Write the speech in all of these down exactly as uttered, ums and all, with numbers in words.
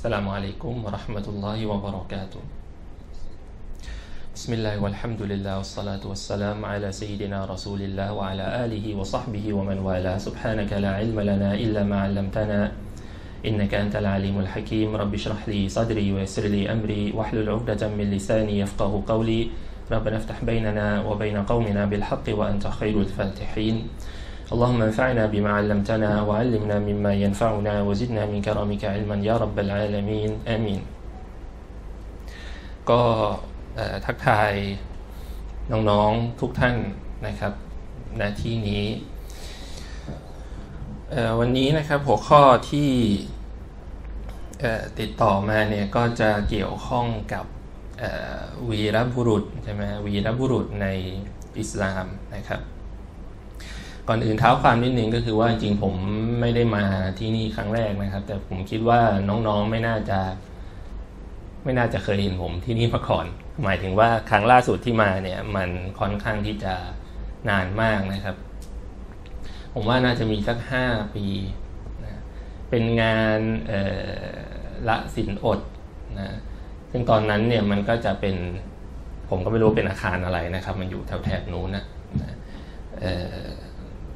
السلام عليكم ورحمة الله وبركاته. بسم الله والحمد لله والصلاة والسلام على سيدنا رسول الله وعلى آله وصحبه ومن والاه. سبحانك لا علم لنا إلا ما علمتنا إنك أنت العليم الحكيم. رب اشرح لي صدري ويسر لي أمري واحلل عقدة من لساني يفقه قولي. ربنا افتح بيننا وبين قومنا بالحق وأنت خير الفاتحين. اللهم انفعنا بما علمتنا وعلمنا مما ينفعنا وزدنا من كرمك علما يا رب العالمين آمين. ก็ทักทายน้องๆทุกท่านนะครับณที่นี้วันนี้นะครับหัวข้อที่ติดต่อมาเนี่ยก็จะเกี่ยวข้องกับวีรบุรุษใช่ไหมวีรบุรุษในอิสลามนะครับก่อนอื่นเท้าความนิดนึงก็คือว่าจริงผมไม่ได้มาที่นี่ครั้งแรกนะครับแต่ผมคิดว่าน้องๆไม่น่าจะไม่น่าจะเคยเห็นผมที่นี่มาก่อนหมายถึงว่าครั้งล่าสุดที่มาเนี่ยมันค่อนข้างที่จะนานมากนะครับผมว่าน่าจะมีสักห้าปีนะเป็นงานละสินอดนะซึ่งตอนนั้นเนี่ยมันก็จะเป็นผมก็ไม่รู้เป็นอาคารอะไรนะครับมันอยู่แถวแถบนู้นนะ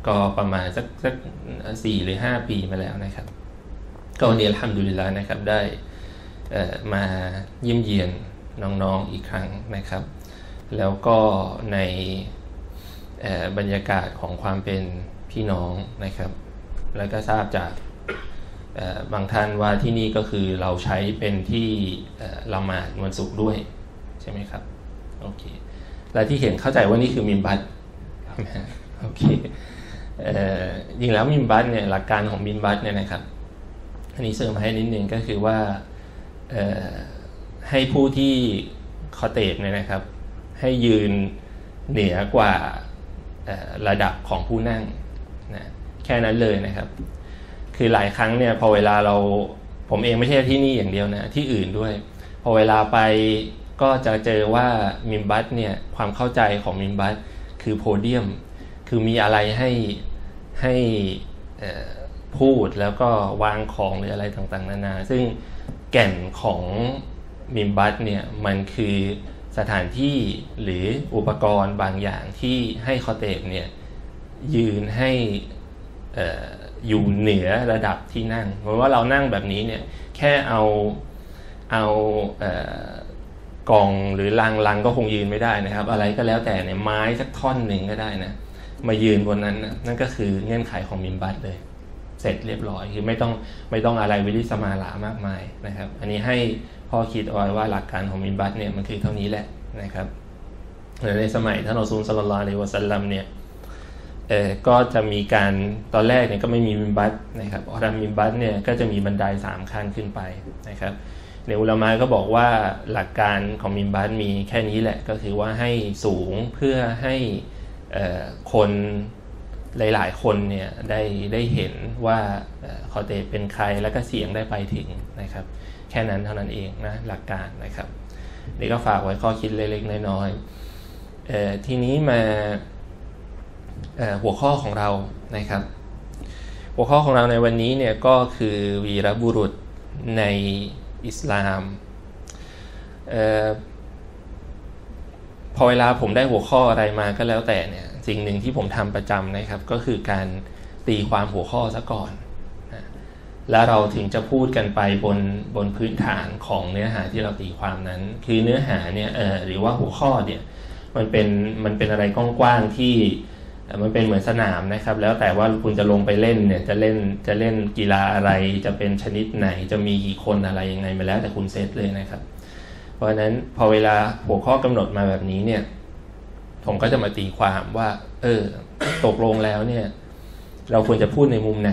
ก็ประมาณสักสักสี่หรือห้าปีมาแล้วนะครับก็วันนี้อัลฮัมดุลิลลาฮ์นะครับได้มาเยี่ยมเยียนน้องๆอีกครั้งนะครับแล้วก็ในบรรยากาศของความเป็นพี่น้องนะครับแล้วก็ทราบจากบางท่านว่าที่นี่ก็คือเราใช้เป็นที่ละหมาดวันศุกร์ด้วยใช่ไหมครับโอเคและที่เห็นเข้าใจว่านี่คือมิมบัตโอเคจริงแล้วมิมบัตเนี่ยหลักการของมิมบัตเนี่ยนะครับอันนี้เสริมให้นิดนึงก็คือว่าให้ผู้ที่คอเตบเนี่ยนะครับให้ยืนเหนือกว่าระดับของผู้นั่งนะแค่นั้นเลยนะครับคือหลายครั้งเนี่ยพอเวลาเราผมเองไม่ใช่ที่นี่อย่างเดียวนะที่อื่นด้วยพอเวลาไปก็จะเจอว่ามิมบัตเนี่ยความเข้าใจของมิมบัตคือโพเดียมคือมีอะไรให้ให้พูดแล้วก็วางของหรืออะไรต่างๆนานาซึ่งแก่นของมิมบัตเนี่ยมันคือสถานที่หรืออุปกรณ์บางอย่างที่ให้คอเตบเนี่ยยืนให้อยู่เหนือระดับที่นั่งเพราะว่าเรานั่งแบบนี้เนี่ยแค่เอาเอากองหรือลังลังก็คงยืนไม่ได้นะครับอะไรก็แล้วแต่เนี่ยไม้สักท่อนหนึ่งก็ได้นะมายืนบนนั้นนะนั่นก็คือเงื่อนไขของมิมบัตเลยเสร็จเรียบร้อยคือไม่ต้องไม่ต้องอะไรวิริสมาลามากมายนะครับอันนี้ให้พ่อคิดเอาไว้ว่าหลักการของมิมบัตเนี่ยมันคือเท่านี้แหละนะครับในสมัยท่านรอซูลศ็อลลัลลอฮุอะลัยฮิวะซัลลัมเนี่ยเอ่อก็จะมีการตอนแรกเนี่ยก็ไม่มีมิมบัตนะครับออรามมิมบัตเนี่ยก็จะมีบันไดสามขั้นขึ้นไปนะครับในอุลามะก็บอกว่าหลักการของมิมบัตมีแค่นี้แหละก็คือว่าให้สูงเพื่อให้คนหลายๆคนเนี่ยได้ได้เห็นว่าคอเตบเป็นใครแล้วก็เสียงได้ไปถึงนะครับแค่นั้นเท่านั้นเองนะหลักการนะครับเดี๋ยวก็ฝากไว้ข้อคิดเล็กๆน้อยๆทีนี้มาหัวข้อของเรานะครับหัวข้อของเราในวันนี้เนี่ยก็คือวีรบุรุษในอิสลามพอเวลาผมได้หัวข้ออะไรมาก็แล้วแต่เนี่ยสิ่งหนึ่งที่ผมทำประจำนะครับก็คือการตีความหัวข้อซะก่อนนะแล้วเราถึงจะพูดกันไปบนบนพื้นฐานของเนื้อหาที่เราตีความนั้นคือเนื้อหาเนี่ยเออหรือว่าหัวข้อเนี่ยมันเป็นมันเป็นอะไรกว้างๆที่มันเป็นเหมือนสนามนะครับแล้วแต่ว่าคุณจะลงไปเล่นเนี่ยจะเล่นจะเล่นกีฬาอะไรจะเป็นชนิดไหนจะมีกี่คนอะไรยังไงมาแล้วแต่คุณเซตเลยนะครับเพราะฉะนั้นพอเวลาหัวข้อกำหนดมาแบบนี้เนี่ยผมก็จะมาตีความว่าเออตกลงแล้วเนี่ยเราควรจะพูดในมุมไหน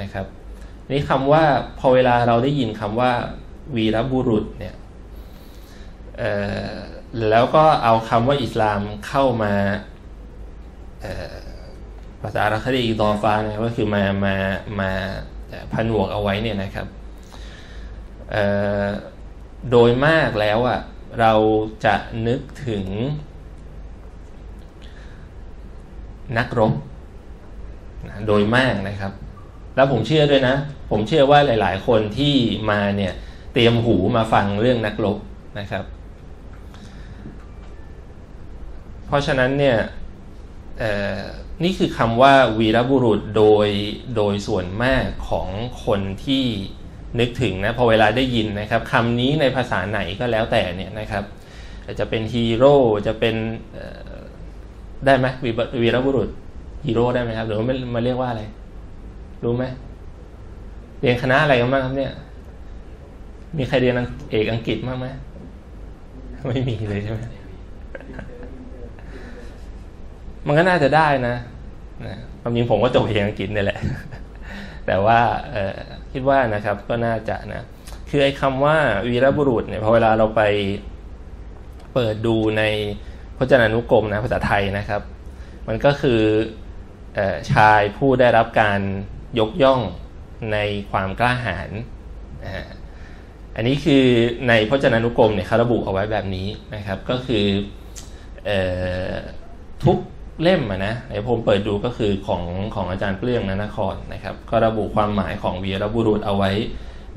นะครับนี่คำว่าพอเวลาเราได้ยินคำว่าวีรบุรุษเนี่ยเอ่อแล้วก็เอาคำว่าอิสลามเข้ามาภาษาอาหรับเขาเรียกอิดอฟะห์นะก็คือมามามาผนวกเอาไว้เนี่ยนะครับโดยมากแล้วอ่ะเราจะนึกถึงนักรบนะโดยมากนะครับ แล้วผมเชื่อด้วยนะผมเชื่อว่าหลายๆคนที่มาเนี่ยเตรียมหูมาฟังเรื่องนักรบนะครับเพราะฉะนั้นเนี่ยนี่คือคำว่าวีรบุรุษโดยโดยส่วนมากของคนที่นึกถึงนะพอเวลาได้ยินนะครับคำนี้ในภาษาไหนก็แล้วแต่เนี่ยนะครับจะเป็นฮีโร่จะเป็นได้ไหมวีรบุรุษฮีโร่ได้ไหมครับหรือไม่มาเรียกว่าอะไรรู้ไหมเรียนคณะอะไรกันบ้างครับเนี่ยมีใครเรียนเอกอังกฤษบ้างไหมไม่มีเลยใช่ไหมมันก็น่าจะได้นะความจริงผมก็จบเอกอังกฤษนี่แหละแต่ว่าคิดว่านะครับก็น่าจะนะคือไอ้คำว่าวีรบุรุษเนี่ยพอเวลาเราไปเปิดดูในพจนานุกรมนะภาษาไทยนะครับมันก็คือชายผู้ได้รับการยกย่องในความกล้าหาญอันนี้คือในพจนานุกรมเนี่ยเขาระบุเอาไว้แบบนี้นะครับก็คือทุกเล่มอ่ะนะไอ้ผมเปิดดูก็คือของของอาจารย์เปลื้องนครนะครับก็ระบุความหมายของวีรบุรุษเอาไว้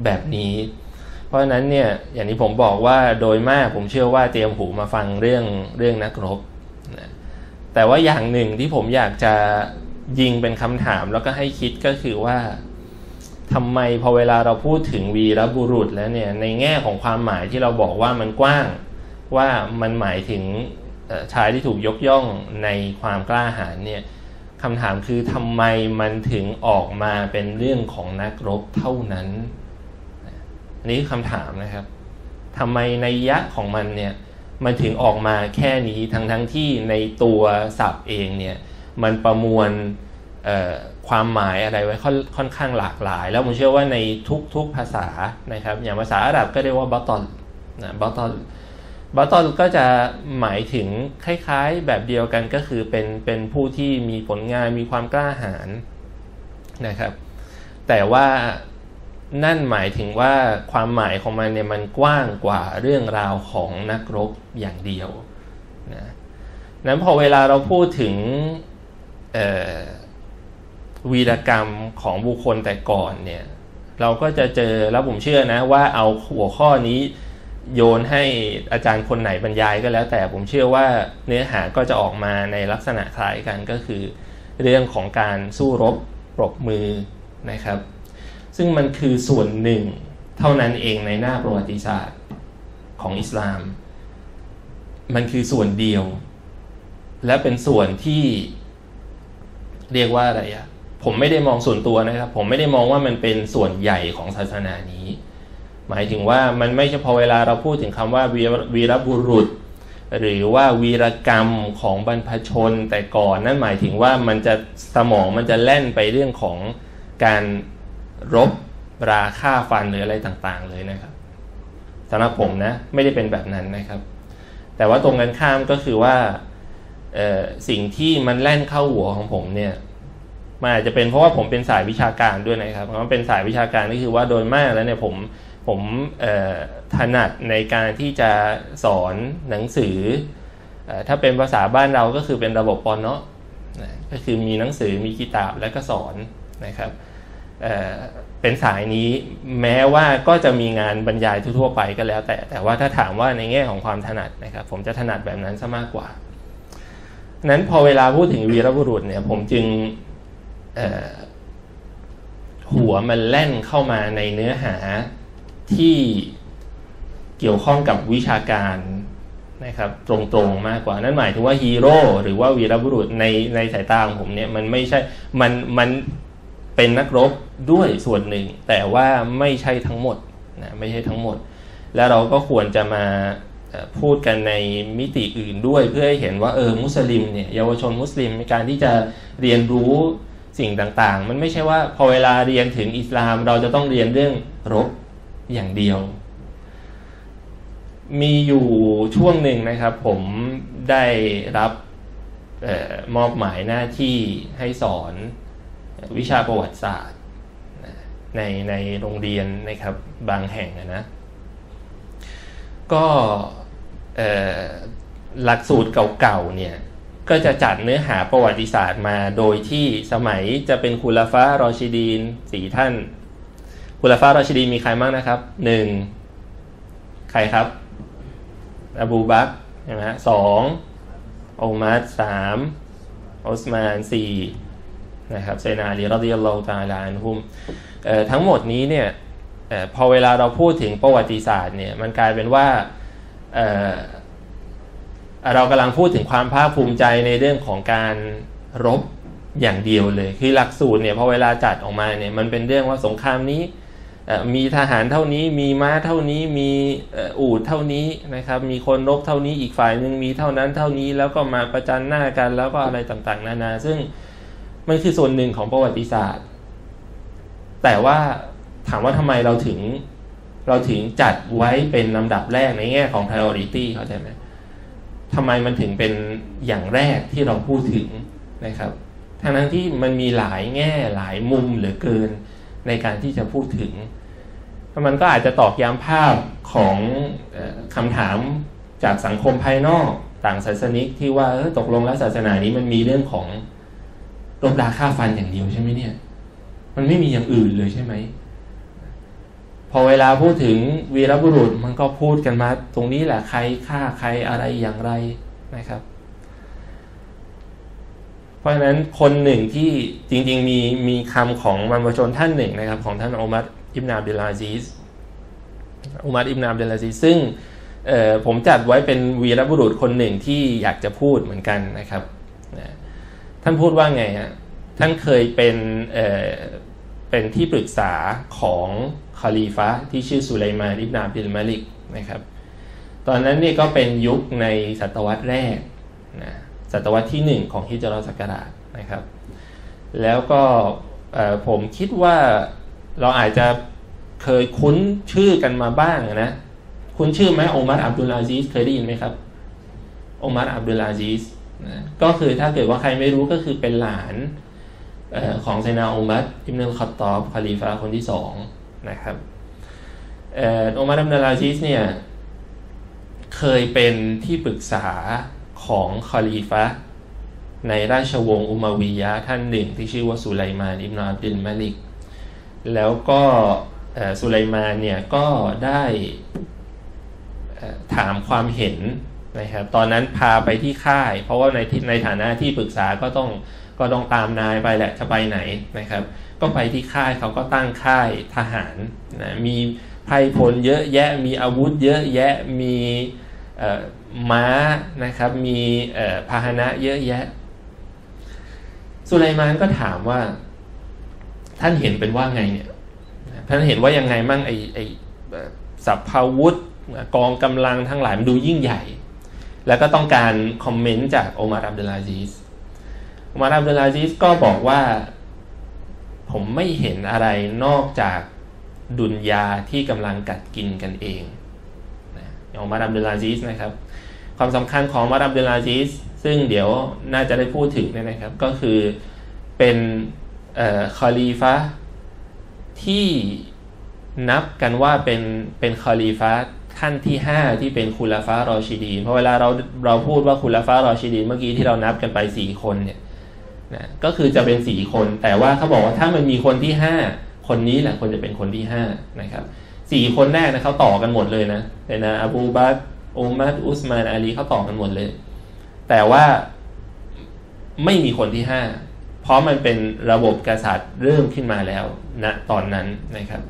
แบบนี้เพราะฉะนั้นเนี่ยอย่างที่ผมบอกว่าโดยมากผมเชื่อว่าเตรียมหูมาฟังเรื่องเรื่องนักรบนะแต่ว่าอย่างหนึ่งที่ผมอยากจะยิงเป็นคำถามแล้วก็ให้คิดก็คือว่าทำไมพอเวลาเราพูดถึงวีรบุรุษแล้วเนี่ยในแง่ของความหมายที่เราบอกว่ามันกว้างว่ามันหมายถึงชายที่ถูกยกย่องในความกล้าหาญเนี่ยคำถามคือทำไมมันถึงออกมาเป็นเรื่องของนักรบเท่านั้นอันนี้คือคำถามนะครับทำไมนัยยะของมันเนี่ยมันถึงออกมาแค่นี้ทั้งทั้งที่ในตัวศัพท์เองเนี่ยมันประมวลความหมายอะไรไว้ค่อนข้างหลากหลายแล้วผมเชื่อว่าในทุกๆภาษานะครับอย่างภาษาอาหรับก็เรียกว่าบาตอลนะบาตอลบาตอลก็จะหมายถึงคล้ายๆแบบเดียวกันก็คือเป็นเป็นผู้ที่มีผลงานมีความกล้าหาญนะครับแต่ว่านั่นหมายถึงว่าความหมายของมันเนี่ยมันกว้างกว่าเรื่องราวของนักรบอย่างเดียวนะนั้นพอเวลาเราพูดถึงวีรกรรมของบุคคลแต่ก่อนเนี่ยเราก็จะเจอแล้วผมเชื่อนะว่าเอาหัวข้อนี้โยนให้อาจารย์คนไหนบรรยายก็แล้วแต่ผมเชื่อว่าเนื้อหาก็จะออกมาในลักษณะคล้ายกันก็คือเรื่องของการสู้รบปรบมือนะครับซึ่งมันคือส่วนหนึ่งเท่านั้นเองในหน้าประวัติศาสตร์ของอิสลามมันคือส่วนเดียวและเป็นส่วนที่เรียกว่าอะไรอะผมไม่ได้มองส่วนตัวนะครับผมไม่ได้มองว่ามันเป็นส่วนใหญ่ของศาสนานี้หมายถึงว่ามันไม่เฉพาะเวลาเราพูดถึงคำว่าวีรบุรุษหรือว่าวีรกรรมของบรรพชนแต่ก่อนนั่นหมายถึงว่ามันจะสมองมันจะแล่นไปเรื่องของการรบราฆ่าฟันหรืออะไรต่างๆเลยนะครับสำหรับผมนะไม่ได้เป็นแบบนั้นนะครับแต่ว่าตรงกันข้ามก็คือว่าสิ่งที่มันแล่นเข้าหัวของผมเนี่ยมันอาจจะเป็นเพราะว่าผมเป็นสายวิชาการด้วยนะครับเพราะว่าเป็นสายวิชาการนี่คือว่าโดยมากแล้วเนี่ยผมผมถนัดในการที่จะสอนหนังสือถ้าเป็นภาษาบ้านเราก็คือเป็นระบบปอนเนาะก็คือมีหนังสือมีกิตาบแล้วก็สอนนะครับเป็นสายนี้แม้ว่าก็จะมีงานบรรยายทั่วๆไปก็แล้วแต่แต่ว่าถ้าถามว่าในแง่ของความถนัดนะครับผมจะถนัดแบบนั้นซะมากกว่านั้นพอเวลาพูดถึงวีรบุรุษเนี่ยผมจึงหัวมันแล่นเข้ามาในเนื้อหาที่เกี่ยวข้องกับวิชาการนะครับตรงๆมากกว่านั่นหมายถึงว่าฮีโร่หรือว่าวีรบุรุษในในสายตาของผมเนี่ยมันไม่ใช่มันมันเป็นนักรบด้วยส่วนหนึ่งแต่ว่าไม่ใช่ทั้งหมดนะไม่ใช่ทั้งหมดแล้วเราก็ควรจะมาพูดกันในมิติอื่นด้วยเพื่อให้เห็นว่าเออมุสลิมเนี่ยเยาวชนมุสลิมในการที่จะเรียนรู้สิ่งต่างๆมันไม่ใช่ว่าพอเวลาเรียนถึงอิสลามเราจะต้องเรียนเรื่องรบอย่างเดียวมีอยู่ช่วงหนึ่งนะครับผมได้รับเอ่อมอบหมายหน้าที่ให้สอนวิชาประวัติศาสตร์ในในโรงเรียนนะครับบางแห่งนะก็หลักสูตรเก่าๆเนี่ย ก็จะจัดเนื้อหาประวัติศาสตร์มาโดยที่สมัยจะเป็นคุลาฟะห์รอชิดีนสี่ท่านคุลาฟะห์รอชิดีนมีใครบ้างนะครับหนึ่งใครครับอบูบักรใช่ไหมฮะสองอุมัรสามอุสมานสี่นะครับไซนาลีรอฎิยัลลอฮุตะอาลาอันฮุมทั้งหมดนี้เนี่ยพอเวลาเราพูดถึงประวัติศาสตร์เนี่ยมันกลายเป็นว่า เ, เรากำลังพูดถึงความภาคภูมิใจในเรื่องของการรบอย่างเดียวเลยคือหลักสูตรเนี่ยพอเวลาจัดออกมาเนี่ยมันเป็นเรื่องว่าสงครามนี้มีทหารเท่านี้มีม้าเท่านี้มีอูฐเท่านี้นะครับมีคนรบเท่านี้อีกฝ่ายหนึ่งมีเท่านั้นเท่านี้แล้วก็มาประจันหน้ากันแล้วก็อะไรต่างๆนานาซึ่งมันคือส่วนหนึ่งของประวัติศาสตร์แต่ว่าถามว่าทำไมเราถึงเราถึงจัดไว้เป็นลำดับแรกในแง่ของ priority เข้าใจไหมทำไมมันถึงเป็นอย่างแรกที่เราพูดถึงนะครับทั้งทั้งที่มันมีหลายแง่หลายมุมเหลือเกินในการที่จะพูดถึงมันก็อาจจะตอกย้ำภาพของคำถามจากสังคมภายนอกต่างศาสนิกที่ว่าตกลงแล้วศาสนานี้มันมีเรื่องของรบราฆ่าฟันอย่างเดียวใช่ไหมเนี่ยมันไม่มีอย่างอื่นเลยใช่ไหมพอเวลาพูดถึงวีรบุรุษมันก็พูดกันมาตรงนี้แหละใครฆ่าใครอะไรอย่างไรนะครับเพราะฉะนั้นคนหนึ่งที่จริงๆมีมีคำของบรรพชนท่านหนึ่งนะครับของท่านอุมัรอิบนุอับดุลอาซีซอุมัรอิบนุอับดุลอาซีซซึ่งผมจัดไว้เป็นวีรบุรุษคนหนึ่งที่อยากจะพูดเหมือนกันนะครับท่านพูดว่าไงฮะท่านเคยเป็นเป็นที่ปรึกษาของคาลีฟะที่ชื่อสุไลมานอิบนุอับดุลมาลิกนะครับตอนนั้นนี่ก็เป็นยุคในศตวรรษแรกนะศตวรรษที่หนึ่งของฮิจเราะห์ศักราชนะครับแล้วก็ผมคิดว่าเราอาจจะเคยคุ้นชื่อกันมาบ้างนะคุ้นชื่อไหมอุมัรอับดุลอาซีซเคยได้ยินไหมครับอุมัรอับดุลอาซีซนะก็คือถ้าเกิดว่าใครไม่รู้ก็คือเป็นหลานของไซนาอุมัรอิบนุลค็อฏฏอบคาลิฟะคนที่สองนะครับอุมัรอับดุลอาซีซเนี่ยเคยเป็นที่ปรึกษาของคาลิฟะในราชวงศ์อุมัวียะห์ท่านหนึ่งที่ชื่อว่าสุไลมานอิบนุอับดุลมาลิกแล้วก็สุไลมานเนี่ยก็ได้ถามความเห็นนะครับตอนนั้นพาไปที่ค่ายเพราะว่าในในฐานะที่ปรึกษาก็ต้องก็ต้องตามนายไปแหละจะไปไหนนะครับก็ไปที่ค่ายเขาก็ตั้งค่ายทหารนะมีไพร่พลเยอะแยะมีอาวุธเยอะแยะมีม้านะครับมีพาหนะเยอะแยะสุไลมานก็ถามว่าท่านเห็นเป็นว่าไงเนี่ยท่านเห็นว่ายังไงมั่งไอไอสัพพาวุธกองกำลังทั้งหลายมันดูยิ่งใหญ่แล้วก็ต้องการคอมเมนต์จากอุมัรอับดุลอาซีซอุมัรอับดุลอาซีซก็บอกว่าผมไม่เห็นอะไรนอกจากดุนยาที่กำลังกัดกินกันเองอุมัรอับดุลอาซีซนะครับความสำคัญของอุมัรอับดุลอาซีซซึ่งเดี๋ยวน่าจะได้พูดถึงเนี่ยนะครับก็คือเป็นคอลีฟะที่นับกันว่าเป็นเป็นคอลีฟะท่านที่ห้าที่เป็นคุลาฟะห์รอชิดีนเพราะเวลาเราเราพูดว่าคุลาฟะห์รอชิดีนเมื่อกี้ที่เรานับกันไปสี่คนเนี่ยนะก็คือจะเป็นสี่คนแต่ว่าเขาบอกว่าถ้ามันมีคนที่ห้าคนนี้แหละคนจะเป็นคนที่ห้านะครับสี่คนแรกนะเขาต่อกันหมดเลยนะไซนะอบูบักรอุมัรอุสมานอาลีเขาต่อกันหมดเลยแต่ว่าไม่มีคนที่ห้าเพราะมันเป็นระบบกษัตริย์เริ่มขึ้นมาแล้วนะตอนนั้นนะครับ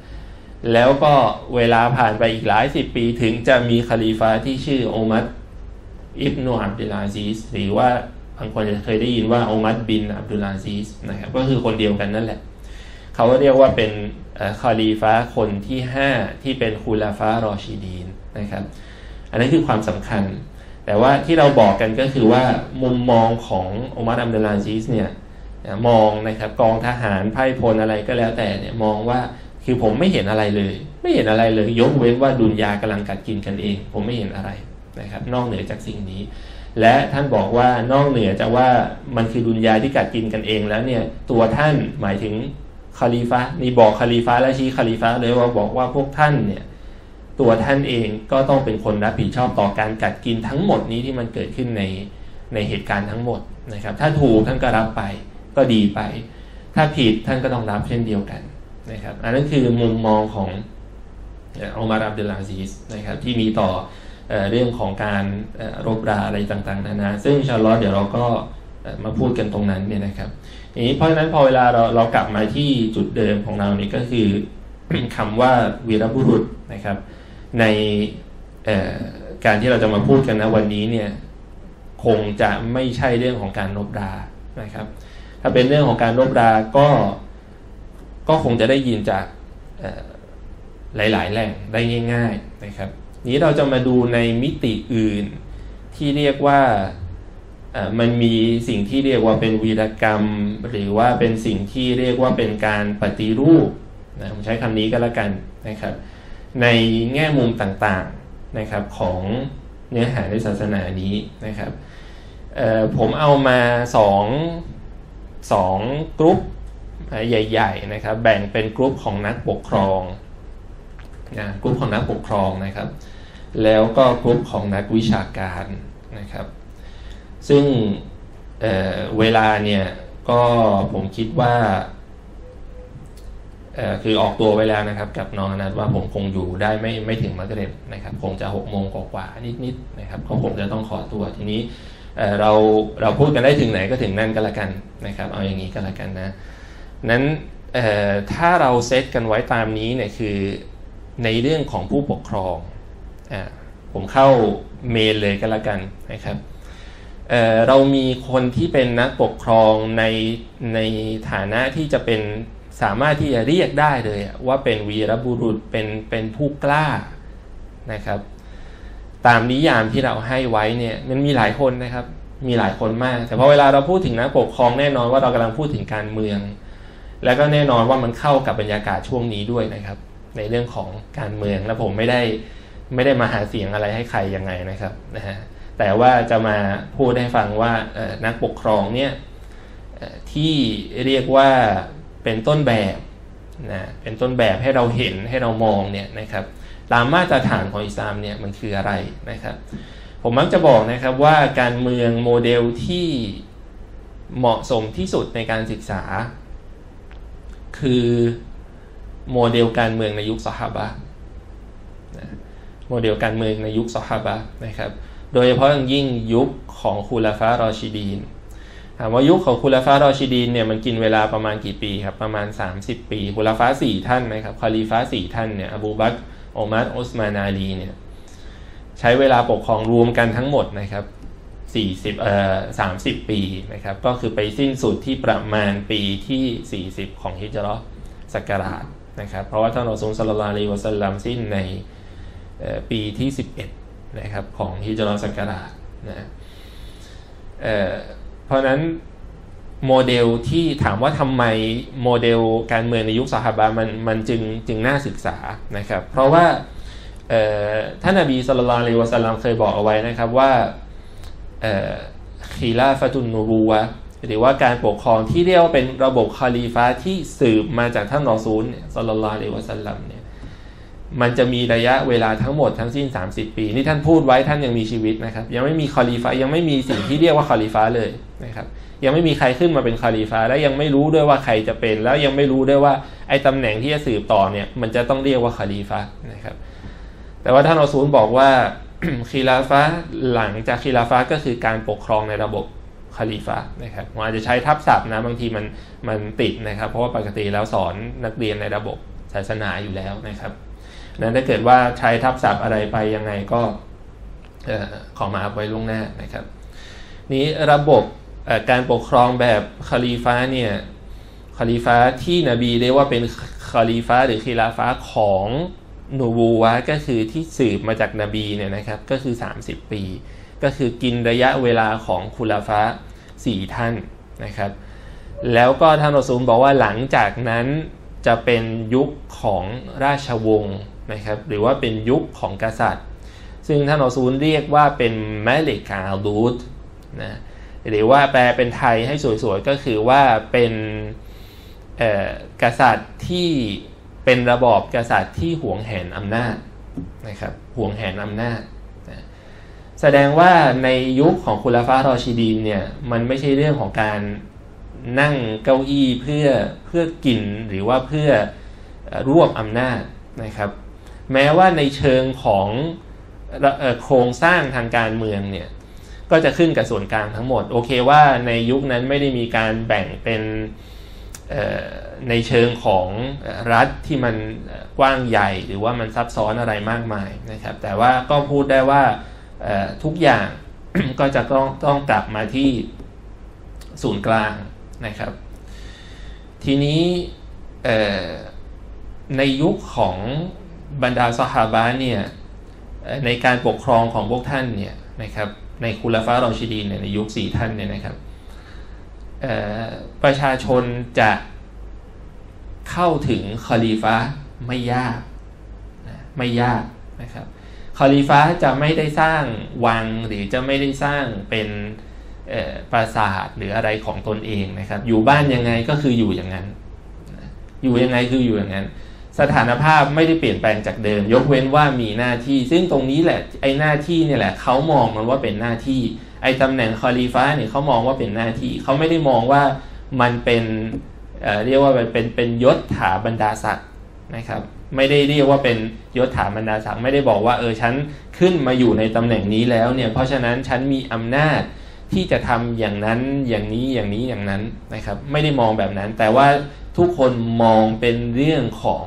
แล้วก็เวลาผ่านไปอีกหลายสิบปีถึงจะมีคาลิฟะที่ชื่ออุมัรอิบนุอับดุลอาซีซหรือว่าบางคนจะเคยได้ยินว่าอุมัรบินอับดุลอาซีซนะครับก็คือคนเดียวกันนั่นแหละเขาก็เรียกว่าเป็นคาลิฟะคนที่ห้าที่เป็นคุลาฟะห์รอชิดีนนะครับอันนี้คือความสำคัญแต่ว่าที่เราบอกกันก็คือว่ามุมมองของอุมัรอับดุลอาซีซเนี่ยมองนะครับกองทหารไพร่พลอะไรก็แล้วแต่เนี่ยมองว่าคือผมไม่เห็นอะไรเลยไม่เห็นอะไรเลยยกเว้นว่าดุนยากำลังกัดกินกันเองผมไม่เห็นอะไรนะครับนอกเหนือจากสิ่งนี้และท่านบอกว่านอกเหนือจากว่ามันคือดุนยาที่กัดกินกันเองแล้วเนี่ยตัวท่านหมายถึงคาลิฟะนี่บอกคาลิฟะและชี้คาลิฟะเลยว่าบอกว่าพวกท่านเนี่ยตัวท่านเองก็ต้องเป็นคนรับผิดชอบต่อการกัดกินทั้งหมดนี้ที่มันเกิดขึ้นใน ในเหตุการณ์ทั้งหมดนะครับถ้าถูกท่านก็รับไปก็ดีไปถ้าผิดท่านก็ต้องรับเช่นเดียวกันนะครับอันนั้นคือมุมมองของอุมัร อับดุลอาซีซนะครับที่มีต่อเรื่องของการรบราอะไรต่างๆนานาซึ่งอินชาอัลเลาะห์เดี๋ยวเราก็มาพูดกันตรงนั้นเนี่ยนะครับทีนี้เพราะฉะนั้นพอเวลาเราเรากลับมาที่จุดเดิมของเรานี่ก็คือ คำว่าวีรบุรุษนะครับในการที่เราจะมาพูดกันนะวันนี้เนี่ยคงจะไม่ใช่เรื่องของการรบรานะครับถ้าเป็นเรื่องของการรบราก็ก็คงจะได้ยินจากหลายๆแหล่งได้ง่ายๆนะครับนี้เราจะมาดูในมิติอื่นที่เรียกว่ามันมีสิ่งที่เรียกว่าเป็นวีรกรรมหรือว่าเป็นสิ่งที่เรียกว่าเป็นการปฏิรูปนะผมใช้คำนี้ก็แล้วกันนะครับในแง่มุมต่างๆนะครับของเนื้อหาในศาสนานี้นะครับผมเอามาสองสองกรุ๊ปใหญ่ๆนะครับแบ่งเป็นกรุ๊ปของนักปกครองนะกลุ่มของนักปกครองนะครับแล้วก็กลุ่มของนักวิชาการนะครับซึ่ง เ, เวลาเนี่ยก็ผมคิดว่าคือออกตัวไว้แล้วนะครับกับน้องนัทว่าผมคงอยู่ได้ไม่ไม่ถึงมักริบนะครับคงจะหกโมงกว่าๆนิดๆ น, นะครับก็คงจะต้องขอตัวทีนี้ เ, เราเราพูดกันได้ถึงไหนก็ถึงนั่นก็แล้วกันนะครับเอาอย่างนี้ก็แล้วกันนะนั้นถ้าเราเซตกันไว้ตามนี้เนี่ยคือในเรื่องของผู้ปกครองอ่าผมเข้าเมนเลยก็แล้วกันนะครับเอ่อเรามีคนที่เป็นนักปกครองในในฐานะที่จะเป็นสามารถที่จะเรียกได้เลยว่าเป็นวีรบุรุษเป็นเป็นผู้กล้านะครับตามนิยามที่เราให้ไว้เนี่ยมันมีหลายคนนะครับมีหลายคนมากแต่พอเวลาเราพูดถึงนักปกครองแน่นอนว่าเรากำลังพูดถึงการเมืองและก็แน่นอนว่ามันเข้ากับบรรยากาศช่วงนี้ด้วยนะครับในเรื่องของการเมืองและผมไม่ได้ไม่ได้มาหาเสียงอะไรให้ใครยังไงนะครับนะฮะแต่ว่าจะมาพูดให้ฟังว่านักปกครองเนี่ยที่เรียกว่าเป็นต้นแบบนะเป็นต้นแบบให้เราเห็นให้เรามองเนี่ยนะครับตามมาตรฐานของอิสลามเนี่ยมันคืออะไรนะครับผมมักจะบอกนะครับว่าการเมืองโมเดลที่เหมาะสมที่สุดในการศึกษาคือโมเดลการเมืองในยุคซอฮาบะห์นะโมเดลการเมืองในยุคซอฮาบะห์นะครับโดยเฉพาะอย่างยิ่งยุคของคุลาฟะห์รอชิดีนถามว่ายุคของคุลาฟะห์รอชิดีนเนี่ยมันกินเวลาประมาณกี่ปีครับประมาณสามสิบปีคุลาฟะห์สี่ท่านนะครับคอลิฟะห์สี่ท่านเนี่ยอบูบักรอุมัรอุสมานอาลีเนี่ยใช้เวลาปกครองรวมกันทั้งหมดนะครับ40เอ่อสามสิบปีนะครับก็คือไปสิ้นสุดที่ประมาณปีที่สี่สิบของฮิจเราะห์ศักราชนะครับเพราะว่าท่านรอซูลศ็อลลัลลอฮุอะลัยฮิวะซัลลัมสิ้นในปีที่สิบเอ็ดนะครับของฮิจเราะห์ศักราชนะเอ่อเพราะนั้นโมเดลที่ถามว่าทำไมโมเดลการเมืองในยุคซอฮาบะห์มันมันจึงจึงน่าศึกษานะครับเพราะว่าเอ่อท่านนบีศ็อลลัลลอฮุอะลัยฮิวะซัลลัมเคยบอกเอาไว้นะครับว่าเอ่อคิลาฟะตุนนูบูวะห์หรือว่าการปกครองที่เรียกว่าเป็นระบบคอลีฟะที่สืบมาจากท่านรอซูลเนี่ยศ็อลลัลลอฮุอะลัยฮิวะซัลลัมเนี่ยมันจะมีระยะเวลาทั้งหมดทั้งสิ้นสามสิบปีนี่ท่านพูดไว้ท่านยังมีชีวิตนะครับยังไม่มีคอลีฟะยังไม่มีสิ่งที่เรียกว่าคอลีฟะเลยนะครับยังไม่มีใครขึ้นมาเป็นคอลีฟะและยังไม่รู้ด้วยว่าใครจะเป็นแล้วยังไม่รู้ด้วยว่าไอ้ตำแหน่งที่จะสืบต่อเนี่ยมันจะต้องเรียกว่าคอลีฟะนะครับแต่ว่าท่านรอซูลบอกว่า คิลาฟะหลังจากคิลาฟะก็คือการปกครองในระบบคาลิฟะนะครับผมอาจจะใช้ทับศัพท์นะบางทีมันมันติดนะครับเพราะว่าปกติแล้วสอนนักเรียนในระบบศาสนาอยู่แล้วนะครับนั้นถ้าเกิดว่าใช้ทับศัพท์อะไรไปยังไงก็เอ่อขอมาอัพไว้ล่วงหน้านะครับนี้ระบบการปกครองแบบคาลิฟะเนี่ยคาลิฟะที่นบีเรียกว่าเป็นคาลิฟะหรือคิลาฟะของนูบูวะก็คือที่สืบมาจากนบีเนี่ยนะครับก็คือสามสิบปีก็คือกินระยะเวลาของคุลาฟะห์สี่ท่านนะครับแล้วก็ท่านรอซูลบอกว่าหลังจากนั้นจะเป็นยุคของราชวงศ์นะครับหรือว่าเป็นยุคของกษัตริย์ซึ่งท่านรอซูลเรียกว่าเป็นมะลิกอาดูดนะหรือว่าแปลเป็นไทยให้สวยๆก็คือว่าเป็นเอ่อกษัตริย์ที่เป็นระบอบกษัตริย์ที่หวงแหนอำนาจนะครับหวงแหนอำนาจ แสดงว่าในยุคของคุลาฟะห์รอชิดีนเนี่ยมันไม่ใช่เรื่องของการนั่งเก้าอี้เพื่อเพื่อกินหรือว่าเพื่อรวบอำนาจนะครับแม้ว่าในเชิงของโครงสร้างทางการเมืองเนี่ยก็จะขึ้นกับส่วนกลางทั้งหมดโอเคว่าในยุคนั้นไม่ได้มีการแบ่งเป็นในเชิงของรัฐที่มันกว้างใหญ่หรือว่ามันซับซ้อนอะไรมากมายนะครับแต่ว่าก็พูดได้ว่าทุกอย่าง ก็จะต้องต้องกลับมาที่ศูนย์กลางนะครับทีนี้ในยุคของบรรดาซอฮาบะห์เนี่ยในการปกครองของพวกท่านเนี่ยนะครับในคุลาฟะห์รอชิดีนในยุคสี่ท่านเนี่ยนะครับประชาชนจะเข้าถึงคอลีฟะห์ไม่ยากไม่ยากนะครับคอลีฟะห์จะไม่ได้สร้างวังหรือจะไม่ได้สร้างเป็นปราสาทหรืออะไรของตนเองนะครับอยู่บ้านยังไงก็คืออยู่อย่างนั้นอยู่ยังไงคืออยู่อย่างนั้นสถานภาพไม่ได้เปลี่ยนแปลงจากเดิมยกเว้นว่ามีหน้าที่ซึ่งตรงนี้แหละไอ้หน้าที่เนี่ยแหละเขามองมันว่าเป็นหน้าที่ไอ้ตำแหน่งคอลีฟะห์เนี่ยเขามองว่าเป็นหน้าที่เขาไม่ได้มองว่ามันเป็น เอ่อ เรียกว่าเป็นเป็นยศถาบรรดาศักดิ์นะครับไม่ได้เรียกว่าเป็นยศถาบรรดาศักดิ์ไม่ได้บอกว่าเออฉันขึ้นมาอยู่ในตำแหน่งนี้แล้วเนี่ยเพราะฉะนั้นฉันมีอำนาจที่จะทำอย่างนั้นอย่างนี้อย่างนี้อย่างนั้นนะครับไม่ได้มองแบบนั้นแต่ว่าทุกคนมองเป็นเรื่องของ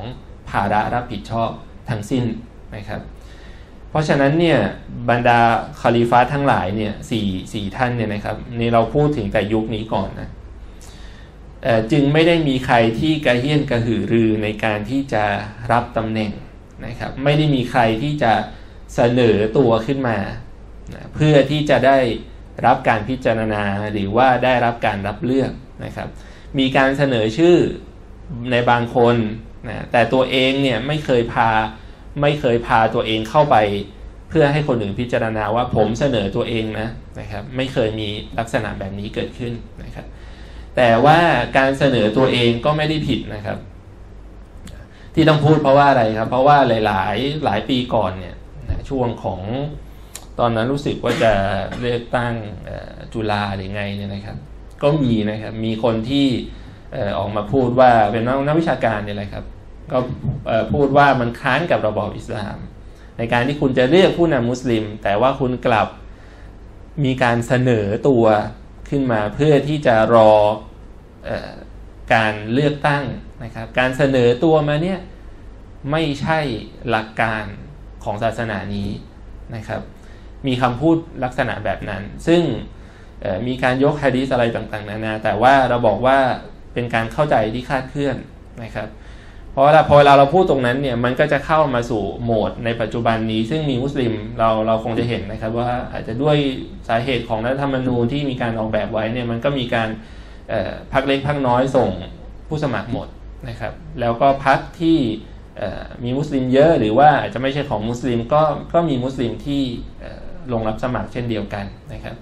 ภาระรับผิดชอบทั้งสิ้นนะครับเพราะฉะนั้นเนี่ยบรรดาคอลิฟะห์ทั้งหลายเนี่ยสี่สี่ท่านเนี่ยนะครับนี่เราพูดถึงแต่ยุคนี้ก่อนนะจึงไม่ได้มีใครที่กระเฮี้ยนกระหือรือในการที่จะรับตำแหน่งนะครับไม่ได้มีใครที่จะเสนอตัวขึ้นมานะเพื่อที่จะได้รับการพิจารณาหรือว่าได้รับการรับเลือกนะครับมีการเสนอชื่อในบางคนนะแต่ตัวเองเนี่ยไม่เคยพาไม่เคยพาตัวเองเข้าไปเพื่อให้คนอื่นพิจารณาว่าผมเสนอตัวเองนะนะครับไม่เคยมีลักษณะแบบนี้เกิดขึ้นนะครับแต่ว่าการเสนอตัวเองก็ไม่ได้ผิดนะครับที่ต้องพูดเพราะว่าอะไรครับเพราะว่าหลายๆหลายปีก่อนเนี่ยช่วงของตอนนั้นรู้สึกว่าจะเลือกตั้งจุฬาหรือไงเนี่ยนะครับก็มีนะครับมีคนที่ออกมาพูดว่าเป็นนักวิชาการเนี่ยแหละครับก็พูดว่ามันค้านกับระบอบอิสลามในการที่คุณจะเลือกผู้นำมุสลิมแต่ว่าคุณกลับมีการเสนอตัวขึ้นมาเพื่อที่จะรอการเลือกตั้งนะครับการเสนอตัวมาเนี่ยไม่ใช่หลักการของศาสนานี้นะครับมีคำพูดลักษณะแบบนั้นซึ่งมีการยกหะดีษอะไรต่างๆนานาแต่ว่าเราบอกว่าเป็นการเข้าใจที่คลาดเคลื่อนนะครับเพราะพอเวลาเราพูดตรงนั้นเนี่ยมันก็จะเข้ามาสู่โหมดในปัจจุบันนี้ซึ่งมีมุสลิมเราเราคงจะเห็นนะครับว่าอาจจะด้วยสาเหตุของรัฐธรรมนูญที่มีการออกแบบไว้เนี่ยมันก็มีการพรรคเล็กพรรคน้อยส่งผู้สมัครหมดนะครับแล้วก็พรรคที่มีมุสลิมเยอะหรือว่าอาจจะไม่ใช่ของมุสลิมก็ก็มีมุสลิมที่ลงรับสมัครเช่นเดียวกันนะครับ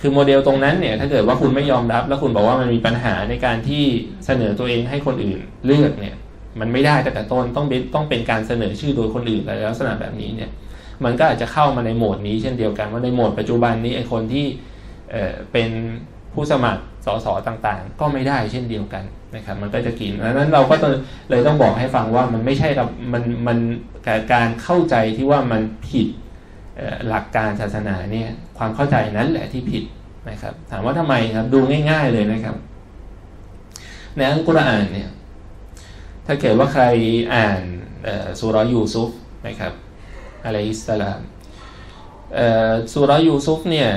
คือโมเดลตรงนั้นเนี่ยถ้าเกิดว่าคุณไม่ยอมรับแล้วคุณบอกว่ามันมีปัญหาในการที่เสนอตัวเองให้คนอื่นเลือกเนี่ยมันไม่ได้แต่ต้นต้องเป็นต้องเป็นการเสนอชื่อโดยคนอื่นในลักษณะแบบนี้เนี่ยมันก็อาจจะเข้ามาในโหมดนี้เช่นเดียวกันว่าในโหมดปัจจุบันนี้ไอ้คนที่ เอ่อ เป็นผู้สมัครสสต่างๆก็ไม่ได้เช่นเดียวกันนะครับมันก็จะกินดังนั้นเราก็เลยต้องบอกให้ฟังว่ามันไม่ใช่มันมันการเข้าใจที่ว่ามันผิดหลักการศาสนาเนี่ยความเข้าใจนั้นแหละที่ผิดนะครับถามว่าทำไมครับดูง่ายๆเลยนะครับในอัลกุรอานเนี่ยถ้าเกิดว่าใครอ่านซูเราะห์ยูซุฟนะครับอะลัยฮิสสลามซูเราะห์ยูซุฟเนี่ย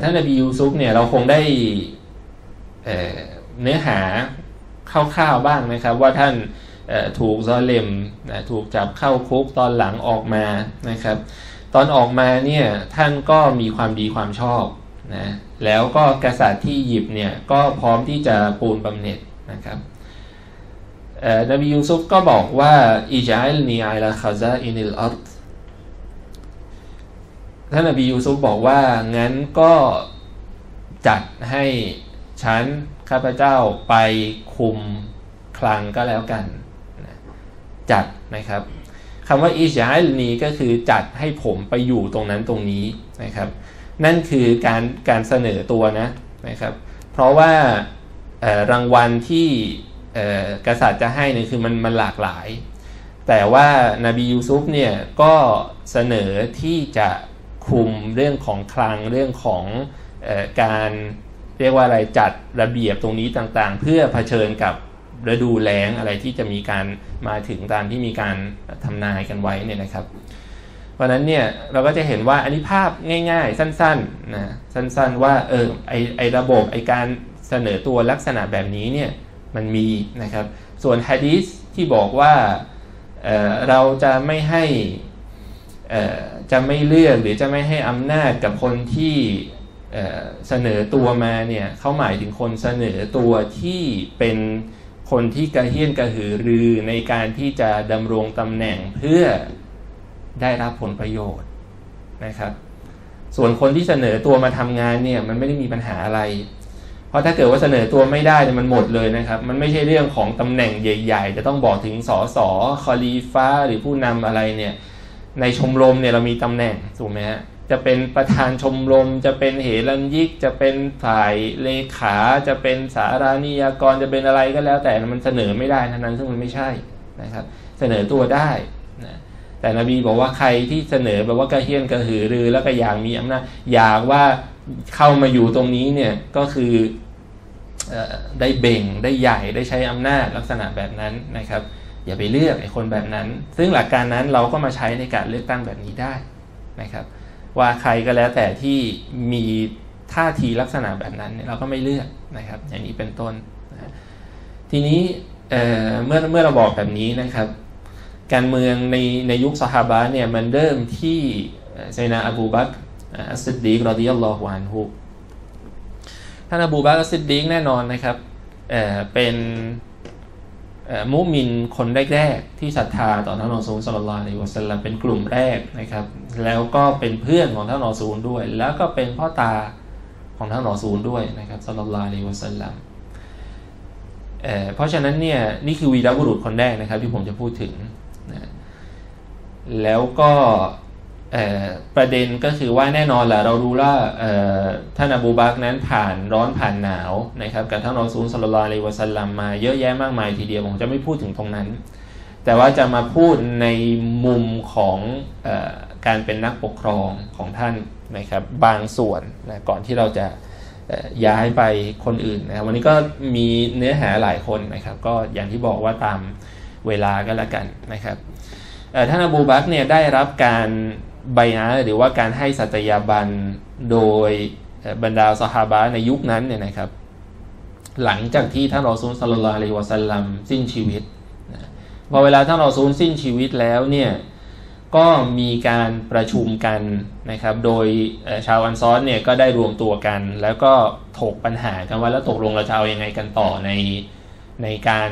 ท่านนบียูซุฟเนี่ยเราคงได้เนื้อหาคร่าวๆบ้างนะครับว่าท่านถูกซอเลมถูกจับเข้าคุกตอนหลังออกมานะครับตอนออกมาเนี่ยท่านก็มีความดีความชอบนะแล้วก็กษัตริย์ที่อียิปต์เนี่ยก็พร้อมที่จะปูนบำเหน็จนะครับนบียูซุฟก็บอกว่าอิจัลนีอัลคาซาอินิลอัรฎท่านนบียูซุฟบอกว่างั้นก็จัดให้ฉันข้าพเจ้าไปคุมคลังก็แล้วกันจัดนะครับ คำว่าอิจอัลนีก็คือจัดให้ผมไปอยู่ตรงนั้นตรงนี้นะครับนั่นคือการการเสนอตัวนะนะครับเพราะว่ารางวัลที่กษัตริย์จะให้เนี่ยคือมันมันหลากหลายแต่ว่านบียูซุฟเนี่ยก็เสนอที่จะคุมเรื่องของคลังเรื่องของการเรียกว่าอะไรจัดระเบียบตรงนี้ต่างๆเพื่อเผชิญกับฤดูแล้งอะไรที่จะมีการมาถึงตามที่มีการทำนายกันไว้เนี่ยนะครับเพราะนั้นเนี่ยเราก็จะเห็นว่าอันนี้ภาพง่ายๆสั้นๆนะสั้นๆว่าเออไอไอระบบไอการเสนอตัวลักษณะแบบนี้เนี่ยมันมีนะครับส่วนฮะดีษที่บอกว่า เอ่อ เราจะไม่ให้จะไม่เลือกหรือจะไม่ให้อำนาจกับคนที่เสนอตัวมาเนี่ยเขาหมายถึงคนเสนอตัวที่เป็นคนที่กระเฮี้ยนกระหือรือในการที่จะดำรงตำแหน่งเพื่อได้รับผลประโยชน์นะครับส่วนคนที่เสนอตัวมาทำงานเนี่ยมันไม่ได้มีปัญหาอะไรเพราะถ้าเกิดว่าเสนอตัวไม่ได้เนี่ยมันหมดเลยนะครับมันไม่ใช่เรื่องของตำแหน่งใหญ่ๆจะต้องบอกถึงสสคอลีฟ้าหรือผู้นำอะไรเนี่ยในชมรมเนี่ยเรามีตำแหน่งถูกไหมฮะจะเป็นประธานชมรมจะเป็นเหรัญญิกจะเป็นฝ่ายเลขาจะเป็นสารานิยากรจะเป็นอะไรก็แล้วแต่มันเสนอไม่ได้ทั้งนั้นซึ่งมันไม่ใช่นะครับเสนอตัวได้นะแต่นบีบอกว่าใครที่เสนอแบบว่ากระเฮี้ยนกระหือรือแล้วก็อยากมีอำนาจอยากว่าเข้ามาอยู่ตรงนี้เนี่ยก็คือได้เบ่งได้ใหญ่ได้ใช้อำนาจลักษณะแบบนั้นนะครับอย่าไปเลือกไอ้คนแบบนั้นซึ่งหลักการนั้นเราก็มาใช้ในการเลือกตั้งแบบนี้ได้นะครับว่าใครก็แล้วแต่ที่มีท่าทีลักษณะแบบนั้นเราก็ไม่เลือกนะครับอย่างนี้เป็นต้นนะทีนี้ เอ่อ เมื่อเมื่อเราบอกแบบนี้นะครับการเมืองในในยุคซอฮาบะห์เนี่ยมันเริ่มที่ไซยนะอบูบักรอัสซิดดีกรอฎิยัลลอฮุอันฮุท่านอบูบักรอัสซิดดีกแน่นอนนะครับเอ่อเป็นมุมินคนแรกๆที่ศรัทธาต่อท่านรอซูลศ็อลลัลลอฮุอะลัยฮิวะซัลลัมเป็นกลุ่มแรกนะครับแล้วก็เป็นเพื่อนของท่านรอซูลด้วยแล้วก็เป็นพ่อตาของท่านรอซูลด้วยนะครับศ็อลลัลลอฮุอะลัยฮิวะซัลลัมเอ่อเพราะฉะนั้นเนี่ยนี่คือวีรบุรุษคนแรกนะครับที่ผมจะพูดถึงนะแล้วก็เอ่อประเด็นก็คือว่าแน่นอนแหละเรารู้ว่าเอ่อท่านอบูบักรนั้นผ่านร้อนผ่านหนาวนะครับกับท่านรอซูลศ็อลลัลลอฮุอะลัยฮิวะซัลลัมมาเยอะแยะมากมายทีเดียวผมจะไม่พูดถึงตรงนั้นแต่ว่าจะมาพูดในมุมของเอ่อการเป็นนักปกครองของท่านนะครับบางส่วนนะก่อนที่เราจะย้ายไปคนอื่นนะวันนี้ก็มีเนื้อหาหลายคนนะครับก็อย่างที่บอกว่าตามเวลาก็แล้วกันนะครับเอ่อท่านอบูบักรเนี่ยได้รับการไบอะห์หรือว่าการให้สัตยาบันโดยบรรดาซอฮาบะห์ในยุคนั้นเนี่ยนะครับหลังจากที่ท่านรอซูลศ็อลลัลลอฮุอะลัยฮิวะซัลลัมสิ้นชีวิตนะพอเวลาท่านรอซูลสิ้นชีวิตแล้วเนี่ยก็มีการประชุมกันนะครับโดยชาวอันซอรเนี่ยก็ได้รวมตัวกันแล้วก็ถกปัญหากันว่าแล้วตกลงเราจะเอายังไงกันต่อในในการ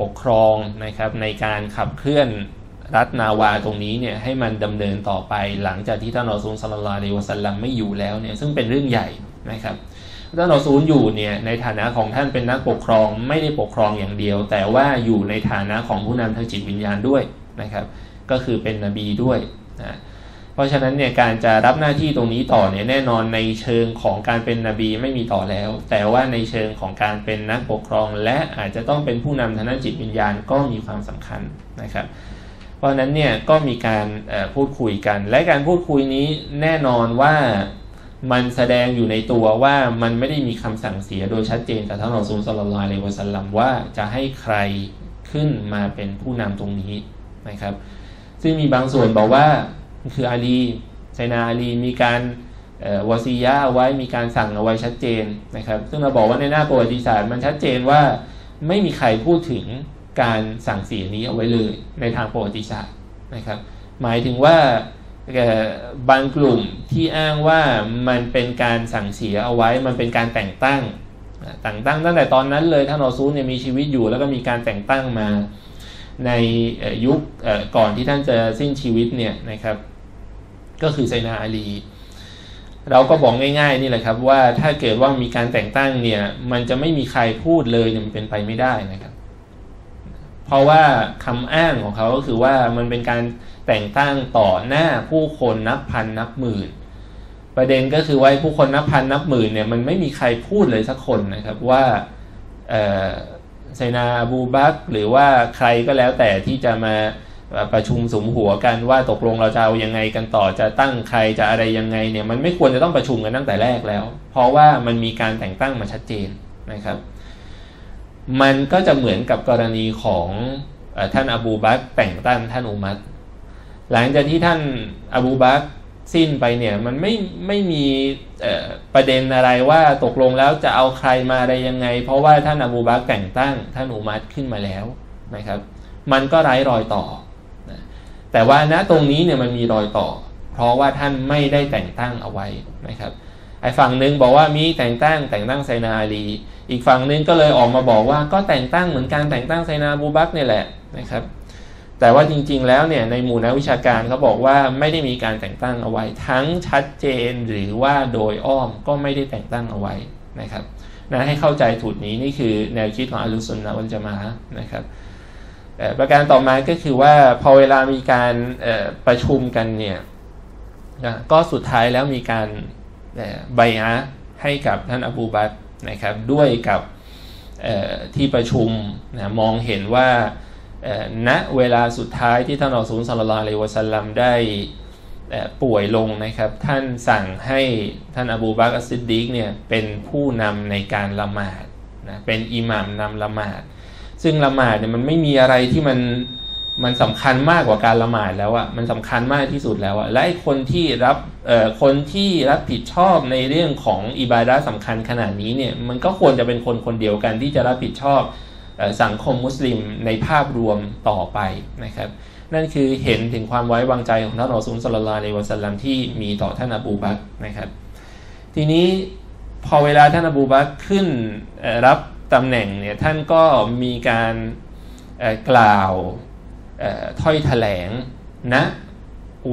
ปกครองนะครับในการขับเคลื่อนรัฐนาวาตรงนี้เนี่ยให้มันดำเนินต่อไปหลังจากที่ท่านรอซูลศ็อลลัลลอฮุอะลัยฮิวะซัลลัมไม่อยู่แล้วเนี่ยซึ่งเป็นเรื่องใหญ่นะครับท่านรอซูลอยู่เนี่ยในฐานะของท่านเป็นนักปกครองไม่ได้ปกครองอย่างเดียวแต่ว่าอยู่ในฐานะของผู้นำทางจิตวิญญาณด้วยนะครับก็คือเป็นนบีด้วยนะเพราะฉะนั้นเนี่ยการจะรับหน้าที่ตรงนี้ต่อเนี่ยแน่นอนในเชิงของการเป็นนบีไม่มีต่อแล้วแต่ว่าในเชิงของการเป็นนักปกครองและอาจจะต้องเป็นผู้นำทางจิตวิญญาณก็มีความสำคัญนะครับเพราะนั้นเนี่ยก็มีการพูดคุยกันและการพูดคุยนี้แน่นอนว่ามันแสดงอยู่ในตัวว่ามันไม่ได้มีคำสั่งเสียโดยชัดเจนจากท่านรอซูลศ็อลลัลลอฮุอะลัยฮิวะซัลลัมว่าจะให้ใครขึ้นมาเป็นผู้นำตรงนี้นะครับซึ่งมีบางส่วนบอกว่าคืออาลีไซยนาอาลีมีการวาซียะห์เอาไว้มีการสั่งเอาไว้ชัดเจนนะครับซึ่งเราบอกว่าในหน้าประวัติศาสตร์มันชัดเจนว่าไม่มีใครพูดถึงการสั่งเสียนี้เอาไว้เลยในทางประวัติศาสตร์นะครับหมายถึงว่าบางกลุ่มที่อ้างว่ามันเป็นการสั่งเสียเอาไว้มันเป็นการแต่งตั้งแต่งตั้งตั้งแต่ตอนนั้นเลยท่านรอซูลเนี่ยมีชีวิตอยู่แล้วก็มีการแต่งตั้งมาในยุคก่อนที่ท่านจะสิ้นชีวิตเนี่ยนะครับก็คือไซยนาอาลีเราก็บอกง่ายๆนี่แหละครับว่าถ้าเกิดว่ามีการแต่งตั้งเนี่ยมันจะไม่มีใครพูดเลยมันเป็นไปไม่ได้นะครับเพราะว่าคำอ้างของเขาก็คือว่ามันเป็นการ แต่งตั้งต่อหน้าผู้คนนับพันนับหมื่นประเด็นก็คือว่าผู้คนนับพันนับหมื่นเนี่ยมันไม่มีใครพูดเลยสักคนนะครับว่าไซนาอาบูบักรหรือว่าใครก็แล้วแต่ที่จะมาประชุมสุมหัวกันว่าตกลงเราจะเอายังไงกันต่อจะตั้งใครจะอะไรยังไงเนี่ยมันไม่ควรจะต้องประชุมกันตั้งแต่แรกแล้วเพราะว่ามันมีการแต่งตั้งมาชัดเจนนะครับมันก็จะเหมือนกับกรณีของท่านอบูบักรแต่งตั้งท่านอุมัรหลังจากที่ท่านอบูบักรสิ้นไปเนี่ยมันไม่ไม่มีประเด็นอะไรว่าตกลงแล้วจะเอาใครมาอะไรยังไงเพราะว่าท่านอบูบักรแต่งตั้งท่านอุมัรขึ้นมาแล้วนะครับมันก็ไร้รอยต่อแต่ว่าณตรงนี้เนี่ยมันมีรอยต่อเพราะว่าท่านไม่ได้แต่งตั้งเอาไว้นะครับไอ้ฝั่งหนึ่งบอกว่ามีแต่งตั้งแต่งตั้งไซนาอาลีอีกฝั่งหนึ่งก็เลยออกมาบอกว่าก็แต่งตั้งเหมือนกันแต่งตั้งไซนาอาบูบักรเนี่ยแหละนะครับแต่ว่าจริงๆแล้วเนี่ยในหมู่นักวิชาการเขาบอกว่าไม่ได้มีการแต่งตั้งเอาไว้ทั้งชัดเจนหรือว่าโดยอ้อมก็ไม่ได้แต่งตั้งเอาไว้นะครับนะให้เข้าใจถูกนี้นี่คือแนวคิดของอัลลุซุนนะฮ์วัลญะมาอะฮ์นะครับประการต่อมาก็คือว่าพอเวลามีการประชุมกันเนี่ยก็สุดท้ายแล้วมีการไบอะฮ์ให้กับท่านอบูบักรนะครับด้วยกับที่ประชุมนะมองเห็นว่าณเวลาสุดท้ายที่ท่านรอซูลศ็อลลัลลอฮุอะลัยฮิวะซัลลัมได้ป่วยลงนะครับท่านสั่งให้ท่านอบูบักรอัสซิดดีกเนี่ยเป็นผู้นำในการละหมาดนะเป็นอิหม่ามนำละหมาดซึ่งละหมาดเนี่ยมันไม่มีอะไรที่มันมันสำคัญมากกว่าการละหมาดแล้วอะมันสำคัญมากที่สุดแล้วอะและคนที่รับเอ่อคนที่รับผิดชอบในเรื่องของอิบาดะห์สำคัญขนาดนี้เนี่ยมันก็ควรจะเป็นคนคนเดียวกันที่จะรับผิดชอบสังคมมุสลิมในภาพรวมต่อไปนะครับนั่นคือเห็นถึงความไว้วางใจของท่านรอซูลศ็อลลัลลอฮุอะลัยฮิวะซัลลัมที่มีต่อท่านอบูบักรนะครับทีนี้พอเวลาท่านอบูบักรขึ้นรับตำแหน่งเนี่ยท่านก็มีการกล่าวถ้อยแถลงนะ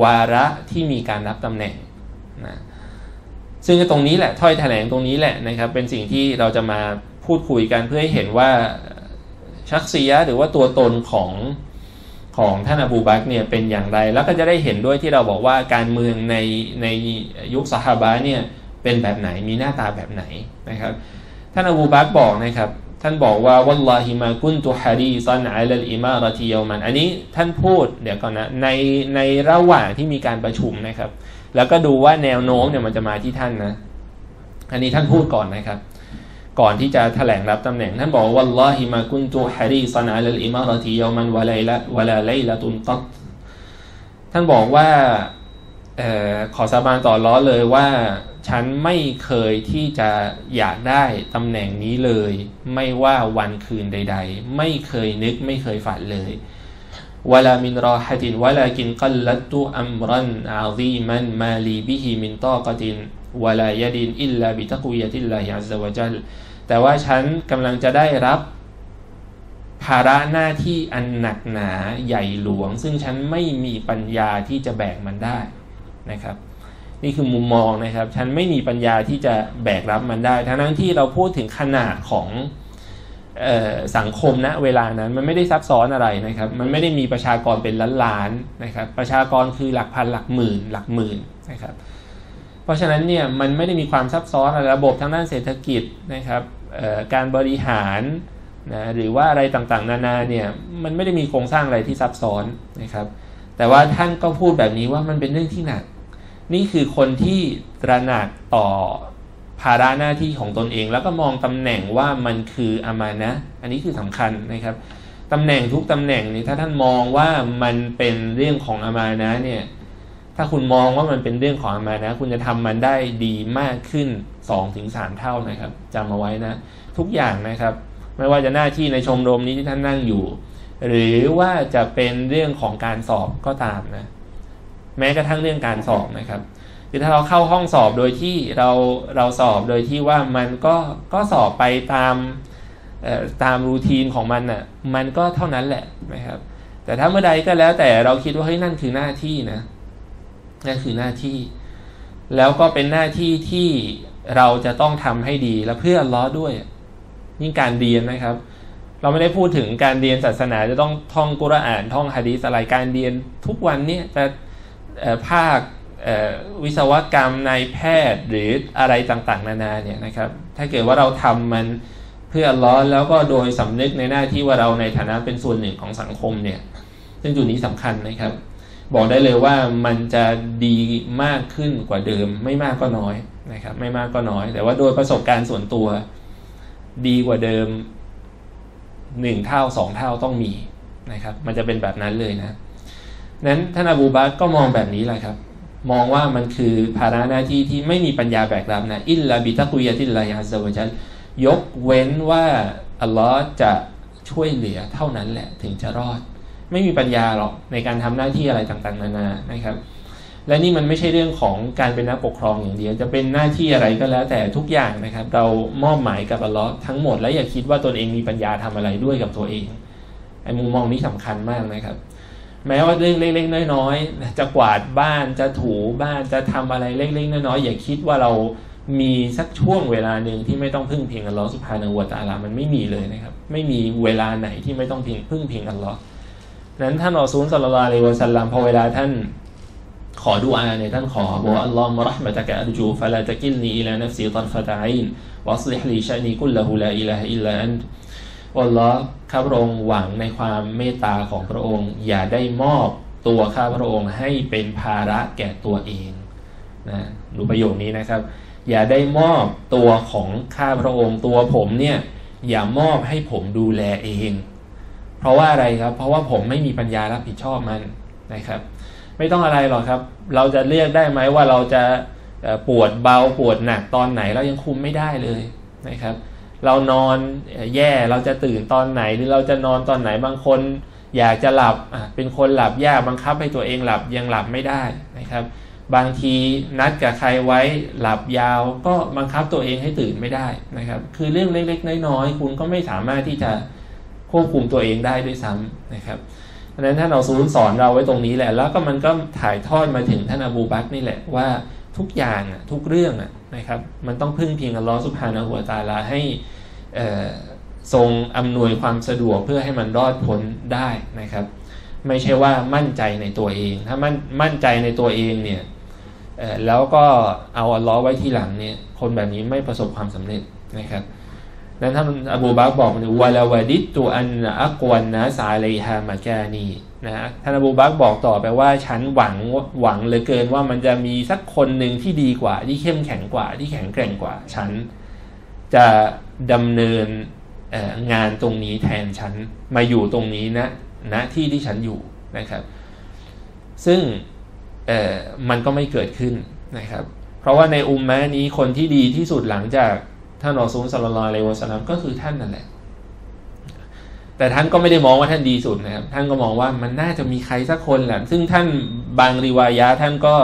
วาระที่มีการรับตำแหน่งนะซึ่งตรงนี้แหละถ้อยแถลงตรงนี้แหละนะครับเป็นสิ่งที่เราจะมาพูดคุยกันเพื่อให้เห็นว่าชักซียะหรือว่าตัวตนของของท่านอบูบักรเนี่ยเป็นอย่างไรแล้วก็จะได้เห็นด้วยที่เราบอกว่าการเมืองในในยุคซอฮาบะเนี่ยเป็นแบบไหนมีหน้าตาแบบไหนนะครับท่านอบูบักรบอกนะครับท่านบอกว่าวัลลอฮิมากุนตุฮารีซอนอัลลอิมาราติยอมันอันนี้ท่านพูดเดี๋ยวก่อนนะในในระหว่างที่มีการประชุมนะครับแล้วก็ดูว่าแนวโน้มเนี่ยมันจะมาที่ท่านนะอันนี้ท่านพูดก่อนนะครับก่อนที่จะแถลงรับตำแหน่งท่านบอกว่าวัลลอฮิมากุนตุฮารีซอนอัลลอิมาราติยอมันวะไลละวะลาไลละตุนตัดท่านบอกว่าเอ่อขอสาบานต่ออัลเลาะห์เลยว่าฉันไม่เคยที่จะอยากได้ตำแหน่งนี้เลยไม่ว่าวันคืนใดๆไม่เคยนึกไม่เคยฝันเลยวะลามินรอฮะตินวะลากินกัลลัตตุอัมรันอาซีมันมาลีบิฮิมินตอกะตินวะลายะดินอิลลาบิตักวียะติลลาฮิอัซซะวะญัลแต่ว่าฉันกำลังจะได้รับภาระหน้าที่อันหนักหนาใหญ่หลวงซึ่งฉันไม่มีปัญญาที่จะแบกมันได้นะครับนี่คือมุมมองนะครับฉันไม่มีปัญญาที่จะแบกรับมันได้ทั้งที่เราพูดถึงขนาดของเอ่อสังคมณเวลานั้นมันไม่ได้ซับซ้อนอะไรนะครับมันไม่ได้มีประชากรเป็นล้านล้านนะครับประชากรคือหลักพันหลักหมื่นหลักหมื่นนะครับเพราะฉะนั้นเนี่ยมันไม่ได้มีความซับซ้อนอะไรระบบทางด้านเศรษฐกิจนะครับเอ่อการบริหารนะหรือว่าอะไรต่างๆนานาเนี่ยมันไม่ได้มีโครงสร้างอะไรที่ซับซ้อนนะครับแต่ว่าท่านก็พูดแบบนี้ว่ามันเป็นเรื่องที่หนักนี่คือคนที่ตระหนักต่อภาระหน้าที่ของตนเองแล้วก็มองตำแหน่งว่ามันคืออามานะอันนี้คือสำคัญนะครับตำแหน่งทุกตำแหน่งนี่ถ้าท่านมองว่ามันเป็นเรื่องของอามานะเนี่ยถ้าคุณมองว่ามันเป็นเรื่องของอามานะคุณจะทำมันได้ดีมากขึ้น สองถึงสาม เท่านะครับจำเอาไว้นะทุกอย่างนะครับไม่ว่าจะหน้าที่ในชมรมนี้ที่ท่านนั่งอยู่หรือว่าจะเป็นเรื่องของการสอบก็ตามนะแม้กระทั่งเรื่องการสอบนะครับคือถ้าเราเข้าห้องสอบโดยที่เราเราสอบโดยที่ว่ามันก็ก็สอบไปตามตามรูทีนของมันน่ะมันก็เท่านั้นแหละนะครับแต่ถ้าเมื่อใดก็แล้วแต่เราคิดว่าเฮ้ยนั่นคือหน้าที่นะนั่นคือหน้าที่แล้วก็เป็นหน้าที่ที่เราจะต้องทำให้ดีและเพื่ออัลเลาะห์ด้วยยิ่งการเรียนนะครับ เราไม่ได้พูดถึงการเรียนศาสนาจะต้องท่องกุรอานท่องหะดีษอะไรการเรียนทุกวันนี้จะภาควิศวกรรมนายแพทย์หรืออะไรต่างๆนานาเนี่ยนะครับถ้าเกิดว่าเราทำมันเพื่ออัลเลาะห์แล้วก็โดยสำนึกในหน้าที่ว่าเราในฐานะเป็นส่วนหนึ่งของสังคมเนี่ยซึ่งจุดนี้สำคัญนะครับบอกได้เลยว่ามันจะดีมากขึ้นกว่าเดิมไม่มากก็น้อยนะครับไม่มากก็น้อยแต่ว่าโดยประสบการณ์ส่วนตัวดีกว่าเดิมหนึ่งเท่าสองเท่าต้องมีนะครับมันจะเป็นแบบนั้นเลยนะนั้นท่านอบูบักรก็มองแบบนี้แหละครับมองว่ามันคือภาระหน้าที่ที่ไม่มีปัญญาแบกรับนะอิลลาบิตะกุยะติลลาฮิอัซซะวะญัลยกเว้นว่าอัลเลาะห์จะช่วยเหลือเท่านั้นแหละถึงจะรอดไม่มีปัญญาหรอกในการทำหน้าที่อะไรต่างๆนานานะครับและนี่มันไม่ใช่เรื่องของการเป็นนักปกครองอย่างเดียวจะเป็นหน้าที่อะไรก็แล้วแต่ทุกอย่างนะครับเรามอบหมายกับอัลเลาะห์ทั้งหมดและอย่าคิดว่าตนเองมีปัญญาทำอะไรด้วยกับตัวเองไอ้มุมมองนี้สำคัญมากนะครับแม้ว่าเรื่องเล็กๆน้อยๆจะกวาดบ้านจะถูบ้านจะทำอะไรเล็กๆน้อยๆอย่าคิดว่าเรามีสักช่วงเวลาหนึ่งที่ไม่ต้องพึ่งพิงอัลเลาะห์ซุบฮานะฮูวะตะอาลามันไม่มีเลยนะครับไม่มีเวลาไหนที่ไม่ต้องพึ่งพึ่งพิงอัลเลาะห์นั้นท่านรอซูลศ็อลลัลลอฮุอะลัยฮิวะซัลลัมพอเวลาท่านขอดุอาเนี่ยท่านขอว่าอัลลอฮุมะเราะห์มะตะกะอัรจูฟะลาตะกิลนีอิลานัฟซีฏรฟะตะอัยน์วะอัศลิฮลีชะนีกุลละฮูลาอิลาฮะอิลลาอันตะอัลลอฮ์ข้าพระองค์หวังในความเมตตาของพระองค์อย่าได้มอบตัวข้าพระองค์ให้เป็นภาระแก่ตัวเองนะดูประโยคนี้นะครับอย่าได้มอบตัวของข้าพระองค์ตัวผมเนี่ยอย่ามอบให้ผมดูแลเองเพราะว่าอะไรครับเพราะว่าผมไม่มีปัญญารับผิดชอบมันนะครับไม่ต้องอะไรหรอกครับเราจะเลือกได้ไหมว่าเราจะปวดเบาปวดหนักตอนไหนเรายังคุมไม่ได้เลยนะครับเรานอนแย่เราจะตื่นตอนไหนหรือเราจะนอนตอนไหนบางคนอยากจะหลับเป็นคนหลับยากบังคับให้ตัวเองหลับยังหลับไม่ได้นะครับบางทีนัดกับใครไว้หลับยาวก็บังคับตัวเองให้ตื่นไม่ได้นะครับคือเรื่องเล็กๆน้อยๆคุณก็ไม่สามารถที่จะควบคุมตัวเองได้ด้วยซ้ำนะครับเพราะฉะนั้นท่านอัลซูลสอนเราไว้ตรงนี้แหละแล้วก็มันก็ถ่ายทอดมาถึงท่านอบูบักรนี่แหละว่าทุกอย่างทุกเรื่องนะครับมันต้องพึ่งพิงอัลลอฮฺซุบฮานะฮูวะตะอาลาให้ทรงอำนวยความสะดวกเพื่อให้มันรอดพ้นได้นะครับไม่ใช่ว่ามั่นใจในตัวเองถ้ามันมั่นใจในตัวเองเนี่ยแล้วก็เอาอัลลอฮ์ไว้ที่หลังเนี่ยคนแบบนี้ไม่ประสบความสำเร็จนะครับดังนั้นท่านอบูบักรบอกว่าวะลาวะดิตตุอันอักวันนะซาเลฮามะกานีนะท่านอบูบักรบอกต่อไปว่าฉันหวังหวังเหลือเกินว่ามันจะมีสักคนหนึ่งที่ดีกว่าที่เข้มแข็งกว่าที่แข็งแกร่งกว่าฉันจะดำเนินงานตรงนี้แทนฉันมาอยู่ตรงนี้นะนะที่ที่ฉันอยู่นะครับซึ่งมันก็ไม่เกิดขึ้นนะครับเพราะว่าในอุมมะนี้คนที่ดีที่สุดหลังจากท่านรอซูลศ็อลลัลลอฮุอะลัยฮิวะซัลลัมก็คือท่านนั่นแหละแต่ท่านก็ไม่ได้มองว่าท่านดีสุดนะครับท่านก็มองว่ามันน่าจะมีใครสักคนแหละซึ่งท่านบางริวายะห์ท่านก็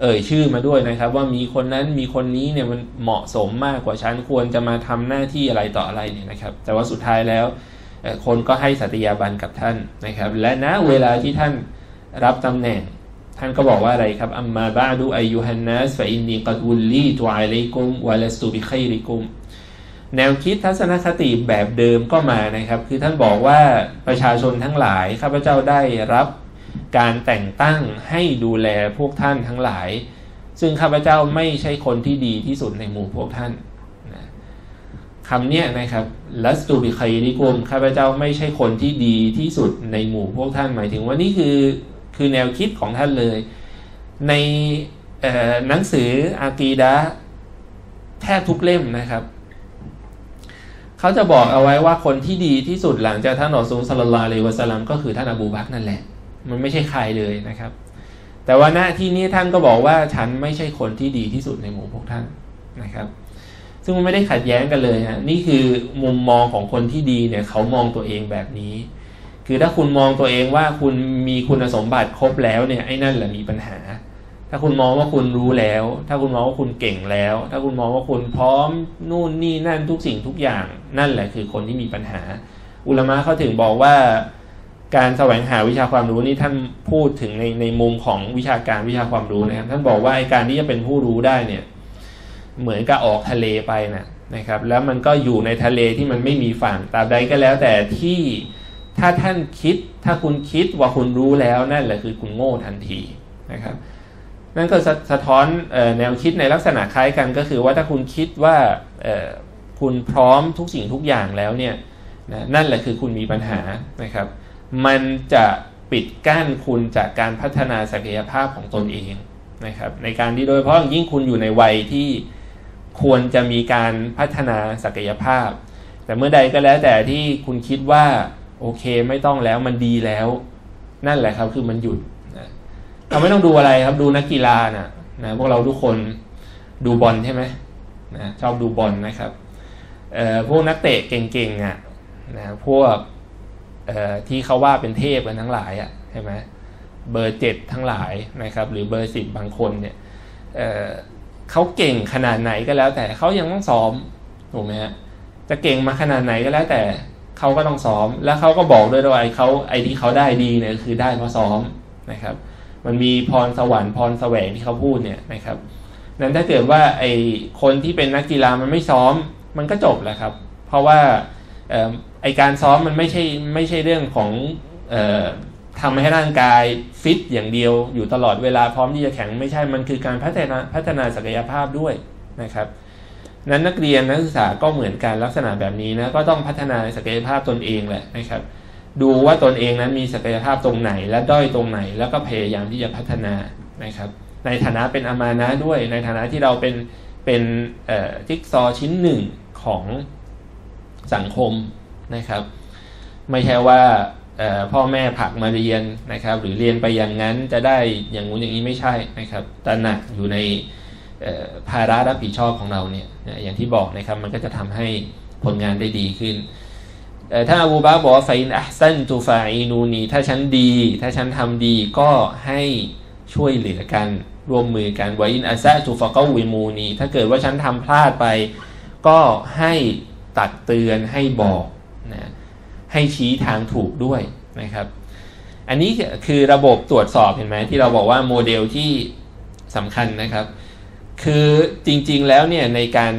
เอ่ยชื่อมาด้วยนะครับว่ามีคนนั้นมีคนนี้เนี่ยมันเหมาะสมมากกว่าฉันควรจะมาทำหน้าที่อะไรต่ออะไรเนี่ยนะครับแต่ว่าสุดท้ายแล้วคนก็ให้สัตยาบันกับท่านนะครับและณเวลาที่ท่านรับตำแหน่งท่านก็บอกว่าอะไรครับอัมมาบะดูอัยยูฮันนัสฟะอินนีกัดอุลลีตุอะลัยกุมวะลัสตุบิคัยริกุมแนวคิดทัศนคติแบบเดิมก็มานะครับคือท่านบอกว่าประชาชนทั้งหลายข้าพเจ้าได้รับการแต่งตั้งให้ดูแลพวกท่านทั้งหลายซึ่งข้าพเจ้าไม่ใช่คนที่ดีที่สุดในหมู่พวกท่านนะคำเนี้ยนะครับลัสตูบิไคริกุมข้าพเจ้าไม่ใช่คนที่ดีที่สุดในหมู่พวกท่านหมายถึงว่านี่คือคือแนวคิดของท่านเลยในหนังสืออากีดะห์แทบทุกเล่มนะครับเขาจะบอกเอาไว้ว่าคนที่ดีที่สุดหลังจากท่านรอซูลศ็อลลัลลอฮุอะลัยฮิวะซัลลัมก็คือท่านอบูบักรนั่นแหละมันไม่ใช่ใครเลยนะครับแต่ว่าหน้าที่นี้ท่านก็บอกว่าฉันไม่ใช่คนที่ดีที่สุดในหมู่พวกท่านนะครับซึ่งมันไม่ได้ขัดแย้งกันเลยฮะนี่คือมุมมองของคนที่ดีเนี่ยเขามองตัวเองแบบนี้คือถ้าคุณมองตัวเองว่าคุณมีคุณสมบัติครบแล้วเนี่ยไอ้นั่นแหละมีปัญหาถ้าคุณมองว่าคุณรู้แล้วถ้าคุณมองว่าคุณเก่งแล้วถ้าคุณมองว่าคุณพร้อมนู่นนี่นั่นทุกสิ่งทุกอย่างนั่นแหละคือคนที่มีปัญหาอุลามะเขาถึงบอกว่าการแสวงหาวิชาความรู้นี่ท่านพูดถึงในในมุมของวิชาการวิชาความรู้นะครับท่านบอกว่าการที่จะเป็นผู้รู้ได้เนี่ย เหมือนกับออกทะเลไปนะนะครับแล้วมันก็อยู่ในทะเลที่มันไม่มีฝั่งตามใดก็แล้วแต่ที่ถ้าท่านคิดถ้าคุณคิดว่าคุณรู้แล้วนั่นแหละคือคุณโง่ทันทีนะครับนั่นก็สะท้อนแนวคิดในลักษณะคล้ายกันก็คือว่าถ้าคุณคิดว่าคุณพร้อมทุกสิ่งทุกอย่างแล้วเนี่ยนั่นแหละคือคุณมีปัญหานะครับมันจะปิดกั้นคุณจากการพัฒนาศักยภาพของตนเองนะครับในการที่โดยเฉพาะยิ่งคุณอยู่ในวัยที่ควรจะมีการพัฒนาศักยภาพแต่เมื่อใดก็แล้วแต่ที่คุณคิดว่าโอเคไม่ต้องแล้วมันดีแล้วนั่นแหละครับคือมันหยุดนะเราไม่ต้องดูอะไรครับดูนักกีฬานะนะพวกเราทุกคนดูบอลใช่ไหมนะชอบดูบอลนะครับเอ่อพวกนักเตะเก่งๆอ่ะนะพวกเอ่อที่เขาว่าเป็นเทพกันทั้งหลายอ่ะใช่ไหมเบอร์เจ็ดทั้งหลายนะครับหรือเบอร์สิบบางคนเนี่ยเอ่อเขาเก่งขนาดไหนก็แล้วแต่เขายังต้องซ้อมถูกไหมฮะจะเก่งมาขนาดไหนก็แล้วแต่เขาก็ต้องซ้อมแล้วเขาก็บอกด้วยว่าไอ้เขาไอ้ที่เขาได้ดีเนี่ยคือได้เพราะซ้อมนะครับมันมีพรสวรรค์พรแสวงที่เขาพูดเนี่ยนะครับนั้นถ้าเกิดว่าไอ้คนที่เป็นนักกีฬามันไม่ซ้อมมันก็จบแหละครับเพราะว่าไอ้การซ้อมมันไม่ใช่ไม่ใช่เรื่องของทำให้ร่างกายฟิตอย่างเดียวอยู่ตลอดเวลาพร้อมที่จะแข็งไม่ใช่มันคือการพัฒนาพัฒนาศักยภาพด้วยนะครับนั้นนักเรียนนักศึกษาก็เหมือนกันลักษณะแบบนี้นะก็ต้องพัฒนาศักยภาพตนเองแหละนะครับดูว่าตนเองนั้นมีศักยภาพตรงไหนและด้อยตรงไหนแล้วก็พยายามที่จะพัฒนานะครับในฐานะเป็นอามานะด้วยในฐานะที่เราเป็นเป็นจิ๊กซอว์ชิ้นหนึ่งของสังคมนะครับไม่ใช่ว่าพ่อแม่ผลักมาเรียนนะครับหรือเรียนไปอย่างนั้นจะได้อย่างงู้นอย่างนี้ไม่ใช่นะครับแต่หนักอยู่ในภาระรับผิดชอบของเราเนี่ยอย่างที่บอกนะครับมันก็จะทำให้ผลงานได้ดีขึ้นถ้าอบูบะบอกว่าไฟน์อัลซันตูฟาอีนูนีถ้าฉันดีถ้าฉันทำดีก็ให้ช่วยเหลือกันร่วมมือกันไวอินอัซะตูฟะกอวิมูนีถ้าเกิดว่าฉันทำพลาดไปก็ให้ตักเตือนให้บอกนะให้ชี้ทางถูกด้วยนะครับอันนี้คือระบบตรวจสอบเห็นไหมที่เราบอกว่าโมเดลที่สำคัญนะครับคือจริงๆแล้วเนี่ยในการ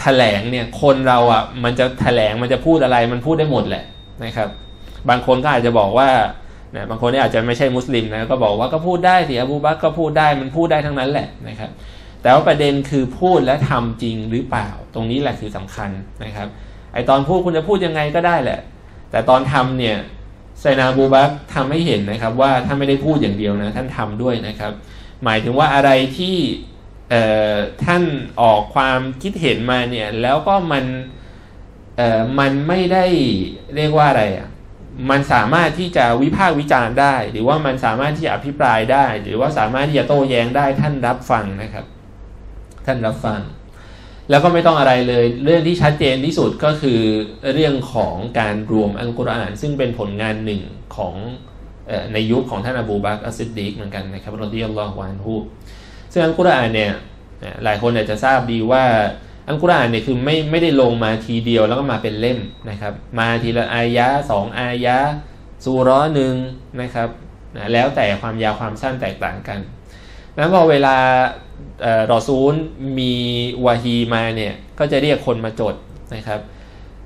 แถลงเนี่ยคนเราอ่ะมันจะแถลงมันจะพูดอะไรมันพูดได้หมดแหละนะครับบางคนก็อาจจะบอกว่านะบางคนเนี่ยอาจจะไม่ใช่มุสลิมนะก็บอกว่าก็พูดได้สิอบูบักรก็พูดได้มันพูดได้ทั้งนั้นแหละนะครับแต่ว่าประเด็นคือพูดและทำจริงหรือเปล่าตรงนี้แหละคือสำคัญนะครับไอตอนพูดคุณจะพูดยังไงก็ได้แหละแต่ตอนทำเนี่ยไซนาบูบักทำให้เห็นนะครับว่าท่านไม่ได้พูดอย่างเดียวนะท่านทำด้วยนะครับหมายถึงว่าอะไรที่ท่านออกความคิดเห็นมาเนี่ยแล้วก็มันมันไม่ได้เรียกว่าอะไรอ่ะมันสามารถที่จะวิพากษ์วิจารณ์ได้หรือว่ามันสามารถที่จะอภิปรายได้หรือว่าสามารถที่จะโต้แย้งได้ท่านรับฟังนะครับท่านรับฟังแล้วก็ไม่ต้องอะไรเลยเรื่องที่ชัดเจนที่สุดก็คือเรื่องของการรวมอัลกุรอานซึ่งเป็นผลงานหนึ่งของในยุค ของท่านอบูบักรอัสซิดดีกเหมือนกันนะครับรอฎิยัลลอฮุอันฮุซึ่งอัลกุรอานเนี่ยหลายคนอาจจะทราบดีว่าอัลกุรอานเนี่ยคือไม่ไม่ได้ลงมาทีเดียวแล้วก็มาเป็นเล่มนะครับมาทีละอายะห์สองอายะห์ซูเราะห์หนึ่งนะครับนะแล้วแต่ความยาวความสั้นแตกต่างกันแล้วพอเวลารอซูลมีวะฮีมาเนี่ยก็จะเรียกคนมาจดนะครับ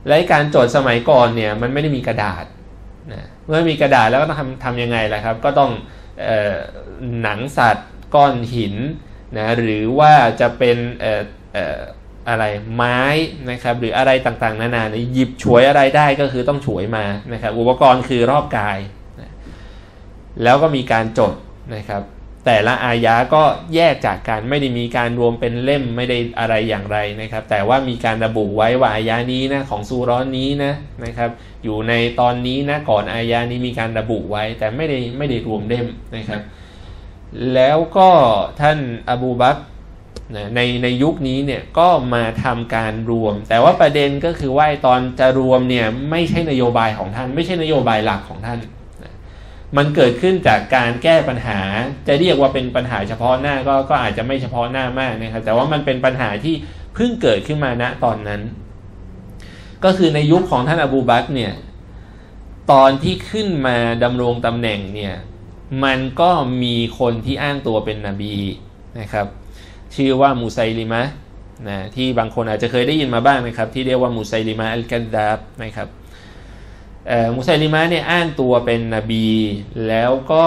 และการจดสมัยก่อนเนี่ยมันไม่ได้มีกระดาษนะเมื่อมีกระดาษแล้วก็ต้องทำทำยังไงล่ะครับก็ต้องเอ่อหนังสัตว์ก้อนหินนะหรือว่าจะเป็นเอ่อเอ่ออะไรไม้นะครับหรืออะไรต่างๆนานาเนี่ยหยิบฉวยอะไรได้ก็คือต้องฉวยมานะครับอุปกรณ์คือรอบกายนะแล้วก็มีการจดนะครับแต่ละอายะก็แยกจากกันไม่ได้มีการรวมเป็นเล่มไม่ได้อะไรอย่างไรนะครับแต่ว่ามีการระบุไว้ว่าอายะนี้นะของซูเราะห์นี้นะนะครับอยู่ในตอนนี้นะก่อนอายะนี้มีการระบุไว้แต่ไม่ได้ไม่ได้รวมเล่มนะครับแล้วก็ท่านอบูบักรนะในในยุคนี้เนี่ยก็มาทำการรวมแต่ว่าประเด็นก็คือว่าตอนจะรวมเนี่ยไม่ใช่นโยบายของท่านไม่ใช่นโยบายหลักของท่านมันเกิดขึ้นจากการแก้ปัญหาจะเรียกว่าเป็นปัญหาเฉพาะหน้าก็ก็อาจจะไม่เฉพาะหน้ามากนะครับแต่ว่ามันเป็นปัญหาที่เพิ่งเกิดขึ้นมาณตอนนั้นก็คือในยุคของท่านอบูบักรเนี่ยตอนที่ขึ้นมาดำรงตำแหน่งเนี่ยมันก็มีคนที่อ้างตัวเป็นนบีนะครับ ชื่อว่ามูไซลิมะห์นะที่บางคนอาจจะเคยได้ยินมาบ้างนะครับที่เรียกว่ามูไซลิมะห์อัลกัซซาบนะครับมูไซลิมะห์เนี่ยอ้างตัวเป็นนบีแล้วก็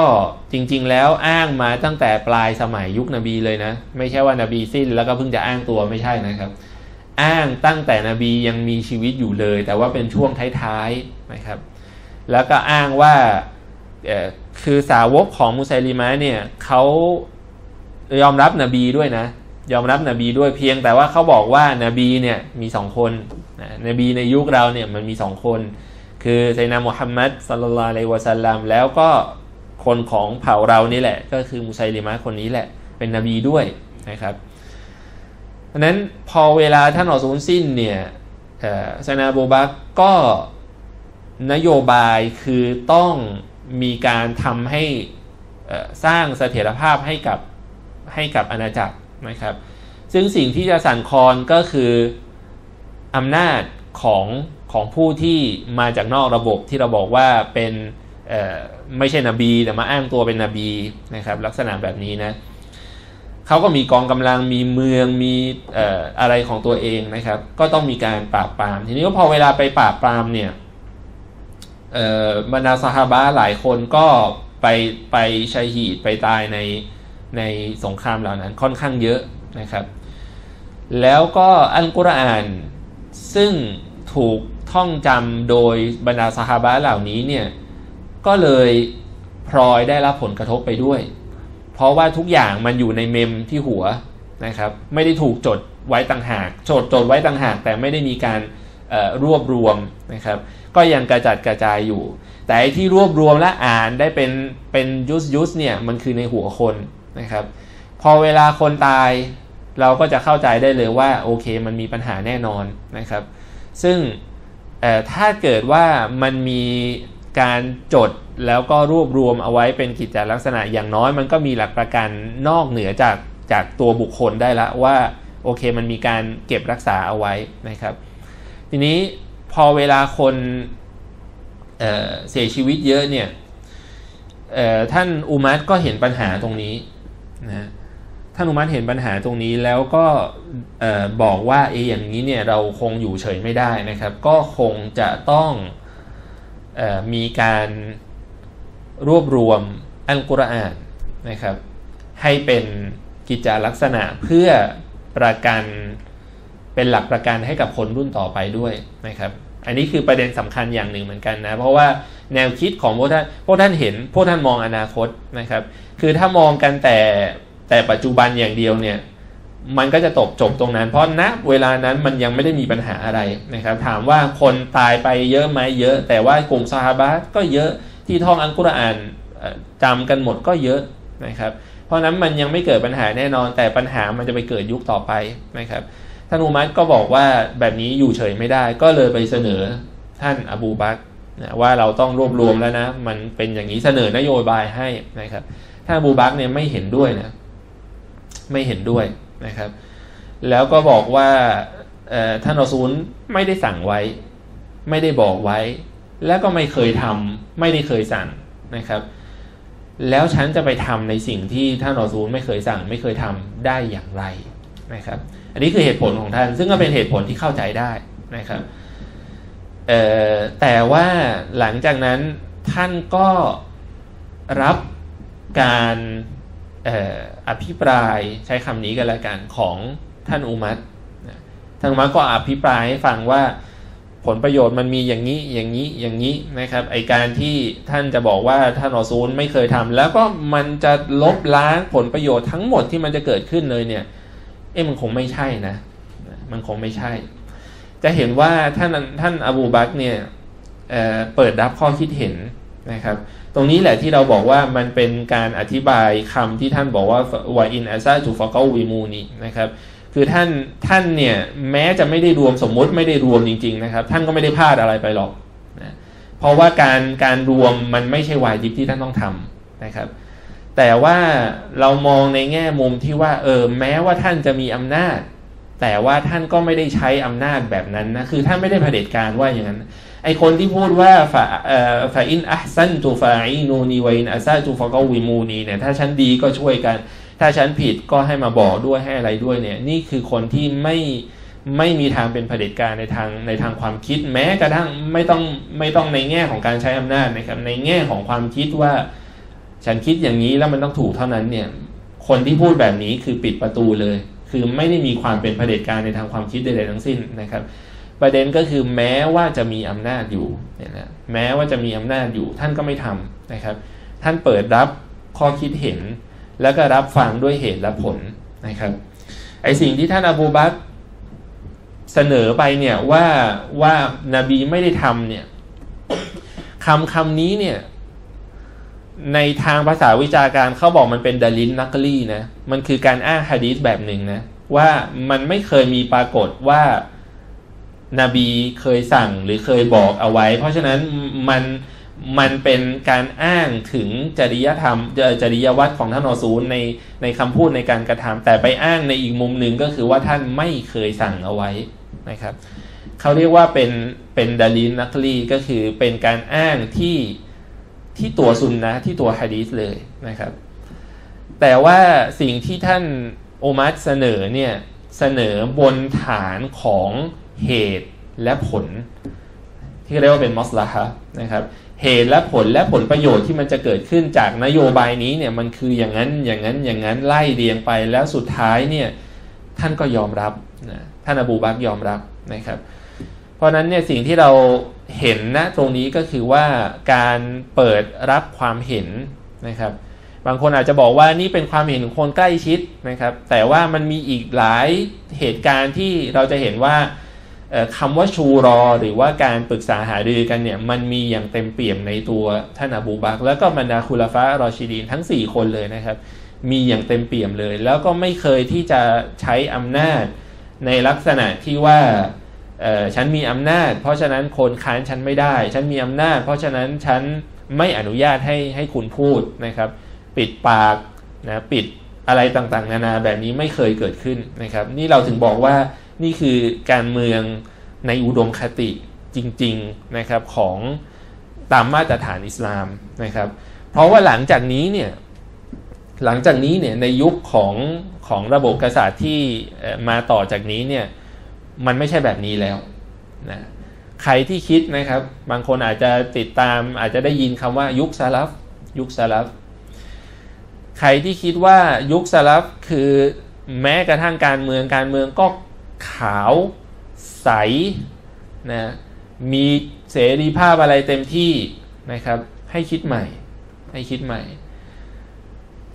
จริงๆแล้วอ้างมาตั้งแต่ปลายสมัยยุคนบีเลยนะไม่ใช่ว่านบีสิ้นแล้วก็เพิ่งจะอ้างตัวไม่ใช่นะครับอ้างตั้งแต่นบียังมีชีวิตอยู่เลยแต่ว่าเป็นช่วงท้ายๆนะครับแล้วก็อ้างว่าคือสาวกของมูไซลิมะห์เนี่ยเขายอมรับนบีด้วยนะยอมรับนบีด้วยเพียงแต่ว่าเขาบอกว่านบีเนี่ยมีสองคนนบีในยุคเราเนี่ยมันมีสองคนคือไซนามุฮัมมัดศ็อลลัลลอฮุอะลัยฮิวะซัลลัมแล้วก็คนของเผ่าเรานี่แหละก็คือมูไซลิมะห์คนนี้แหละเป็นนบีด้วยนะครับเพราะนั้นพอเวลาท่านรอซูลสิ้นเนี่ยไซนาอบูบักรก็นโยบายคือต้องมีการทำให้สร้างเสถียรภาพให้กับให้กับอาณาจักรนะครับซึ่งสิ่งที่จะสั่นคลอนก็คืออำนาจของของผู้ที่มาจากนอกระบบที่เราบอกว่าเป็นไม่ใช่นบีแต่มาอ้างตัวเป็นนบีนะครับลักษณะแบบนี้นะเขาก็มีกองกำลังมีเมืองมี อ, อะไรของตัวเองนะครับก็ต้องมีการปราบปรามทีนี้ก็พอเวลาไปปราบปรามเนี่ยบรรดาซอฮาบะห์หลายคนก็ไปไปชะฮีดไปตายในในสงครามเหล่านั้นค่อนข้างเยอะนะครับแล้วก็อัลกุรอานซึ่งถูกท่องจำโดยบรรดาซอฮาบะห์เหล่านี้เนี่ยก็เลยพลอยได้รับผลกระทบไปด้วยเพราะว่าทุกอย่างมันอยู่ในเมมที่หัวนะครับไม่ได้ถูกจดไว้ต่างหากจดจดไว้ต่างหากแต่ไม่ได้มีการรวบรวมนะครับก็ยังกระจัดกระจายอยู่แต่ที่รวบรวมและอ่านได้เป็นเป็นยุสยุสเนี่ยมันคือในหัวคนนะครับพอเวลาคนตายเราก็จะเข้าใจได้เลยว่าโอเคมันมีปัญหาแน่นอนนะครับซึ่งถ้าเกิดว่ามันมีการจดแล้วก็รวบรวมเอาไว้เป็นกิจลักษณะอย่างน้อยมันก็มีหลักประกันนอกเหนือจากจากตัวบุคคลได้ละว่าโอเคมันมีการเก็บรักษาเอาไว้นะครับทีนี้พอเวลาคนเอ่อเสียชีวิตเยอะเนี่ยเอ่อท่านอุมัรก็เห็นปัญหาตรงนี้นะท่านอุมัรเห็นปัญหาตรงนี้แล้วก็เอ่อบอกว่าเออย่างนี้เนี่ยเราคงอยู่เฉยไม่ได้นะครับก็คงจะต้องเอ่อมีการรวบรวมอัลกุรอานนะครับให้เป็นกิจจลักษณะเพื่อประกันเป็นหลักประกันให้กับคนรุ่นต่อไปด้วยนะครับอันนี้คือประเด็นสำคัญอย่างหนึ่งเหมือนกันนะเพราะว่าแนวคิดของพวกท่านพวกท่านเห็นพวกท่านมองอนาคตนะครับคือถ้ามองกันแต่แต่ปัจจุบันอย่างเดียวเนี่ยมันก็จะตกจบตรงนั้นเพราะณเวลานั้นมันยังไม่ได้มีปัญหาอะไรนะครับถามว่าคนตายไปเยอะไหมเยอะแต่ว่ากลุ่มซอฮาบะห์ก็เยอะที่ท่องอัลกุรอานจำกันหมดก็เยอะนะครับเพราะนั้นมันยังไม่เกิดปัญหาแน่นอนแต่ปัญหามันจะไปเกิดยุคต่อไปนะครับท่านอุมัรก็บอกว่าแบบนี้อยู่เฉยไม่ได้ก็เลยไปเสนอท่านอบูบักรนะว่าเราต้องรวบรวมแล้วนะมันเป็นอย่างนี้เสนอนโยบายให้นะครับท่านอบูบักรเนี่ยไม่เห็นด้วยนะไม่เห็นด้วยนะครับแล้วก็บอกว่าท่านรอซูลไม่ได้สั่งไว้ไม่ได้บอกไว้แล้วก็ไม่เคยทำไม่ได้เคยสั่งนะครับแล้วฉันจะไปทำในสิ่งที่ท่านรอซูลไม่เคยสั่งไม่เคยทำได้อย่างไรนะครับอันนี้คือเหตุผลของท่านซึ่งก็เป็นเหตุผลที่เข้าใจได้นะครับแต่ว่าหลังจากนั้นท่านก็รับการอภิปรายใช้คำนี้กันละกันของท่านอุมัรท่านอุมัรก็อภิปรายให้ฟังว่าผลประโยชน์มันมีอย่างนี้อย่างนี้อย่างนี้นะครับไอการที่ท่านจะบอกว่าท่านรอซูลไม่เคยทำแล้วก็มันจะลบล้างผลประโยชน์ทั้งหมดที่มันจะเกิดขึ้นเลยเนี่ยเอ๊ะมันคงไม่ใช่นะมันคงไม่ใช่จะเห็นว่าท่านท่านอบูบักรเนี่ย เอ่อ เปิดรับข้อคิดเห็นนะครับตรงนี้แหละที่เราบอกว่ามันเป็นการอธิบายคำที่ท่านบอกว่าวาอินอาซาจูฟะกอวีมูนีนะครับคือท่านท่านเนี่ยแม้จะไม่ได้รวมสมมติไม่ได้รวมจริงๆนะครับท่านก็ไม่ได้พลาดอะไรไปหรอกนะเพราะว่าการการรวมมันไม่ใช่วาญิบที่ท่านต้องทำนะครับแต่ว่าเรามองในแง่มุมที่ว่าเออแม้ว่าท่านจะมีอำนาจแต่ว่าท่านก็ไม่ได้ใช้อำนาจแบบนั้นนะคือท่านไม่ได้เผด็จการว่าอย่างนั้นไอคนที่พูดว่าฟะเอ่อฟะอินอะห์ซันตุฟะอีนูนีวะอินอะซาตุฟะกอวิมูนีเนี่ยถ้าฉันดีก็ช่วยกัน ถ้าฉันผิดก็ให้มาบอกด้วยให้อะไรด้วยเนี่ยนี่คือคนที่ไม่ไม่มีทางเป็นเผด็จการในทางในทางความคิดแม้กระทั่งไม่ต้องไม่ต้องในแง่ของการใช้อำนาจนะครับในแง่ของความคิดว่าฉันคิดอย่างนี้แล้วมันต้องถูกเท่านั้นเนี่ยคนที่พูดแบบนี้คือปิดประตูเลยคือไม่ได้มีความเป็นเผด็จการในทางความคิดใดๆทั้งสิ้นนะครับประเด็นก็คือแม้ว่าจะมีอำนาจอยู่เนี่ยนะแม้ว่าจะมีอำนาจอยู่ท่านก็ไม่ทำนะครับท่านเปิดรับข้อคิดเห็นแล้วก็รับฟังด้วยเหตุและผลนะครับไอสิ่งที่ท่านอบูบักรเสนอไปเนี่ยว่าว่านบีไม่ได้ทำเนี่ยคำคำนี้เนี่ยในทางภาษาวิชาการเขาบอกมันเป็นดะลิลนักลีนะมันคือการอ้างหะดีษแบบหนึ่งนะว่ามันไม่เคยมีปรากฏว่านบีเคยสั่งหรือเคยบอกเอาไว้เพราะฉะนั้นมันมันเป็นการอ้างถึงจริยธรรมจริยวัตรของท่านรอซูลในในคำพูดในการกระทำแต่ไปอ้างในอีกมุมหนึ่งก็คือว่าท่านไม่เคยสั่งเอาไว้นะครับเขาเรียกว่าเป็นเป็นดะลิลนักลีก็คือเป็นการอ้างที่ที่ตัวซุนนะห์ที่ตัวหะดีษเลยนะครับแต่ว่าสิ่งที่ท่านโอมัรเสนอเนี่ยเสนอบนฐานของเหตุและผลที่เรียกว่าเป็นมัสลาฮะห์นะครับเหตุและผลและผลประโยชน์ที่มันจะเกิดขึ้นจากนโยบายนี้เนี่ยมันคืออย่างนั้นอย่างนั้นอย่างนั้นไล่เรียงไปแล้วสุดท้ายเนี่ยท่านก็ยอมรับนะท่านอบูบักรยอมรับนะครับเพราะฉะนั้นเนี่ยสิ่งที่เราเห็นนะตรงนี้ก็คือว่าการเปิดรับความเห็นนะครับบางคนอาจจะบอกว่านี่เป็นความเห็นของคนใกล้ชิดนะครับแต่ว่ามันมีอีกหลายเหตุการณ์ที่เราจะเห็นว่าคำว่าชูรอหรือว่าการปรึกษาหารือกันเนี่ยมันมีอย่างเต็มเปี่ยมในตัวท่านอบูบักรแล้วก็บรรดาคุลาฟะห์รอชิดีนทั้งสี่คนเลยนะครับมีอย่างเต็มเปี่ยมเลยแล้วก็ไม่เคยที่จะใช้อำนาจในลักษณะที่ว่าฉันมีอำนาจเพราะฉะนั้นคนค้านฉันไม่ได้ฉันมีอำนาจเพราะฉะนั้นฉันไม่อนุญาตให้ให้คุณพูดนะครับปิดปากนะปิดอะไรต่างๆนานาแบบนี้ไม่เคยเกิดขึ้นนะครับนี่เราถึงบอกว่านี่คือการเมืองในอุดมคติจริงๆนะครับของตามมาตรฐานอิสลามนะครับเพราะว่าหลังจากนี้เนี่ยหลังจากนี้เนี่ยในยุคของของระบบกษัตริย์ที่มาต่อจากนี้เนี่ยมันไม่ใช่แบบนี้แล้วนะใครที่คิดนะครับบางคนอาจจะติดตามอาจจะได้ยินคำว่ายุคซาลัฟยุคซาลัฟใครที่คิดว่ายุคซาลัฟคือแม้กระทั่งการเมืองการเมืองก็ขาวใสนะมีเสรีภาพอะไรเต็มที่นะครับให้คิดใหม่ให้คิดใหม่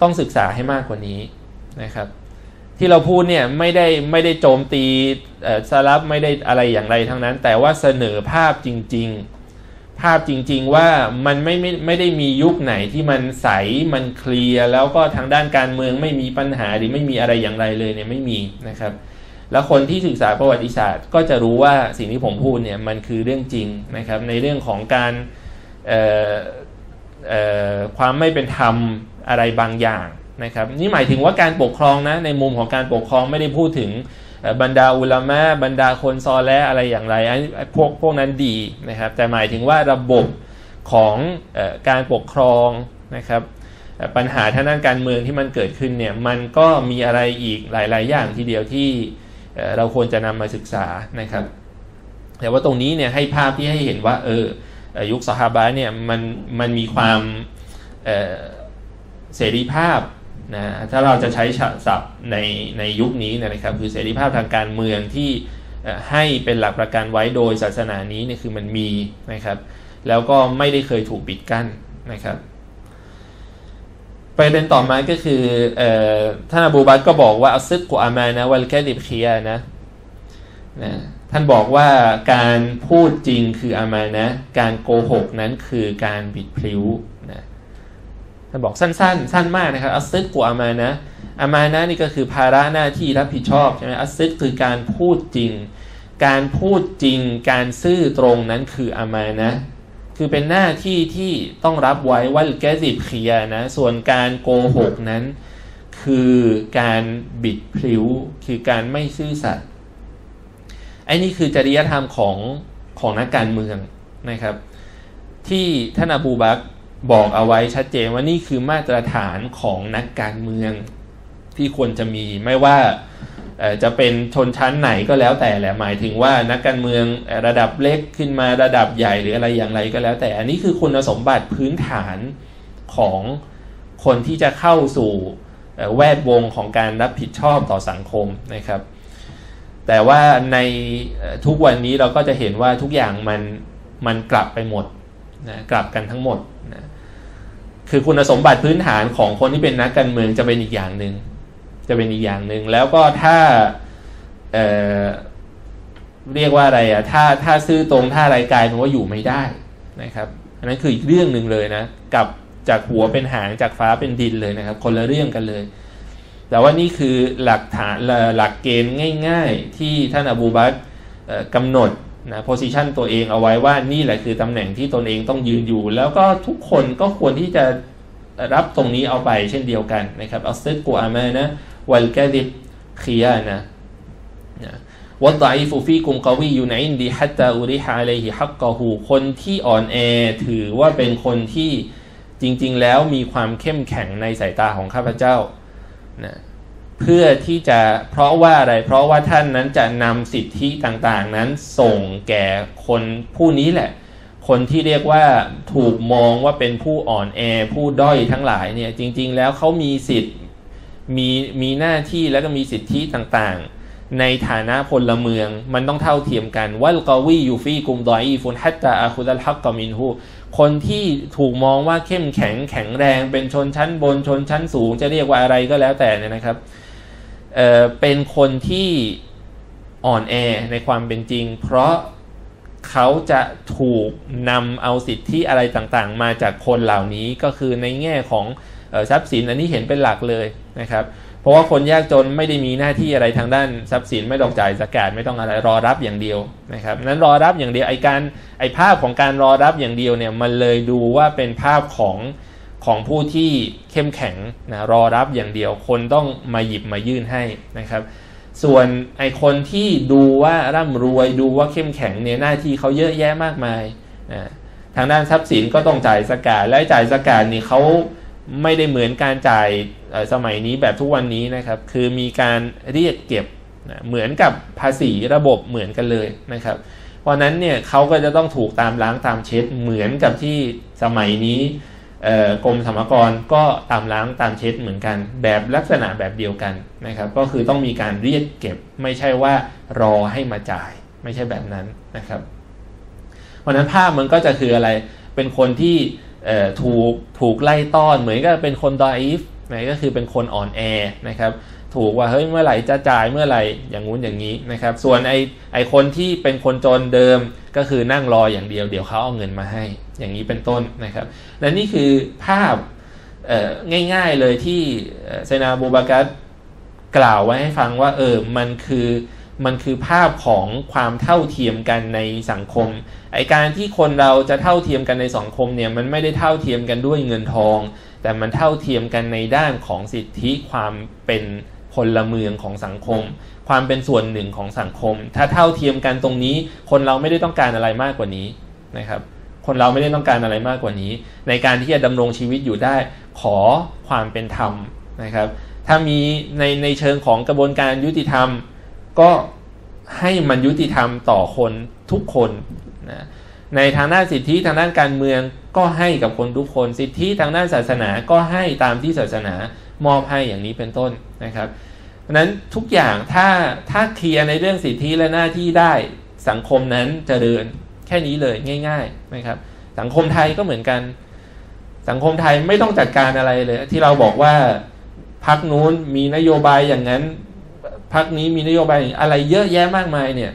ต้องศึกษาให้มากกว่านี้นะครับที่เราพูดเนี่ยไม่ได้ไม่ได้โจมตีสารับไม่ได้อะไรอย่างไรทั้งนั้นแต่ว่าเสนอภาพจริงๆภาพจริงๆว่ามันไม่ไม่ไม่ได้มียุคไหนที่มันใสมันเคลียร์แล้วก็ทางด้านการเมืองไม่มีปัญหาหรือไม่มีอะไรอย่างไรเลยเนี่ยไม่มีนะครับแล้วคนที่ศึกษาประวัติศาสตร์ก็จะรู้ว่าสิ่งที่ผมพูดเนี่ยมันคือเรื่องจริงนะครับในเรื่องของการความไม่เป็นธรรมอะไรบางอย่างนะครับนี่หมายถึงว่าการปกครองนะในมุมของการปกครองไม่ได้พูดถึงบรรดาอุลามะบรรดาคนซอและอะไรอย่างไรพวกพวกนั้นดีนะครับแต่หมายถึงว่าระบบของการปกครองนะครับปัญหาทางด้านการเมืองที่มันเกิดขึ้นเนี่ยมันก็มีอะไรอีกหลายๆอย่างทีเดียวที่เราควรจะนำมาศึกษานะครับแต่ว่าตรงนี้เนี่ยให้ภาพที่ให้เห็นว่าเออยุคซอฮาบะห์เนี่ยมันมันมีความเสรีภาพนะถ้าเราจะใช้ศัพท์ในในยุคนี้นะครับคือเสรีภาพทางการเมืองที่ให้เป็นหลักประกันไว้โดยศาสนานี้เนี่ยคือมันมีนะครับแล้วก็ไม่ได้เคยถูกปิดกั้นนะครับประเด็นต่อมาก็คือท่านอบูบักรก็บอกว่าอัสซิดกุอามานะวัลกะดิบคิยานะนะท่านบอกว่าการพูดจริงคืออามานะการโกหกนั้นคือการบิดพลิ้วนะท่านบอกสั้นๆ ส, สั้นมากนะครับอัสซิดกุอามานะอามานะนี่ก็คือภาระหน้าที่รับผิดชอบใช่ไหมอัสซิดคือการพูดจริงการพูดจริงการซื่อตรงนั้นคืออามานะคือเป็นหน้าที่ที่ต้องรับไว้วัลกะซิบคิยานะส่วนการโกหกนั้นคือการบิดพลิ้วคือการไม่ซื่อสัตย์ไอ้นี่คือจริยธรรมของของนักการเมืองนะครับที่ท่านอบูบักรบอกเอาไว้ชัดเจนว่านี่คือมาตรฐานของนักการเมือง ที่ควรจะมีไม่ว่าจะเป็นชนชั้นไหนก็แล้วแต่แหละหมายถึงว่านักการเมืองระดับเล็กขึ้นมาระดับใหญ่หรืออะไรอย่างไรก็แล้วแต่อันนี้คือคุณสมบัติพื้นฐานของคนที่จะเข้าสู่แวดวงของการรับผิดชอบต่อสังคมนะครับแต่ว่าในทุกวันนี้เราก็จะเห็นว่าทุกอย่างมันมันกลับไปหมดนะกลับกันทั้งหมดนะคือคุณสมบัติพื้นฐานของคนที่เป็นนักการเมืองจะเป็นอีกอย่างหนึ่งจะเป็นอีกอย่างหนึ่งแล้วก็ถ้า เอ่อ เรียกว่าอะไรอ่ะถ้าถ้าซื่อตรงถ้าอะไรกลายเป็นว่าอยู่ไม่ได้นะครับอันนั้นคืออีกเรื่องหนึ่งเลยนะกับจากหัวเป็นหางจากฟ้าเป็นดินเลยนะครับคนละเรื่องกันเลยแต่ว่านี่คือหลักฐานหลักเกณฑ์ง่ายๆที่ท่านอบูบักรกำหนดนะโพสิชันตัวเองเอาไว้ว่านี่แหละคือตำแหน่งที่ตนเองต้องยืนอยู่แล้วก็ทุกคนก็ควรที่จะรับตรงนี้เอาไปเช่นเดียวกันนะครับอัสซิดกุอามานะวัลกะดิบคียานะวัดดะอีฟุฟีกุมกะวียุนอินดีฮัตตาอุริฮะอะลัยฮิฮักกะฮูคนที่อ่อนแอถือว่าเป็นคนที่จริงๆแล้วมีความเข้มแข็งในสายตาของข้าพเจ้านะเพื่อที่จะเพราะว่าอะไรเพราะว่าท่านนั้นจะนำสิทธิต่างๆนั้นส่งแก่คนผู้นี้แหละคนที่เรียกว่าถูกมองว่าเป็นผู้อ่อนแอผู้ด้อยทั้งหลายเนี่ยจริงๆแล้วเขามีสิทธิ์มีมีหน้าที่แล้วก็มีสิทธิต่างๆในฐานะพลเมืองมันต้องเท่าเทียมกันวัลกอวียูฟีกุมดอยอีฟุนฮัตตาอาคุดัลฮักกามินฮูคนที่ถูกมองว่าเข้มแข็งแข็งแรงเป็นชนชั้นบนชนชั้นสูงจะเรียกว่าอะไรก็แล้วแต่เนี่ยนะครับเอ่อเป็นคนที่อ่อนแอในความเป็นจริงเพราะเขาจะถูกนำเอาสิทธิอะไรต่างๆมาจากคนเหล่านี้ก็คือในแง่ของทรัพย์สินอันนี้เห็นเป็นหลักเลยนะครับเพราะว่าคนยากจนไม่ได้มีหน้าที่อะไรทางด้านทรัพย์สินไม่ต้องจ่ายสกาดไม่ต้องอะไรรอรับอย่างเดียวนะครับนั้นรอรับอย่างเดียวไอ้การไอ้ภาพของการรอรับอย่างเดียวเนี่ยมันเลยดูว่าเป็นภาพของของผู้ที่เข้มแข็งนะรอรับอย่างเดียวคนต้องมาหยิบมายื่นให้นะครับส่วนไอคนที่ดูว่าร่ำรวยดูว่าเข้มแข็งเนี่ยหน้าที่เขาเยอะแยะมากมายนะทางด้านทรัพย์สินก็ต้องจ่ายสกาดและจ่ายสกาดนี่เขาไม่ได้เหมือนการจ่ายสมัยนี้แบบทุกวันนี้นะครับคือมีการเรียกเก็บนะเหมือนกับภาษีระบบเหมือนกันเลยนะครับเพราะนั้นเนี่ยเขาก็จะต้องถูกตามล้างตามเช็ดเหมือนกับที่สมัยนี้กรมสรรพากรก็ตามล้างตามเช็ดเหมือนกันแบบลักษณะแบบเดียวกันนะครับก็คือต้องมีการเรียกเก็บไม่ใช่ว่ารอให้มาจ่ายไม่ใช่แบบนั้นนะครับเพราะนั้นภาพมันก็จะคืออะไรเป็นคนที่ถูกถูกไล่ต้อนเหมือนกับเป็นคนดอยฟนะก็คือเป็นคนอ่อนแอนะครับถูกว่าเฮ้ยเมื่อไหร่จะจ่ายเมื่อไหร่อย่างงู้นอย่างนี้นะครับส่วนไอไอคนที่เป็นคนจนเดิมก็คือนั่งรออย่างเดียวเดี๋ยวเขาเอาเงินมาให้อย่างนี้เป็นต้นนะครับและนี่คือภาพง่ายๆเลยที่ไซนาบูบากัดกล่าวไว้ให้ฟังว่าเออมันคือมันคือภาพของความเท่าเทียมกันในสังคมไอการที่คนเราจะเท่าเทียมกันในสังคมเนี่ยมันไม่ได้เท่าเทียมกันด้วยเงินทองแต่มันเท่าเทียมกันในด้านของสิทธิความเป็นพลเมืองของสังคมความเป็นส่วนหนึ่งของสังคมถ้าเท่าเทียมกันตรงนี้คนเราไม่ได้ต้องการอะไรมากกว่านี้นะครับคนเราไม่ได้ต้องการอะไรมากกว่านี้ในการที่จะดำรงชีวิตอยู่ได้ขอความเป็นธรรมนะครับถ้ามีในในเชิงของกระบวนการยุติธรรมก็ให้มันยุติธรรมต่อคนทุกคนนะในทางด้านสิทธิทางด้านการเมืองก็ให้กับคนทุกคนสิทธิทางด้านศาสนาก็ให้ตามที่ศาสนามอบให้อย่างนี้เป็นต้นนะครับเพราะฉะนั้นทุกอย่างถ้าถ้าเคลียร์ในเรื่องสิทธิและหน้าที่ได้สังคมนั้นเจริญแค่นี้เลยง่ายๆนะครับสังคมไทยก็เหมือนกันสังคมไทยไม่ต้องจัดการอะไรเลยที่เราบอกว่าพรรคนู้นมีนโยบายอย่างนั้นพรรคนี้มีนโยบายอะไรเยอะแยะมากมายเนี่ย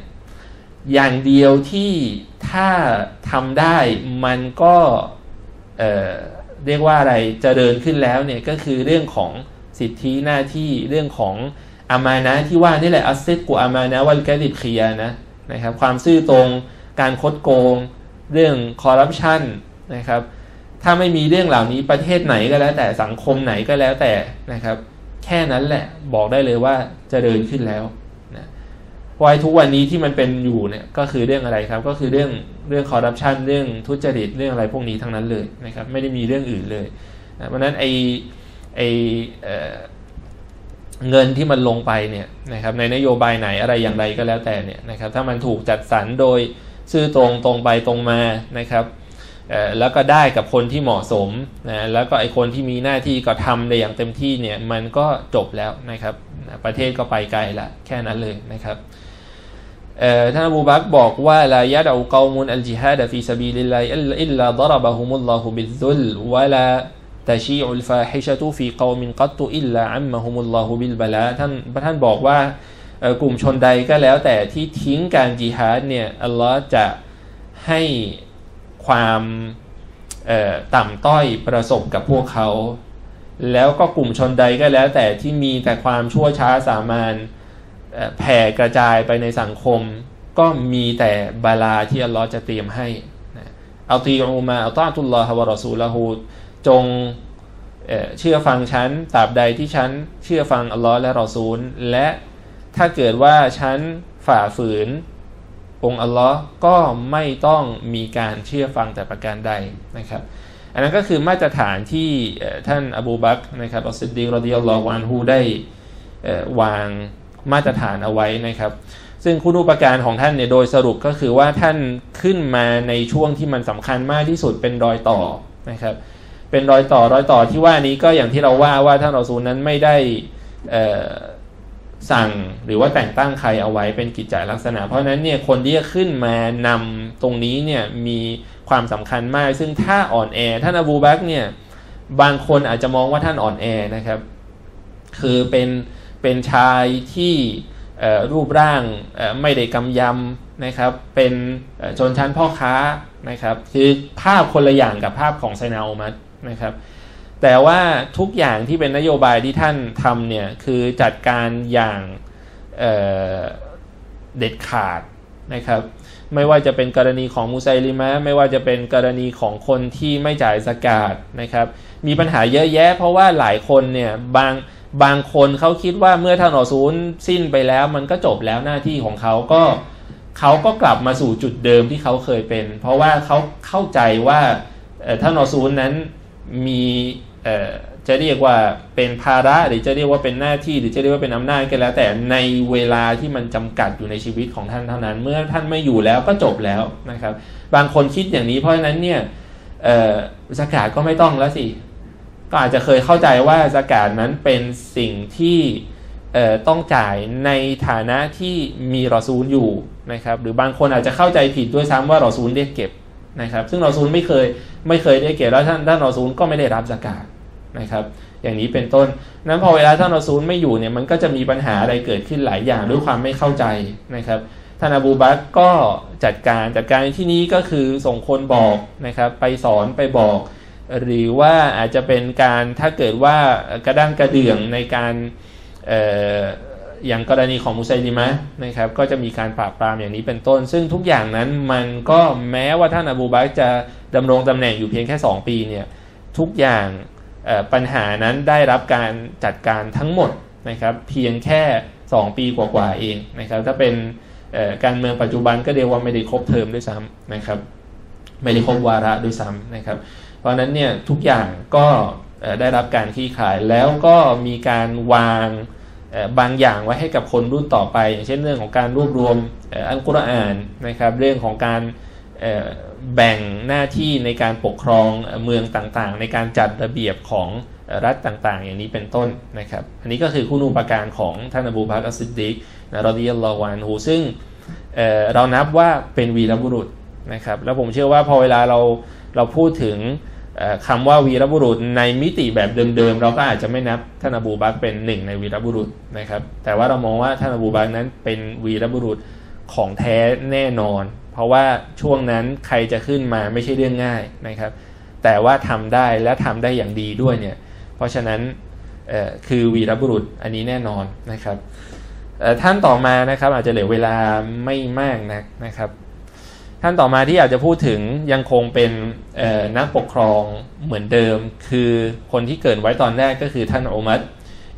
อย่างเดียวที่ถ้าทำได้มันก็เอ่อเรียกว่าอะไรเจริญขึ้นแล้วเนี่ยก็คือเรื่องของสิทธิหน้าที่เรื่องของอามานะที่ว่านี่แหละอัสซิดกุอามานะวัลกะดิบคียานะนะครับความซื่อตรงการคดโกงเรื่องคอร์รัปชันนะครับถ้าไม่มีเรื่องเหล่านี้ประเทศไหนก็แล้วแต่สังคมไหนก็แล้วแต่นะครับแค่นั้นแหละบอกได้เลยว่าเจริญขึ้นแล้วนะเพราะไอ้ทุกวันนี้ที่มันเป็นอยู่เนี่ยก็คือเรื่องอะไรครับก็คือเรื่องเรื่องคอร์รัปชันเรื่องทุจริตเรื่องอะไรพวกนี้ทั้งนั้นเลยนะครับไม่ได้มีเรื่องอื่นเลยนะเพราะนั้นไอ้ไอ้ เงินที่มันลงไปเนี่ยนะครับในนโยบายไหนอะไรอย่างไรก็แล้วแต่เนี่ยนะครับถ้ามันถูกจัดสรรโดยซื่อตรงตรงไปตรงมานะครับแล้วก็ได้กับคนที่เหมาะสมนะแล้วก็ไอคนที่มีหน้าที่ก็ทำได้อย่างเต็มที่เนี่ยมันก็จบแล้วนะครับประเทศก็ไปไกลละแค่นั้นเลยนะครับท่านอบูบักรบอกว่าลายะดะอูกอมุนอัลจิฮาดะฟีซะบีลิลลาฮิอิลลาฎะรบะฮุมุลลอฮุบิซซุลวะลาตะชีอุลฟาฮิชะตุฟีกอมินกัตตุอิลลาอัมมะฮุมุลลอฮุบิลบะลาท่านท่านบอกว่ากลุ่มชนใดก็แล้วแต่ที่ทิ้งการจิฮาดเนี่ยอัลเลาะห์จะให้ความต่ำต้อยประสบกับพวกเขาแล้วก็กลุ่มชนใดก็แล้วแต่ที่มีแต่ความชั่วช้าสามานแผ่กระจายไปในสังคมก็มีแต่บาลาที่อัลลอฮ์จะเตรียมให้อัลติอูมาอัลตอตุลลอฮ์วะรอซูละฮูจงเชื่อฟังฉันตราบใดที่ฉันเชื่อฟังอัลลอฮ์และรอซูลและถ้าเกิดว่าฉันฝ่าฝืนองค์อัลลอฮ์ก็ไม่ต้องมีการเชื่อฟังแต่ประการใดนะครับอันนั้นก็คือมาตรฐานที่ท่านอบูบักรนะครับอัสซิดดีกรอฎิยัลลอฮุอันฮุได้วางมาตรฐานเอาไว้นะครับซึ่งคุณูปการของท่านเนี่ยโดยสรุปก็คือว่าท่านขึ้นมาในช่วงที่มันสำคัญมากที่สุดเป็นรอยต่อนะครับเป็นรอยต่อรอยต่อที่ว่านี้ก็อย่างที่เราว่าว่าท่านรอซูลนั้นไม่ได้สั่งหรือว่าแต่งตั้งใครเอาไว้เป็นกิจจลักษณะเพราะนั้นเนี่ยคนที่จะขึ้นมานำตรงนี้เนี่ยมีความสำคัญมากซึ่งถ้าอ่อนแอท่านอบูบักรเนี่ยบางคนอาจจะมองว่าท่านอ่อนแอนะครับคือเป็นเป็นชายที่รูปร่างไม่ได้กำยำนะครับเป็นชนชั้นพ่อค้านะครับคือภาพคนละอย่างกับภาพของไซนาอุมัรนะครับแต่ว่าทุกอย่างที่เป็นนโยบายที่ท่านทำเนี่ยคือจัดการอย่างเอ่อเด็ดขาดนะครับไม่ว่าจะเป็นกรณีของมุซัยลิมะห์ไม่ว่าจะเป็นกรณีของคนที่ไม่จ่ายซะกาตนะครับมีปัญหาเยอะแยะเพราะว่าหลายคนเนี่ยบางบางคนเขาคิดว่าเมื่อท่านรอซูลสิ้นไปแล้วมันก็จบแล้วหน้าที่ของเขาก็เขาก็กลับมาสู่จุดเดิมที่เขาเคยเป็นเพราะว่าเขาเข้าใจว่าท่านรอซูลนั้นมีจะเรียกว่าเป็นภาระหรือจะเรียกว่าเป็นหน้าที่หรือจะเรียกว่าเป็นอำนาจก็แล้วแต่ในเวลาที่มันจำกัดอยู่ในชีวิตของท่านเท่านั้นเมื่อท่านไม่อยู่แล้วก็จบแล้วนะครับบางคนคิดอย่างนี้เพราะฉะนั้นเนี่ยซะกาตก็ไม่ต้องแล้วสิก็อาจจะเคยเข้าใจว่าซะกาตนั้นเป็นสิ่งที่ต้องจ่ายในฐานะที่มีรอซูลอยู่นะครับหรือบางคนอาจจะเข้าใจผิดด้วยซ้ำว่ารอซูลเรียกเก็บนะครับซึ่งรอซูลไม่เคยไม่เคยได้เก็บแล้วท่านท่านรอซูลก็ไม่ได้รับซะกาตนะครับอย่างนี้เป็นต้นนั้นพอเวลาท่านรอซูลไม่อยู่เนี่ยมันก็จะมีปัญหาอะไรเกิดขึ้นหลายอย่างด้วยความไม่เข้าใจนะครับท่านอบูบักรก็จัดการจัดการที่นี้ก็คือส่งคนบอกนะครับไปสอนไปบอกหรือว่าอาจจะเป็นการถ้าเกิดว่ากระด้างกระเดื่องในการเอ่ออย่างกรณีของมุซัยลิมะห์นะครับก็จะมีการปราบปรามอย่างนี้เป็นต้นซึ่งทุกอย่างนั้นมันก็แม้ว่าท่านอบูบักรจะดำรงตำแหน่งอยู่เพียงแค่สองปีเนี่ยทุกอย่างปัญหานั้นได้รับการจัดการทั้งหมดนะครับเพียงแค่สองปีกว่าๆเองนะครับถ้าเป็นการเมืองปัจจุบันก็เรียกว่าไม่ได้ครบเทอมด้วยซ้ำนะครับไม่ได้ครบวาระด้วยซ้ำนะครับเพราะนั้นเนี่ยทุกอย่างก็ได้รับการคลี่คลายแล้วก็มีการวางบางอย่างไว้ให้กับคนรุ่นต่อไปอย่างเช่นเรื่องของการรวบรวมอัลกุรอานนะครับเรื่องของการแบ่งหน้าที่ในการปกครองเมืองต่างๆในการจัดระเบียบของรัฐต่างๆอย่างนี้เป็นต้นนะครับอันนี้ก็คือคุณูปการของท่านอบูบักร อัสซิดดีก รอฎิยัลลอฮุอันฮุซึ่งเรานับว่าเป็นวีรบุรุษนะครับแล้วผมเชื่อว่าพอเวลาเราเราพูดถึงคำว่าวีรบุรุษในมิติแบบเดิมๆเราก็อาจจะไม่นับท่านอบูบักรเป็นหนึ่งในวีรบุรุษนะครับแต่ว่าเรามองว่าท่านอบูบักรนั้นเป็นวีรบุรุษของแท้แน่นอนเพราะว่าช่วงนั้นใครจะขึ้นมาไม่ใช่เรื่องง่ายนะครับแต่ว่าทำได้และทำได้อย่างดีด้วยเนี่ยเพราะฉะนั้นคือวีรบุรุษอันนี้แน่นอนนะครับท่านต่อมานะครับอาจจะเหลือเวลาไม่มากนักนะครับท่านต่อมาที่อยากจะพูดถึงยังคงเป็นนักปกครองเหมือนเดิมคือคนที่เกิดไว้ตอนแรกก็คือท่านอุมัร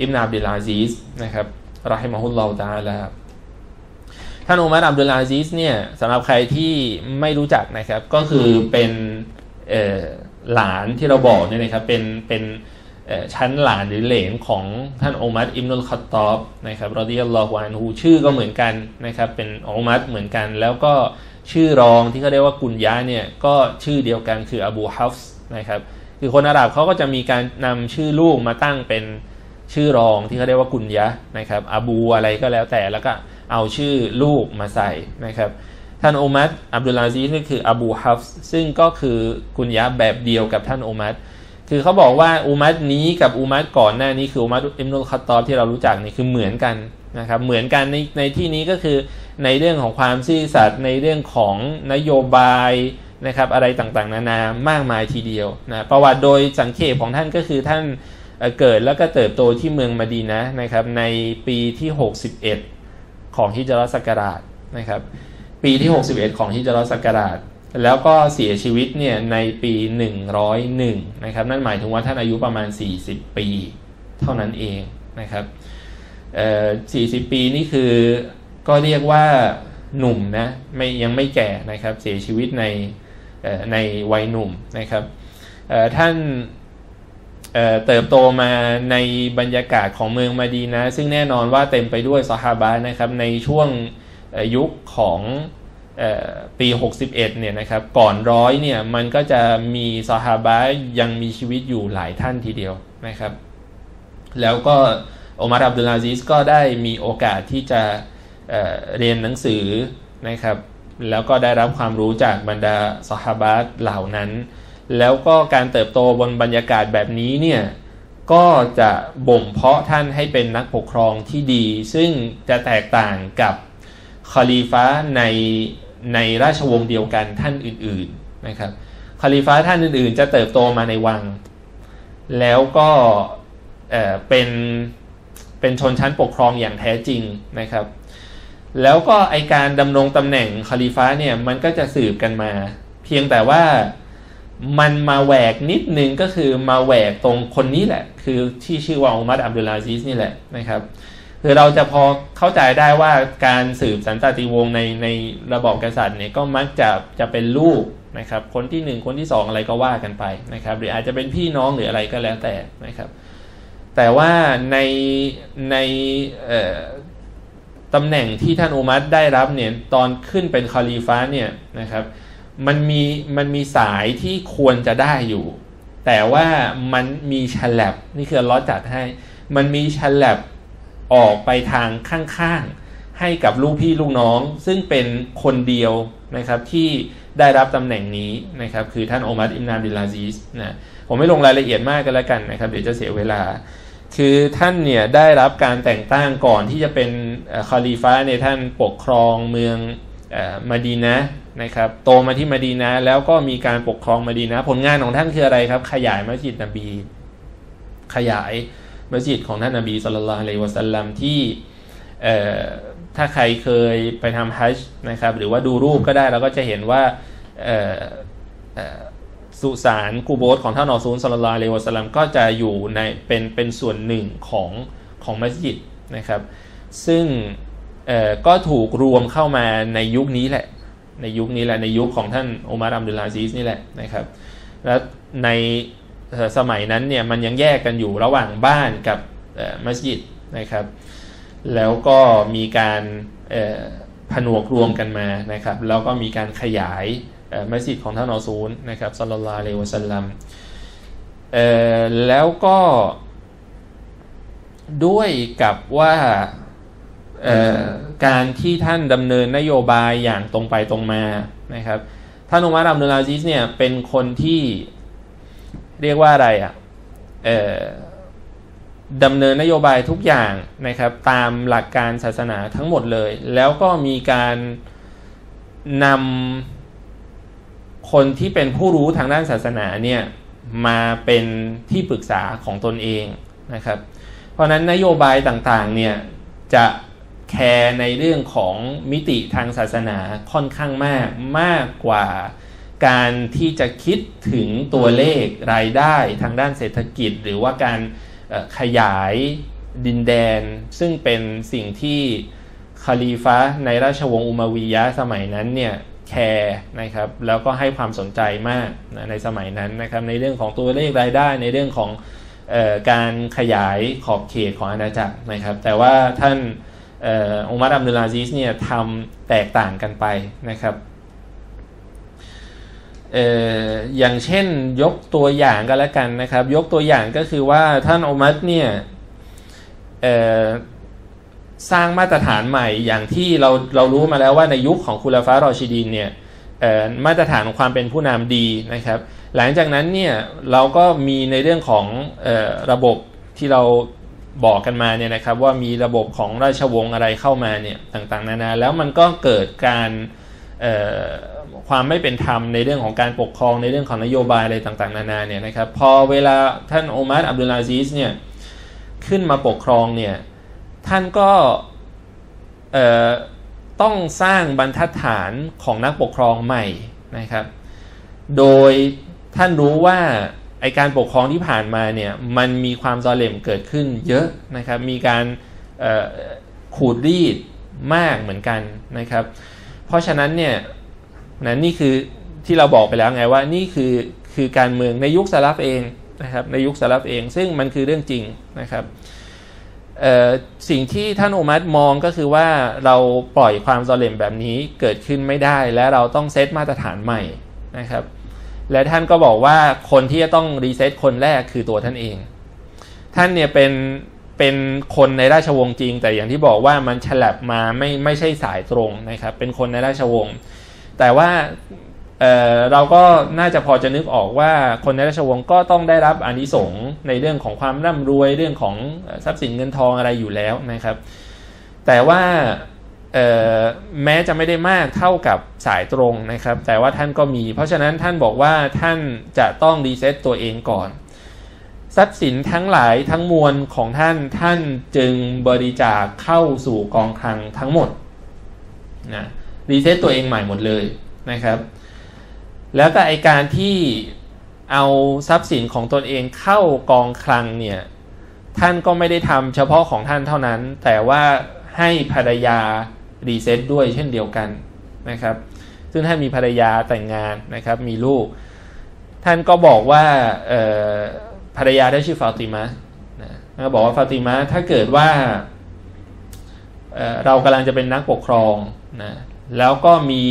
อิบนุอับดุลอาซีซนะครับเราะฮิมะฮุลลอฮุตะอาลาท่านอุมัรอับดุลอาซีซเนี่ยสำหรับใครที่ไม่รู้จักนะครับก็คือเป็นหลานที่เราบอกเนี่ยนะครับเป็นเป็น ชั้นหลานหรือเหลนของท่านอุมัรอิบนุลค็อฏฏอบนะครับรอฎิยัลลอฮุอันฮุชื่อก็เหมือนกันนะครับเป็นอุมัรเหมือนกันแล้วก็ชื่อรองที่เขาเรียกว่ากุนยะเนี่ยก็ชื่อเดียวกันคืออบูฮัฟส์นะครับคือคนอาหรับเขาก็จะมีการนำชื่อลูกมาตั้งเป็นชื่อรองที่เขาเรียกว่ากุนยะนะครับอบูอะไรก็แล้วแต่แล้วก็เอาชื่อลูกมาใส่นะครับท่านอุมัรอับดุลอาซีซก็คืออบูฮัฟส์ซึ่งก็คือกุนยะแบบเดียวกับท่านอุมัรคือเขาบอกว่าอุมัรนี้กับอุมัรก่อนหน้านี้คืออุมัรอิบนุลค็อฏฏอบที่เรารู้จักนี่คือเหมือนกันนะครับเหมือนกันในในที่นี้ก็คือในเรื่องของความซื่อสัตย์ในเรื่องของนโยบายนะครับอะไรต่างๆนานามากมายทีเดียวนะประวัติโดยสังเขปของท่านก็คือท่านเกิดแล้วก็เติบโตที่เมืองมะดีนะห์นะครับในปีที่หกสิบเอ็ดของฮิจเราะห์ศักราชนะครับปีที่หกสิบเอ็ดของฮิจเราะห์ศักราชแล้วก็เสียชีวิตเนี่ยในปีหนึ่งร้อยเอ็ดนะครับนั่นหมายถึงว่าท่านอายุประมาณสี่สิบปีเท่านั้นเองนะครับเอ่อสี่สิบปีนี่คือก็เรียกว่าหนุ่มนะไม่ยังไม่แก่นะครับเสียชีวิตในในวัยหนุ่มนะครับท่านเติบโตมาในบรรยากาศของเมืองมะดีนะห์ซึ่งแน่นอนว่าเต็มไปด้วยซอฮาบะห์นะครับในช่วงยุคของปีหกสิบเอ็ดเนี่ยนะครับก่อนร้อยเนี่ยมันก็จะมีซอฮาบะห์ยังมีชีวิตอยู่หลายท่านทีเดียวนะครับแล้วก็อุมัรอับดุลอาซีซก็ได้มีโอกาสที่จะเอ่อเรียนหนังสือนะครับแล้วก็ได้รับความรู้จากบรรดาซอฮาบะห์เหล่านั้นแล้วก็การเติบโตบนบรรยากาศแบบนี้เนี่ยก็จะบ่มเพาะท่านให้เป็นนักปกครองที่ดีซึ่งจะแตกต่างกับคอลีฟะห์ในในราชวงศ์เดียวกันท่านอื่นๆนะครับคอลีฟะห์ท่านอื่นๆจะเติบโตมาในวังแล้วก็เอ่อเป็นเป็นชนชั้นปกครองอย่างแท้จริงนะครับแล้วก็ไอการดำรงตำแหน่งคอลิฟะห์เนี่ยมันก็จะสืบกันมาเพียงแต่ว่ามันมาแหวกนิดนึงก็คือมาแหวกตรงคนนี้แหละคือที่ชื่อว่าอุมัรอับดุลอาซีซนี่แหละนะครับคือเราจะพอเข้าใจได้ว่าการสืบสันตติวงศ์ในในระบอบกษัตริย์เนี่ยก็มักจะจะเป็นลูกนะครับคนที่หนึ่งคนที่สองอะไรก็ว่ากันไปนะครับหรืออาจจะเป็นพี่น้องหรืออะไรก็แล้วแต่นะครับแต่ว่าในในตำแหน่งที่ท่านอุมัรได้รับเนี่ยตอนขึ้นเป็นคอลีฟะห์เนี่ยนะครับมันมีมันมีสายที่ควรจะได้อยู่แต่ว่ามันมีฉลับนี่คืออัลเลาะห์จัดให้มันมีฉลับออกไปทางข้างๆให้กับลูกพี่ลูกน้องซึ่งเป็นคนเดียวนะครับที่ได้รับตำแหน่งนี้นะครับคือท่านอุมัรอิบนุอับดุลอาซีซนะผมไม่ลงรายละเอียดมากกันแล้วกันนะครับเดี๋ยวจะเสียเวลาคือท่านเนี่ยได้รับการแต่งตั้งก่อนที่จะเป็นคอลีฟะห์ในท่านปกครองเมืองมะดีนะห์นะครับโตมาที่มะดีนะห์แล้วก็มีการปกครองมะดีนะห์ผลงานของท่านคืออะไรครับขยายมัสยิดนบีขยายมัสยิดของท่านนบีศ็อลลัลลอฮุอะลัยฮิวะซัลลัมที่ถ้าใครเคยไปทำฮัจญ์นะครับหรือว่าดูรูปก็ได้เราก็จะเห็นว่าสุสานกูโบสของท่านรอซูลศ็อลลัลลอฮุอะลัยฮิวะซัลลัมก็จะอยู่ในเป็นเป็นส่วนหนึ่งของของมัสยิดนะครับซึ่งก็ถูกรวมเข้ามาในยุคนี้แหละในยุคนี้แหละในยุคของท่านอุมัรอับดุลอาซีซนี่แหละนะครับแล้วในสมัยนั้นเนี่ยมันยังแยกกันอยู่ระหว่างบ้านกับมัสยิดนะครับแล้วก็มีการผนวกรวมกันมานะครับแล้วก็มีการขยายมัสยิดของท่านรอซูลนะครับศ็อลลัลลอฮุอะลัยฮิวะซัลลัมแล้วก็ด้วยกับว่าการที่ท่านดำเนินนโยบายอย่างตรงไปตรงมานะครับท่านอุมัรอับดุลอาซีซเนี่ยเป็นคนที่เรียกว่าอะไรอ่ะดำเนินนโยบายทุกอย่างนะครับตามหลักการศาสนาทั้งหมดเลยแล้วก็มีการนำคนที่เป็นผู้รู้ทางด้านศาสนาเนี่ยมาเป็นที่ปรึกษาของตนเองนะครับเพราะนั้นนโยบายต่างๆเนี่ยจะแคร์ในเรื่องของมิติทางศาสนาค่อนข้างมากมากกว่าการที่จะคิดถึงตัวเลขรายได้ทางด้านเศรษฐกิจหรือว่าการขยายดินแดนซึ่งเป็นสิ่งที่คอลีฟะห์ในราชวงศ์อุมัวิยะห์สมัยนั้นเนี่ยแคร์นะครับแล้วก็ให้ความสนใจมากนะในสมัยนั้นนะครับในเรื่องของตัวเลขรายได้ในเรื่องของ การขยายขอบเขตของอาณาจักรนะครับแต่ว่าท่านอุมัร อับดุลอาซีซเนี่ยทำแตกต่างกันไปนะครับเอ่ออย่างเช่นยกตัวอย่างกันแล้วกันนะครับยกตัวอย่างก็คือว่าท่านอุมัรเนี่ยเอ่อสร้างมาตรฐานใหม่อย่างที่เราเรารู้มาแล้วว่าในยุคของคุลาฟะห์รอชิดีนเนี่ยเอ่อมาตรฐานของความเป็นผู้นำดีนะครับหลังจากนั้นเนี่ยเราก็มีในเรื่องของเอ่อระบบที่เราบอกกันมาเนี่ยนะครับว่ามีระบบของราชวงศ์อะไรเข้ามาเนี่ยต่างๆนานาแล้วมันก็เกิดการเอ่อความไม่เป็นธรรมในเรื่องของการปกครองในเรื่องของนโยบายอะไรต่างๆนานาเนี่ยนะครับพอเวลาท่านอุมัร อับดุลอาซีซเนี่ยขึ้นมาปกครองเนี่ยท่านก็เอ่อต้องสร้างบรรทัดฐานของนักปกครองใหม่นะครับโดยท่านรู้ว่าไอการปกครองที่ผ่านมาเนี่ยมันมีความซอเหล่มเกิดขึ้นเยอะนะครับมีการขูดรีดมากเหมือนกันนะครับเพราะฉะนั้นเนี่ยนะนี่คือที่เราบอกไปแล้วไงว่านี่คือคือการเมืองในยุคซาลาฟเองนะครับในยุคซาลาฟเองซึ่งมันคือเรื่องจริงนะครับสิ่งที่ท่านอุมัรมองก็คือว่าเราปล่อยความซอเหล่มแบบนี้เกิดขึ้นไม่ได้และเราต้องเซตมาตรฐานใหม่นะครับและท่านก็บอกว่าคนที่จะต้องรีเซ็ตคนแรกคือตัวท่านเองท่านเนี่ยเป็นเป็นคนในราชวงศ์จริงแต่อย่างที่บอกว่ามันฉลับมาไม่ไม่ใช่สายตรงนะครับเป็นคนในราชวงศ์แต่ว่า เอ่อ เราก็น่าจะพอจะนึกออกว่าคนในราชวงศ์ก็ต้องได้รับอานิสงส์ในเรื่องของความร่ำรวยเรื่องของทรัพย์สินเงินทองอะไรอยู่แล้วนะครับแต่ว่าแม้จะไม่ได้มากเท่ากับสายตรงนะครับแต่ว่าท่านก็มีเพราะฉะนั้นท่านบอกว่าท่านจะต้องรีเซ็ตตัวเองก่อนทรัพย์สินทั้งหลายทั้งมวลของท่านท่านจึงบริจาคเข้าสู่กองคลังทั้งหมดนะรีเซ็ตตัวเองใหม่หมดเลยนะครับแล้วก็ไอการที่เอาทรัพย์สินของตนเองเข้ากองคลังเนี่ยท่านก็ไม่ได้ทำเฉพาะของท่านเท่านั้นแต่ว่าให้ภรรยารีเซ็ตด้วยเช่นเดียวกันนะครับซึ่งท่านมีภรรยาแต่งงานนะครับมีลูกท่านก็บอกว่าภรรยาได้ชื่อฟาติมะนะก็บอกว่าฟาติมะถ้าเกิดว่า เอ่อ เรากำลังจะเป็นนักปกครองนะแล้วก็มี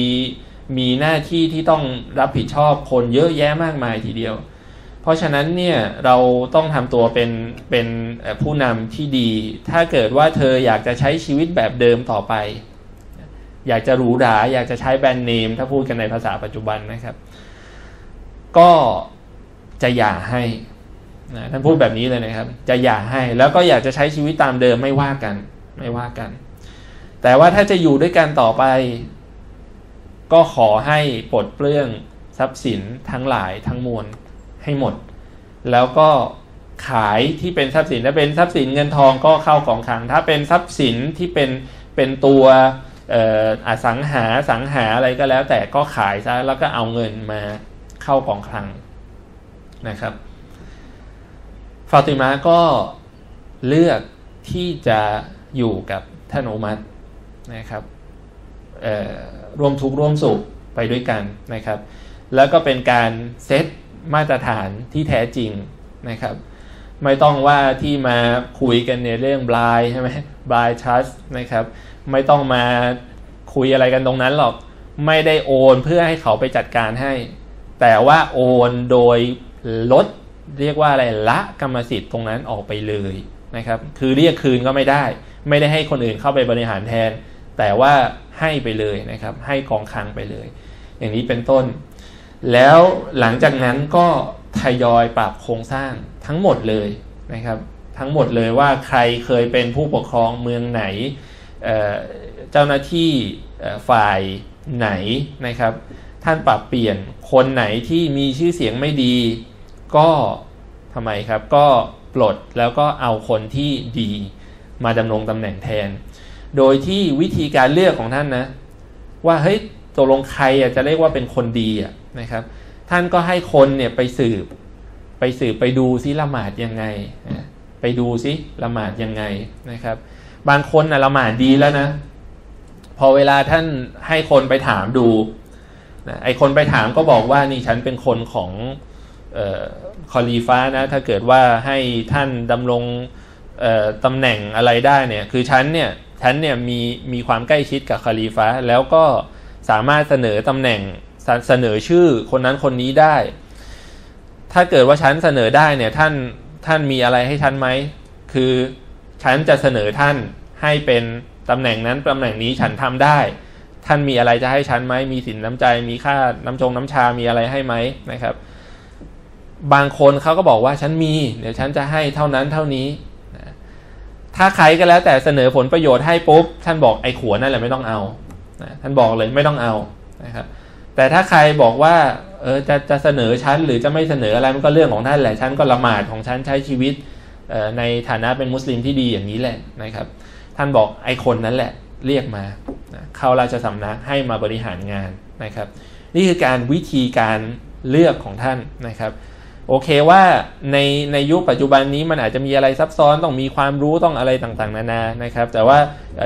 มีหน้าที่ที่ต้องรับผิดชอบคนเยอะแยะมากมายทีเดียวเพราะฉะนั้นเนี่ยเราต้องทำตัวเป็นเป็นผู้นำที่ดีถ้าเกิดว่าเธออยากจะใช้ชีวิตแบบเดิมต่อไปอยากจะหรูหราอยากจะใช้แบรนด์เนมถ้าพูดกันในภาษาปัจจุบันนะครับก็จะหย่าให้นะท่านพูดแบบนี้เลยนะครับจะหย่าให้แล้วก็อยากจะใช้ชีวิตตามเดิมไม่ว่ากันไม่ว่ากันแต่ว่าถ้าจะอยู่ด้วยกันต่อไปก็ขอให้ปลดเปลื้องทรัพย์สินทั้งหลายทั้งมวลให้หมดแล้วก็ขายที่เป็นทรัพย์สินถ้าเป็นทรัพย์สินเงินทองก็เข้ากองคลังถ้าเป็นทรัพย์สินที่เป็นเป็นตัวเอ่ออสังหาสังหาอะไรก็แล้วแต่ก็ขายซะแล้วก็เอาเงินมาเข้ากองคลังนะครับฟาติมาก็เลือกที่จะอยู่กับท่านอุมัรนะครับเอ่อร่วมทุกข์ร่วมสุขไปด้วยกันนะครับแล้วก็เป็นการเซตมาตรฐานที่แท้จริงนะครับไม่ต้องว่าที่มาคุยกันในเรื่องบลายใช่ไหมบลายทรัสนะครับไม่ต้องมาคุยอะไรกันตรงนั้นหรอกไม่ได้โอนเพื่อให้เขาไปจัดการให้แต่ว่าโอนโดยลดเรียกว่าอะไรละกรรมสิทธิ์ตรงนั้นออกไปเลยนะครับคือเรียกคืนก็ไม่ได้ไม่ได้ให้คนอื่นเข้าไปบริหารแทนแต่ว่าให้ไปเลยนะครับให้กองคลังไปเลยอย่างนี้เป็นต้นแล้วหลังจากนั้นก็ทยอยปรับโครงสร้างทั้งหมดเลยนะครับทั้งหมดเลยว่าใครเคยเป็นผู้ปกครองเมืองไหน เอ่อ เจ้าหน้าที่ฝ่ายไหนนะครับท่านปรับเปลี่ยนคนไหนที่มีชื่อเสียงไม่ดีก็ทำไมครับก็ปลดแล้วก็เอาคนที่ดีมาดำรงตำแหน่งแทนโดยที่วิธีการเลือกของท่านนะว่าเฮ้ยตกลงใครจะเรียกว่าเป็นคนดีอ่ะนะครับท่านก็ให้คนเนี่ยไปสืบไปสืบไปดูซิละหมาดยังไงไปดูซิละหมาดยังไงนะครับบางคนนะละหมาดดีแล้วนะพอเวลาท่านให้คนไปถามดูนะไอ้คนไปถามก็บอกว่านี่ฉันเป็นคนของ คอลีฟ้านะถ้าเกิดว่าให้ท่านดำรงตำแหน่งอะไรได้เนี่ยคือฉันเนี่ยฉันเนี่ยมีมีความใกล้ชิดกับคอลีฟ้าแล้วก็สามารถเสนอตำแหน่งเสนอชื่อคนนั้นคนนี้ได้ถ้าเกิดว่าฉันเสนอได้เนี่ยท่านท่านมีอะไรให้ฉันไหมคือฉันจะเสนอท่านให้เป็นตำแหน่งนั้นตำแหน่งนี้ฉันทำได้ท่านมีอะไรจะให้ฉันไหมมีสินน้ำใจมีค่าน้ำชงน้ำชามีอะไรให้ไหมนะครับบางคนเขาก็บอกว่าฉันมีเดี๋ยวฉันจะให้เท่านั้นเท่านี้นะถ้าใครก็แล้วแต่เสนอผลประโยชน์ให้ปุ๊บท่านบอกไอ้ขวนั่นแหละไม่ต้องเอานะท่านบอกเลยไม่ต้องเอานะครับแต่ถ้าใครบอกว่าเออจะจะเสนอฉันหรือจะไม่เสนออะไรมันก็เรื่องของท่านแหละฉันก็ละหมาดของฉันใช้ชีวิตในฐานะเป็นมุสลิมที่ดีอย่างนี้แหละนะครับท่านบอกไอ้คนนั้นแหละเรียกมาเข้าราชสำนักให้มาบริหารงานนะครับนี่คือการวิธีการเลือกของท่านนะครับโอเคว่าในในยุคปัจจุบันนี้มันอาจจะมีอะไรซับซ้อนต้องมีความรู้ต้องอะไรต่างๆนานานะครับแต่ว่า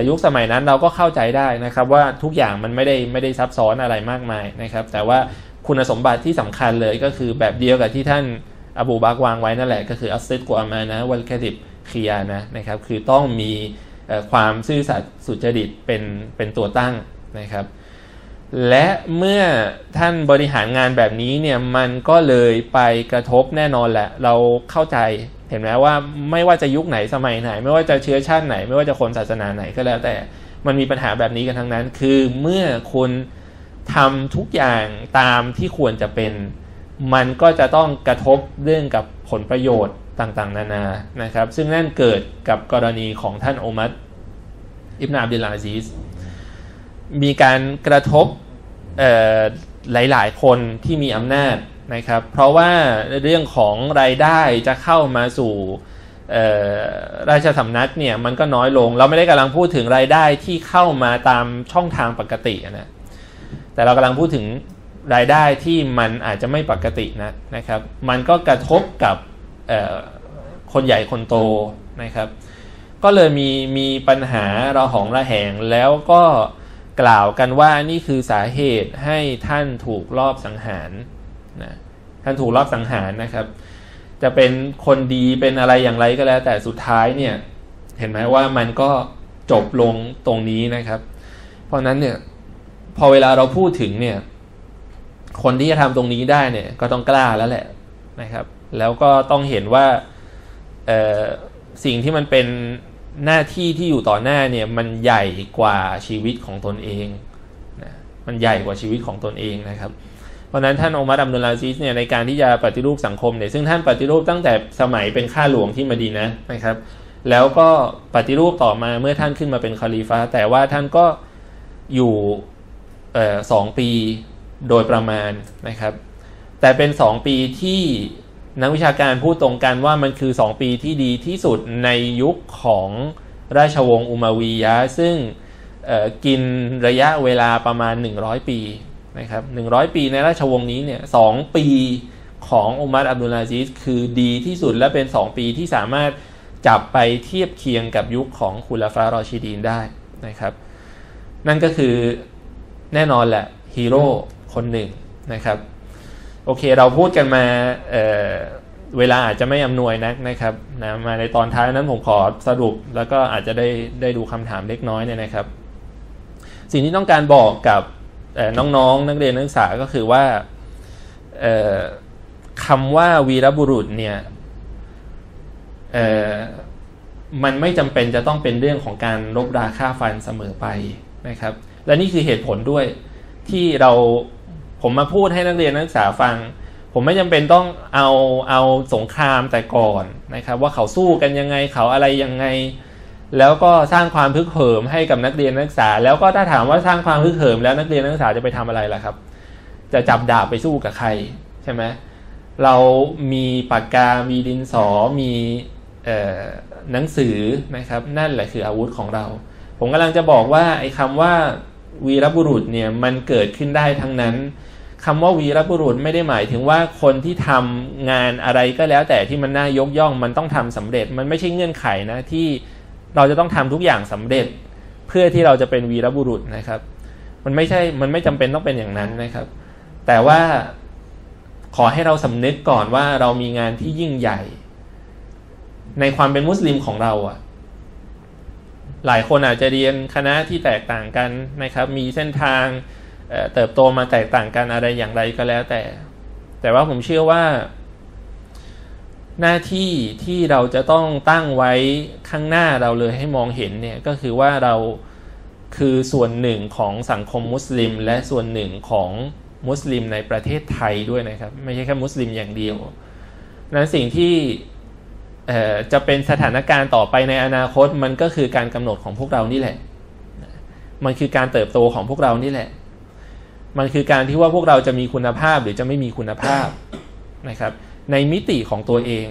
ยุคสมัยนั้นเราก็เข้าใจได้นะครับว่าทุกอย่างมันไม่ได้ไม่ได้ซับซ้อนอะไรมากมายนะครับแต่ว่าคุณสมบัติที่สำคัญเลยก็คือแบบเดียวกับที่ท่านอบูบักรวางไว้นั่นแหละก็คืออัสซิดกุอามานะวัลกะดิบคียานะนะครับคือต้องมีความซื่อสัตย์สุจริตเป็นเป็นตัวตั้งนะครับและเมื่อท่านบริหารงานแบบนี้เนี่ยมันก็เลยไปกระทบแน่นอนแหละเราเข้าใจเห็นไหมว่าไม่ว่าจะยุคไหนสมัยไหนไม่ว่าจะเชื้อชาติไหนไม่ว่าจะคนศาสนาไหนก็แล้วแต่มันมีปัญหาแบบนี้กันทั้งนั้นคือเมื่อคุณทำทุกอย่างตามที่ควรจะเป็นมันก็จะต้องกระทบเรื่องกับผลประโยชน์ต่างๆนานานะครับซึ่งนั่นเกิดกับกรณีของท่านอุมัรอิบนุอับดุลอาซีซมีการกระทบหลายๆคนที่มีอำนาจนะครับเพราะว่าเรื่องของรายได้จะเข้ามาสู่ราชสำนักเนี่ยมันก็น้อยลงเราไม่ได้กำลังพูดถึงรายได้ที่เข้ามาตามช่องทางปกตินะแต่เรากำลังพูดถึงรายได้ที่มันอาจจะไม่ปกตินะนะครับมันก็กระทบกับคนใหญ่คนโตนะครับก็เลยมีมีปัญหาระหองระแหงแล้วก็กล่าวกันว่านี่คือสาเหตุให้ท่านถูกลอบสังหารนะท่านถูกลอบสังหารนะครับจะเป็นคนดีเป็นอะไรอย่างไรก็แล้วแต่สุดท้ายเนี่ยเห็นไหมว่ามันก็จบลงตรงนี้นะครับเพราะนั้นเนี่ยพอเวลาเราพูดถึงเนี่ยคนที่จะทำตรงนี้ได้เนี่ยก็ต้องกล้าแล้วแหละนะครับแล้วก็ต้องเห็นว่าสิ่งที่มันเป็นหน้าที่ที่อยู่ต่อหน้าเนี่ยมันใหญ่กว่าชีวิตของตนเองนะมันใหญ่กว่าชีวิตของตนเองนะครับเพราะนั้นท่านอุมัร อับดุลอาซีซเนี่ยในการที่จะปฏิรูปสังคมเนี่ยซึ่งท่านปฏิรูปตั้งแต่สมัยเป็นข้าหลวงที่มะดีนะห์นะครับแล้วก็ปฏิรูปต่อมาเมื่อท่านขึ้นมาเป็นคอลีฟะห์แต่ว่าท่านก็อยู่เอ่อสองปีโดยประมาณนะครับแต่เป็นสองปีที่นักวิชาการพูดตรงกันว่ามันคือสองปีที่ดีที่สุดในยุคของราชวงศ์อุมาวียะห์ซึ่งกินระยะเวลาประมาณหนึ่งร้อยปีนะครับหนึ่งร้อยปีในราชวงศ์นี้เนี่ยสองปีของอุมัร อับดุลอาซีซคือดีที่สุดและเป็นสองปีที่สามารถจับไปเทียบเคียงกับยุคของคุลาฟะห์รอชิดีนได้นะครับนั่นก็คือแน่นอนแหละฮีโร่คนหนึ่งนะครับโอเคเราพูดกันมา เ, เวลาอาจจะไม่อำนวยนักนะครับนะมาในตอนท้ายนั้นผมขอสรุปแล้วก็อาจจะได้ได้ดูคำถามเล็กน้อยเนี่ยนะครับสิ่งที่ต้องการบอกกับน้องๆ น, นักเรียนนักศึกษาก็คือว่าคำว่าวีรบุรุษเนี่ยมันไม่จำเป็นจะต้องเป็นเรื่องของการลบราฆ่าฟันเสมอไปนะครับและนี่คือเหตุผลด้วยที่เราผมมาพูดให้นักเรียนนักศึกษาฟังผมไม่จำเป็นต้องเอาเอาสงครามแต่ก่อนนะครับว่าเขาสู้กันยังไงเขาอะไรยังไงแล้วก็สร้างความพึกเหิมให้กับนักเรียนนักศึกษาแล้วก็ถ้าถามว่าสร้างความพึกเหิมแล้วนักเรียนนักศึกษาจะไปทำอะไรล่ะครับจะจับดาบไปสู้กับใครใช่ไหมเรามีปากกามีดินสอมีเอ่อหนังสือนะครับนั่นแหละคืออาวุธของเราผมกำลังจะบอกว่าไอ้คำว่าวีรบุรุษเนี่ยมันเกิดขึ้นได้ทั้งนั้นคำว่าวีรบุรุษไม่ได้หมายถึงว่าคนที่ทำงานอะไรก็แล้วแต่ที่มันน่ายกย่องมันต้องทำสำเร็จมันไม่ใช่เงื่อนไขนะที่เราจะต้องทำทุกอย่างสำเร็จเพื่อที่เราจะเป็นวีรบุรุษนะครับมันไม่ใช่มันไม่จำเป็นต้องเป็นอย่างนั้นนะครับแต่ว่า ขอให้เราสำนึกก่อนว่าเรามีงานที่ยิ่งใหญ่ในความเป็นมุสลิมของเราอ่ะหลายคนอาจจะเรียนคณะที่แตกต่างกันนะครับมีเส้นทางเติบโตมาแตกต่างกันอะไรอย่างไรก็แล้วแต่แต่ว่าผมเชื่อว่าหน้าที่ที่เราจะต้องตั้งไว้ข้างหน้าเราเลยให้มองเห็นเนี่ยก็คือว่าเราคือส่วนหนึ่งของสังคมมุสลิมและส่วนหนึ่งของมุสลิมในประเทศไทยด้วยนะครับไม่ใช่แค่มุสลิมอย่างเดียวนั้นสิ่งที่จะเป็นสถานการณ์ต่อไปในอนาคตมันก็คือการกำหนดของพวกเรานี่แหละมันคือการเติบโตของพวกเรานี่แหละมันคือการที่ว่าพวกเราจะมีคุณภาพหรือจะไม่มีคุณภาพนะครับในมิติของตัวเอง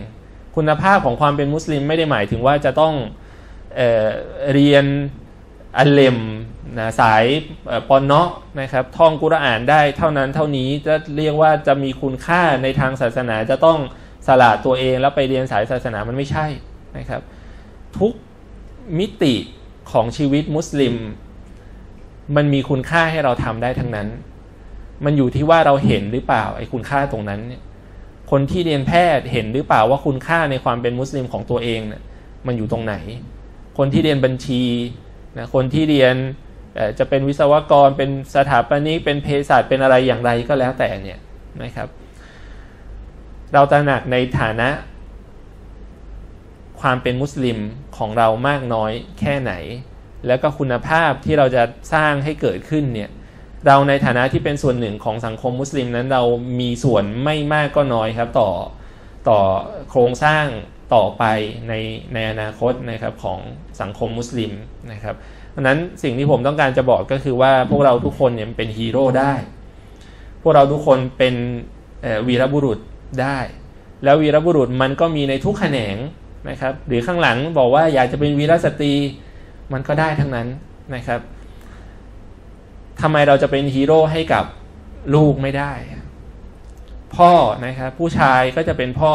คุณภาพของความเป็นมุสลิมไม่ได้หมายถึงว่าจะต้อง เอ่อ เรียนอัลเลมนะสายปอนเนาะนะครับท่องกุรอานได้เท่านั้นเท่านี้จะเรียกว่าจะมีคุณค่าในทางศาสนาจะต้องสละตัวเองแล้วไปเรียนสายศาสนามันไม่ใช่นะครับทุกมิติของชีวิตมุสลิมมันมีคุณค่าให้เราทำได้ทั้งนั้นมันอยู่ที่ว่าเราเห็นหรือเปล่าไอ้คุณค่าตรงนั้นเนี่ยคนที่เรียนแพทย์เห็นหรือเปล่าว่าคุณค่าในความเป็นมุสลิมของตัวเองเนี่ยมันอยู่ตรงไหนคนที่เรียนบัญชีนะคนที่เรียนจะเป็นวิศวกรเป็นสถาปนิกเป็นเภสัชเป็นอะไรอย่างไรก็แล้วแต่เนี่ยนะครับเราตระหนักในฐานะความเป็นมุสลิมของเรามากน้อยแค่ไหนแล้วก็คุณภาพที่เราจะสร้างให้เกิดขึ้นเนี่ยเราในฐานะที่เป็นส่วนหนึ่งของสังคมมุสลิมนั้นเรามีส่วนไม่มากก็น้อยครับต่อต่อโครงสร้างต่อไปในในอนาคตนะครับของสังคมมุสลิมนะครับเพราะฉะนั้นสิ่งที่ผมต้องการจะบอกก็คือว่าพวกเราทุกคนเนี่ยเป็นฮีโร่ได้พวกเราทุกคนเป็นวีรบุรุษได้แล้ววีรบุรุษมันก็มีในทุกแขนงนะครับหรือข้างหลังบอกว่าอยากจะเป็นวีรสตรีมันก็ได้ทั้งนั้นนะครับทำไมเราจะเป็นฮีโร่ให้กับลูกไม่ได้พ่อนะครับผู้ชายก็จะเป็นพ่อ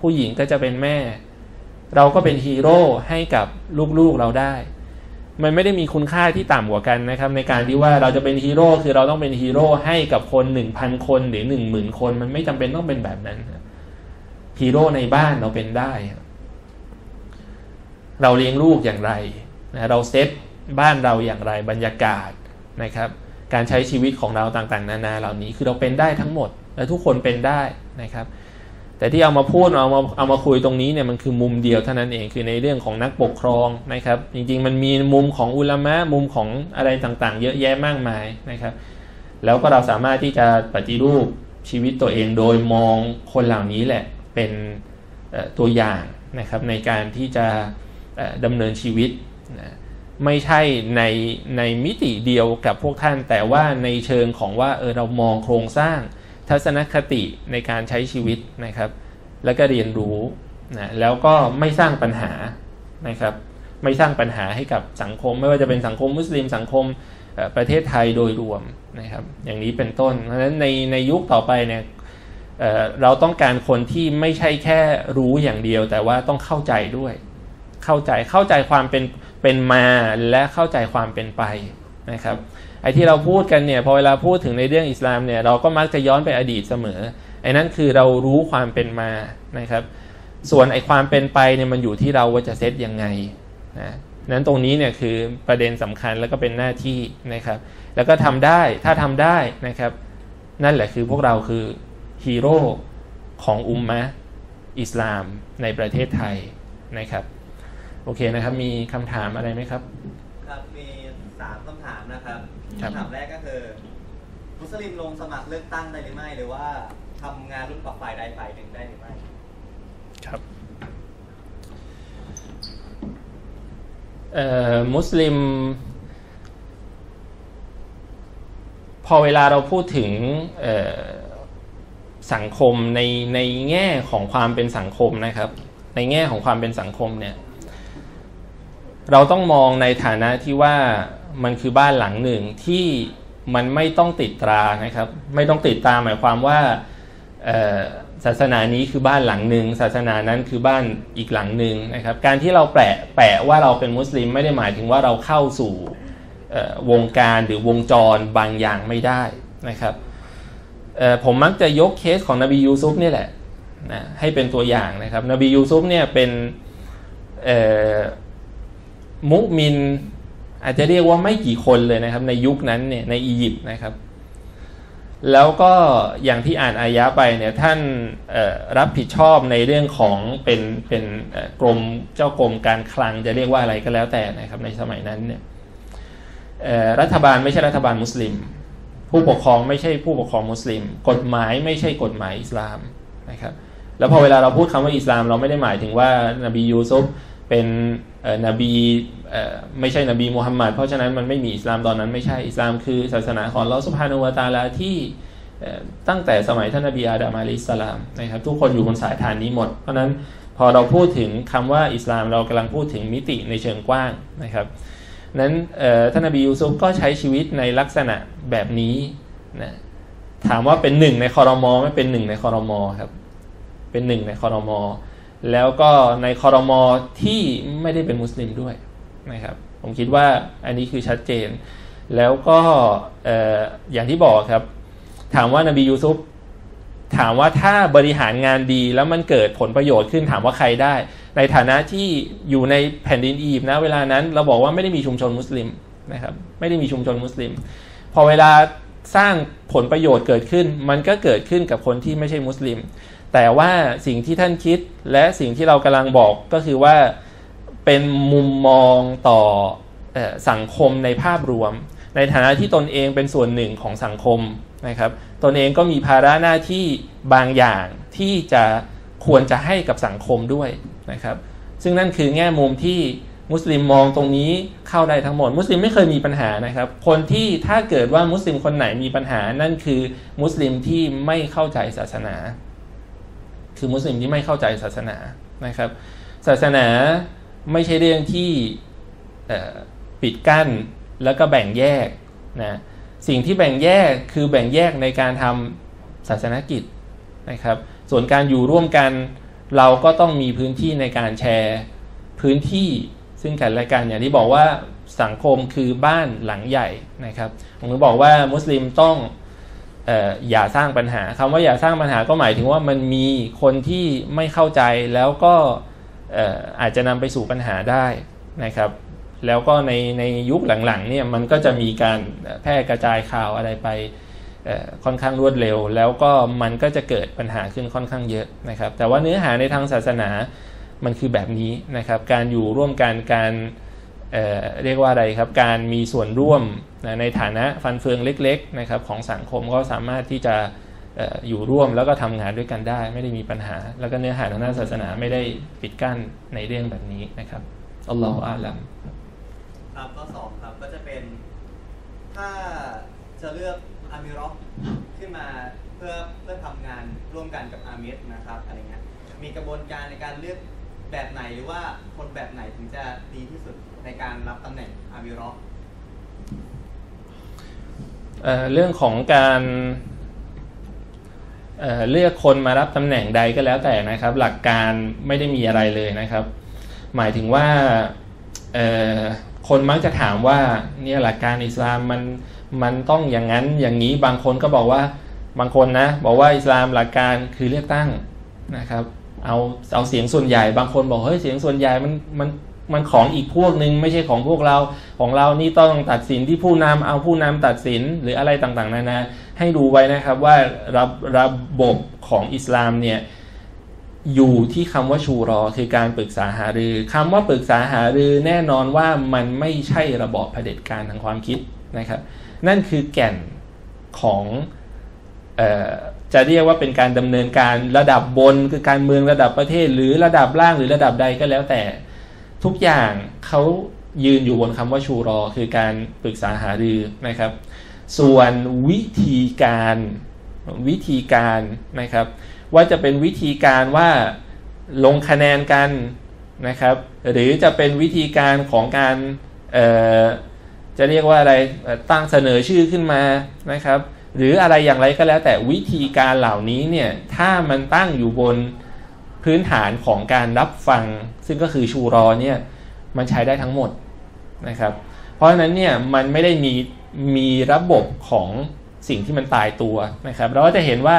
ผู้หญิงก็จะเป็นแม่เราก็เป็นฮีโร่ให้กับลูกๆเราได้มันไม่ได้มีคุณค่าที่ต่ำกว่ากันนะครับในการที่ว่าเราจะเป็นฮีโร่คือเราต้องเป็นฮีโร่ให้กับคน หนึ่งพัน คนหรือ หนึ่งหมื่น คนมันไม่จำเป็นต้องเป็นแบบนั้นฮีโร่ในบ้านเราเป็นได้เราเลี้ยงลูกอย่างไรนะเราเซตบ้านเราอย่างไรบรรยากาศนะครับการใช้ชีวิตของเราต่างๆนานาเหล่านี้คือเราเป็นได้ทั้งหมดและทุกคนเป็นได้นะครับแต่ที่เอามาพูดเอามาเอามาคุยตรงนี้เนี่ยมันคือมุมเดียวเท่านั้นเองคือในเรื่องของนักปกครองนะครับจริงๆมันมีมุมของอุลามะมุมของอะไรต่างๆเยอะแยะมากมายนะครับแล้วก็เราสามารถที่จะปฏิรูปชีวิตตัวเองโดยมองคนเหล่านี้แหละเป็นตัวอย่างนะครับในการที่จะดำเนินชีวิตนะไม่ใช่ในในมิติเดียวกับพวกท่านแต่ว่าในเชิงของว่าเออเรามองโครงสร้างทัศนคติในการใช้ชีวิตนะครับแล้วก็เรียนรู้นะแล้วก็ไม่สร้างปัญหานะครับไม่สร้างปัญหาให้กับสังคมไม่ว่าจะเป็นสังคมมุสลิมสังคมประเทศไทยโดยรวมนะครับอย่างนี้เป็นต้นเพราะฉะนั้นในในยุคต่อไปเนี่ยเอ่อเราต้องการคนที่ไม่ใช่แค่รู้อย่างเดียวแต่ว่าต้องเข้าใจด้วยเข้าใจเข้าใจความเป็นเป็นมาและเข้าใจความเป็นไปนะครับไอ้ที่เราพูดกันเนี่ยพอเวลาพูดถึงในเรื่องอิสลามเนี่ยเราก็มักจะย้อนไปอดีตเสมอไอ้นั่นคือเรารู้ความเป็นมานะครับส่วนไอ้ความเป็นไปเนี่ยมันอยู่ที่เราว่าจะเซตยังไงนะนั้นตรงนี้เนี่ยคือประเด็นสำคัญแล้วก็เป็นหน้าที่นะครับแล้วก็ทำได้ถ้าทำได้นะครับนั่นแหละคือพวกเราคือฮีโร่ของอุมมะห์อิสลามในประเทศไทยนะครับโอเคนะครับมีคำถามอะไรไหมครับครับมีสามคำถามนะครับคำถามแรกก็คือมุสลิมลงสมัครเลือกตั้งได้หรือไม่หรือว่าทำงานรุ่นกับฝ่ายใดฝ่ายหนึ่งได้หรือไม่ครับเอ่อมุสลิมพอเวลาเราพูดถึงเอ่อสังคมในในแง่ของความเป็นสังคมนะครับในแง่ของความเป็นสังคมเนี่ยเราต้องมองในฐานะที่ว่ามันคือบ้านหลังหนึ่งที่มันไม่ต้องติดตรานะครับไม่ต้องติดตาหมายความว่าศาสนานี้คือบ้านหลังหนึ่งศาสนานั้นคือบ้านอีกหลังหนึ่งนะครับการที่เราแปะแปะว่าเราเป็นมุสลิมไม่ได้หมายถึงว่าเราเข้าสู่วงการหรือวงจรบางอย่างไม่ได้นะครับ ผมมักจะยกเคสของนบียูซุฟนี่แหละนะให้เป็นตัวอย่างนะครับนบียูซุฟเนี่ยเป็นมุสลิมอาจจะเรียกว่าไม่กี่คนเลยนะครับในยุคนั้นเนี่ยในอียิปต์นะครับแล้วก็อย่างที่อ่านอายะไปเนี่ยท่านรับผิดชอบในเรื่องของเป็นเป็นกรมเจ้ากรมการคลังจะเรียกว่าอะไรก็แล้วแต่นะครับในสมัยนั้นเนี่ยรัฐบาลไม่ใช่รัฐบาลมุสลิมผู้ปกครองไม่ใช่ผู้ปกครองมุสลิมกฎหมายไม่ใช่กฎหมายอิสลามนะครับแล้วพอเวลาเราพูดคำว่าอิสลามเราไม่ได้หมายถึงว่านบียูซุฟเป็นนบีไม่ใช่นบีมูฮัมหมัดเพราะฉะนั้นมันไม่มีอิสลามตอนนั้นไม่ใช่อิสลามคือศาสนาของอัลเลาะห์ซุบฮานะฮูวะตะอาลาที่ตั้งแต่สมัยท่านนบีอาดัมอะลัยฮิสสลามนะครับทุกคนอยู่บนสายฐานนี้หมดเพราะฉะนั้นพอเราพูดถึงคำว่าอิสลามเรากำลังพูดถึงมิติในเชิงกว้างนะครับนั้นท่านนบียูซุฟก็ใช้ชีวิตในลักษณะแบบนี้นะถามว่าเป็นหนึ่งในครม.ไม่เป็นหนึ่งในครม.ครับเป็นหนึ่งในครม.แล้วก็ในครม.ที่ไม่ได้เป็นมุสลิมด้วยนะครับผมคิดว่าอันนี้คือชัดเจนแล้วก็ อ, อย่างที่บอกครับถามว่านบียูซุฟถามว่าถ้าบริหารงานดีแล้วมันเกิดผลประโยชน์ขึ้นถามว่าใครได้ในฐานะที่อยู่ในแผ่นดินอียิปต์นะเวลานั้นเราบอกว่าไม่ได้มีชุมชนมุสลิมนะครับไม่ได้มีชุมชนมุสลิมพอเวลาสร้างผลประโยชน์เกิดขึ้นมันก็เกิดขึ้นกับคนที่ไม่ใช่มุสลิมแต่ว่าสิ่งที่ท่านคิดและสิ่งที่เรากำลังบอกก็คือว่าเป็นมุมมองต่อสังคมในภาพรวมในฐานะที่ตนเองเป็นส่วนหนึ่งของสังคมนะครับตนเองก็มีภาระหน้าที่บางอย่างที่จะควรจะให้กับสังคมด้วยนะครับซึ่งนั่นคือแง่มุมที่มุสลิมมองตรงนี้เข้าได้ทั้งหมดมุสลิมไม่เคยมีปัญหานะครับคนที่ถ้าเกิดว่ามุสลิมคนไหนมีปัญหานั่นคือมุสลิมที่ไม่เข้าใจศาสนาคือมุสลิมที่ไม่เข้าใจศาสนานะครับศาสนาไม่ใช่เรื่องที่ปิดกั้นแล้วก็แบ่งแยกนะสิ่งที่แบ่งแยกคือแบ่งแยกในการทำศาสนกิจนะครับส่วนการอยู่ร่วมกันเราก็ต้องมีพื้นที่ในการแชร์พื้นที่ซึ่งกันและกันอย่างที่บอกว่าสังคมคือบ้านหลังใหญ่นะครับผมถึงบอกว่ามุสลิมต้องเอ่ออย่าสร้างปัญหาคำว่าอย่าสร้างปัญหาก็หมายถึงว่ามันมีคนที่ไม่เข้าใจแล้วก็เอ่ออาจจะนำไปสู่ปัญหาได้นะครับแล้วก็ในในยุคหลังๆเนี่ยมันก็จะมีการแพร่กระจายข่าวอะไรไปค่อนข้างรวดเร็วแล้วก็มันก็จะเกิดปัญหาขึ้นค่อนข้างเยอะนะครับแต่ว่าเนื้อหาในทางศาสนามันคือแบบนี้นะครับการอยู่ร่วมกันการเอ่อเรียกว่าอะไรครับการมีส่วนร่วมนะในฐานะฟันเฟืองเล็กๆนะครับของสังคมก็สามารถที่จะอยู่ร่วมแล้วก็ทำงานด้วยกันได้ไม่ได้มีปัญหาแล้วก็เนื้อหาทางศาสนาไม่ได้ปิดกั้นในเรื่องแบบนี้นะครับอัลลอฮฺอาลัมครับข้อสองครับก็จะเป็นถ้าจะเลือกอามิเราะห์ขึ้นมาเพื่อเพื่อทำงานร่วมกันกับอามิรนะครับอะไรเงี้ยมีกระบวนการในการเลือกแบบไหนหรือว่าคนแบบไหนถึงจะดีที่สุดในการรับตำแหน่งอามิเราะห์เอ่อเรื่องของการเอ่อเลือกคนมารับตำแหน่งใดก็แล้วแต่นะครับหลักการไม่ได้มีอะไรเลยนะครับหมายถึงว่าเอ่อคนมักจะถามว่าเนี่ยหลักการอิสลามมันมันต้องอย่างนั้นอย่างนี้บางคนก็บอกว่าบางคนนะบอกว่าอิสลามหลักการคือเลือกตั้งนะครับเอาเอาเสียงส่วนใหญ่บางคนบอกเฮ้ยเสียงส่วนใหญ่มันมันมันของอีกพวกนึงไม่ใช่ของพวกเราของเรานี่ต้องตัดสินที่ผู้นำเอาผู้นำตัดสินหรืออะไรต่างๆนานาให้ดูไว้นะครับว่าระระบบของอิสลามเนี่ยอยู่ที่คำว่าชูรอคือการปรึกษาหารือคำว่าปรึกษาหารือแน่นอนว่ามันไม่ใช่ระบอบเผด็จการทางความคิดนะครับนั่นคือแก่นของเอ่อจะเรียกว่าเป็นการดำเนินการระดับบนคือการเมืองระดับประเทศหรือระดับล่างหรือระดับใดก็แล้วแต่ทุกอย่างเขายืนอยู่บนคำว่าชูรอคือการปรึกษาหารือนะครับส่วนวิธีการวิธีการนะครับว่าจะเป็นวิธีการว่าลงคะแนนกันนะครับหรือจะเป็นวิธีการของการเอ่อจะเรียกว่าอะไรตั้งเสนอชื่อขึ้นมานะครับหรืออะไรอย่างไรก็แล้วแต่วิธีการเหล่านี้เนี่ยถ้ามันตั้งอยู่บนพื้นฐานของการรับฟังซึ่งก็คือชูรอเนี่ยมันใช้ได้ทั้งหมดนะครับเพราะฉะนั้นเนี่ยมันไม่ได้มีมีระบบของ สิ่งที่มันตายตัวนะครับเราก็จะเห็นว่า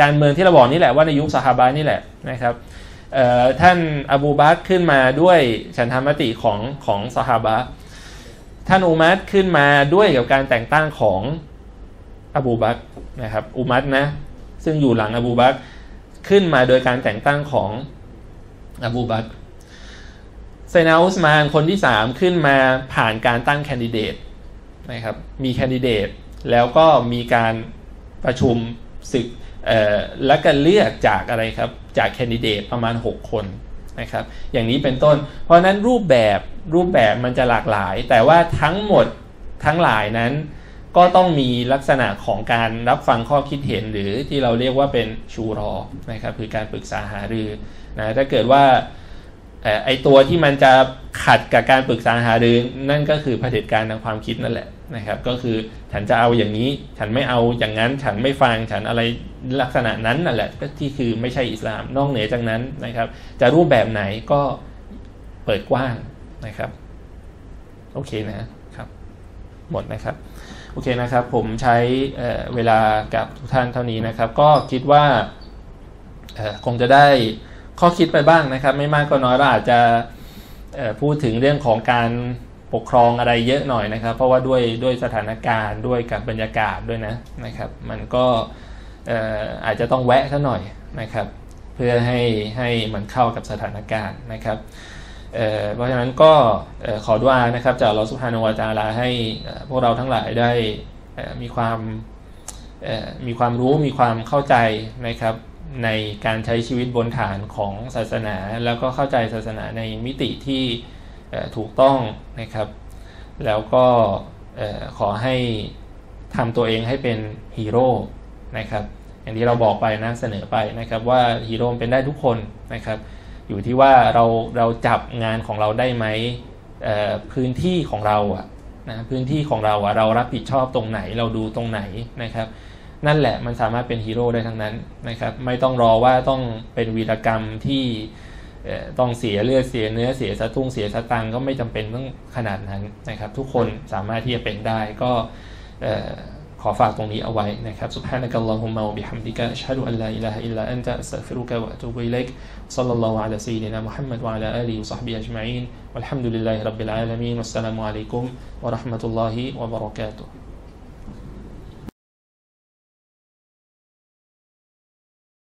การเมืองที่เราบอกนี่แหละว่าในยุคซาฮาบะนี่แหละนะครับท่านอบูบักรขึ้นมาด้วยฉันทามติของของซาฮาบะท่านอุมัรขึ้นมาด้วยกับการแต่งตั้งของอบูบักรนะครับอุมัรนะซึ่งอยู่หลังอบูบักรขึ้นมาโดยการแต่งตั้งของอบูบักรไซนาอุสมานคนที่สามขึ้นมาผ่านการตั้งแคนดิเดตนะครับมีแคนดิเดตแล้วก็มีการประชุมศึกและการเลือกจากอะไรครับจากแคนดิเดตประมาณหกคนนะครับอย่างนี้เป็นต้นเพราะนั้นรูปแบบรูปแบบมันจะหลากหลายแต่ว่าทั้งหมดทั้งหลายนั้นก็ต้องมีลักษณะของการรับฟังข้อคิดเห็นหรือที่เราเรียกว่าเป็นชูรอนะครับคือการปรึกษาหารือนะถ้าเกิดว่าไอตัวที่มันจะขัดกับการปรึกษาหารือนั่นก็คือเผด็จการทางความคิดนั่นแหละนะครับก็คือฉันจะเอาอย่างนี้ฉันไม่เอาอย่างนั้นฉันไม่ฟังฉันอะไรลักษณะนั้นนั่นแหละก็ที่คือไม่ใช่อิสลามนอกเหนือจากนั้นนะครับจะรูปแบบไหนก็เปิดกว้างนะครับโอเคนะครับหมดนะครับโอเคนะครับผมใช้เอ่อเวลากับทุกท่านเท่านี้นะครับก็คิดว่าเอ่อคงจะได้ข้อคิดไปบ้างนะครับไม่มากก็น้อยเราอาจจะพูดถึงเรื่องของการปกครองอะไรเยอะหน่อยนะครับเพราะว่าด้วยด้วยสถานการณ์ด้วยกับบรรยากาศด้วยนะนะครับมันก็อาจจะต้องแวะซะหน่อยนะครับเพื่อให้ให้มันเข้ากับสถานการณ์นะครับ เ, เพราะฉะนั้นก็ขอดุอานะครับจากอัลเลาะห์ซุบฮานะฮูวะตะอาลาให้พวกเราทั้งหลายได้มีความมีความรู้มีความเข้าใจนะครับในการใช้ชีวิตบนฐานของศาสนาแล้วก็เข้าใจศาสนาในมิติที่ถูกต้องนะครับแล้วก็ขอให้ทำตัวเองให้เป็นฮีโร่นะครับอย่างที่เราบอกไปนะเสนอไปนะครับว่าฮีโร่เป็นได้ทุกคนนะครับอยู่ที่ว่าเราเราจับงานของเราได้ไหมพื้นที่ของเราอะนะพื้นที่ของเราอะเรารับผิดชอบตรงไหนเราดูตรงไหนนะครับนั่นแหละมันสามารถเป็นฮีโร่ได้ทั้งนั้นนะครับไม่ต้องรอว่าต้องเป็นวีรกรรมที่ต้องเสียเลือดเสียเนื้อเสียสะทุ่งเสียสตังก็ไม่จำเป็นต้องขนาดนั้นนะครับทุกคนสามารถที่จะเป็นได้ก็ขอฝากตรงนี้เอาไว้นะครับ سبحانك اللهم وبحمدك أشهد أن لا إله إلا أنت أستغفرك وأتوب إليك صلى الله على سيدنا محمد وعلى آله وصحبه أجمعين والحمد لله رب العالمين والسلام عليكم ورحمة الله وبركاته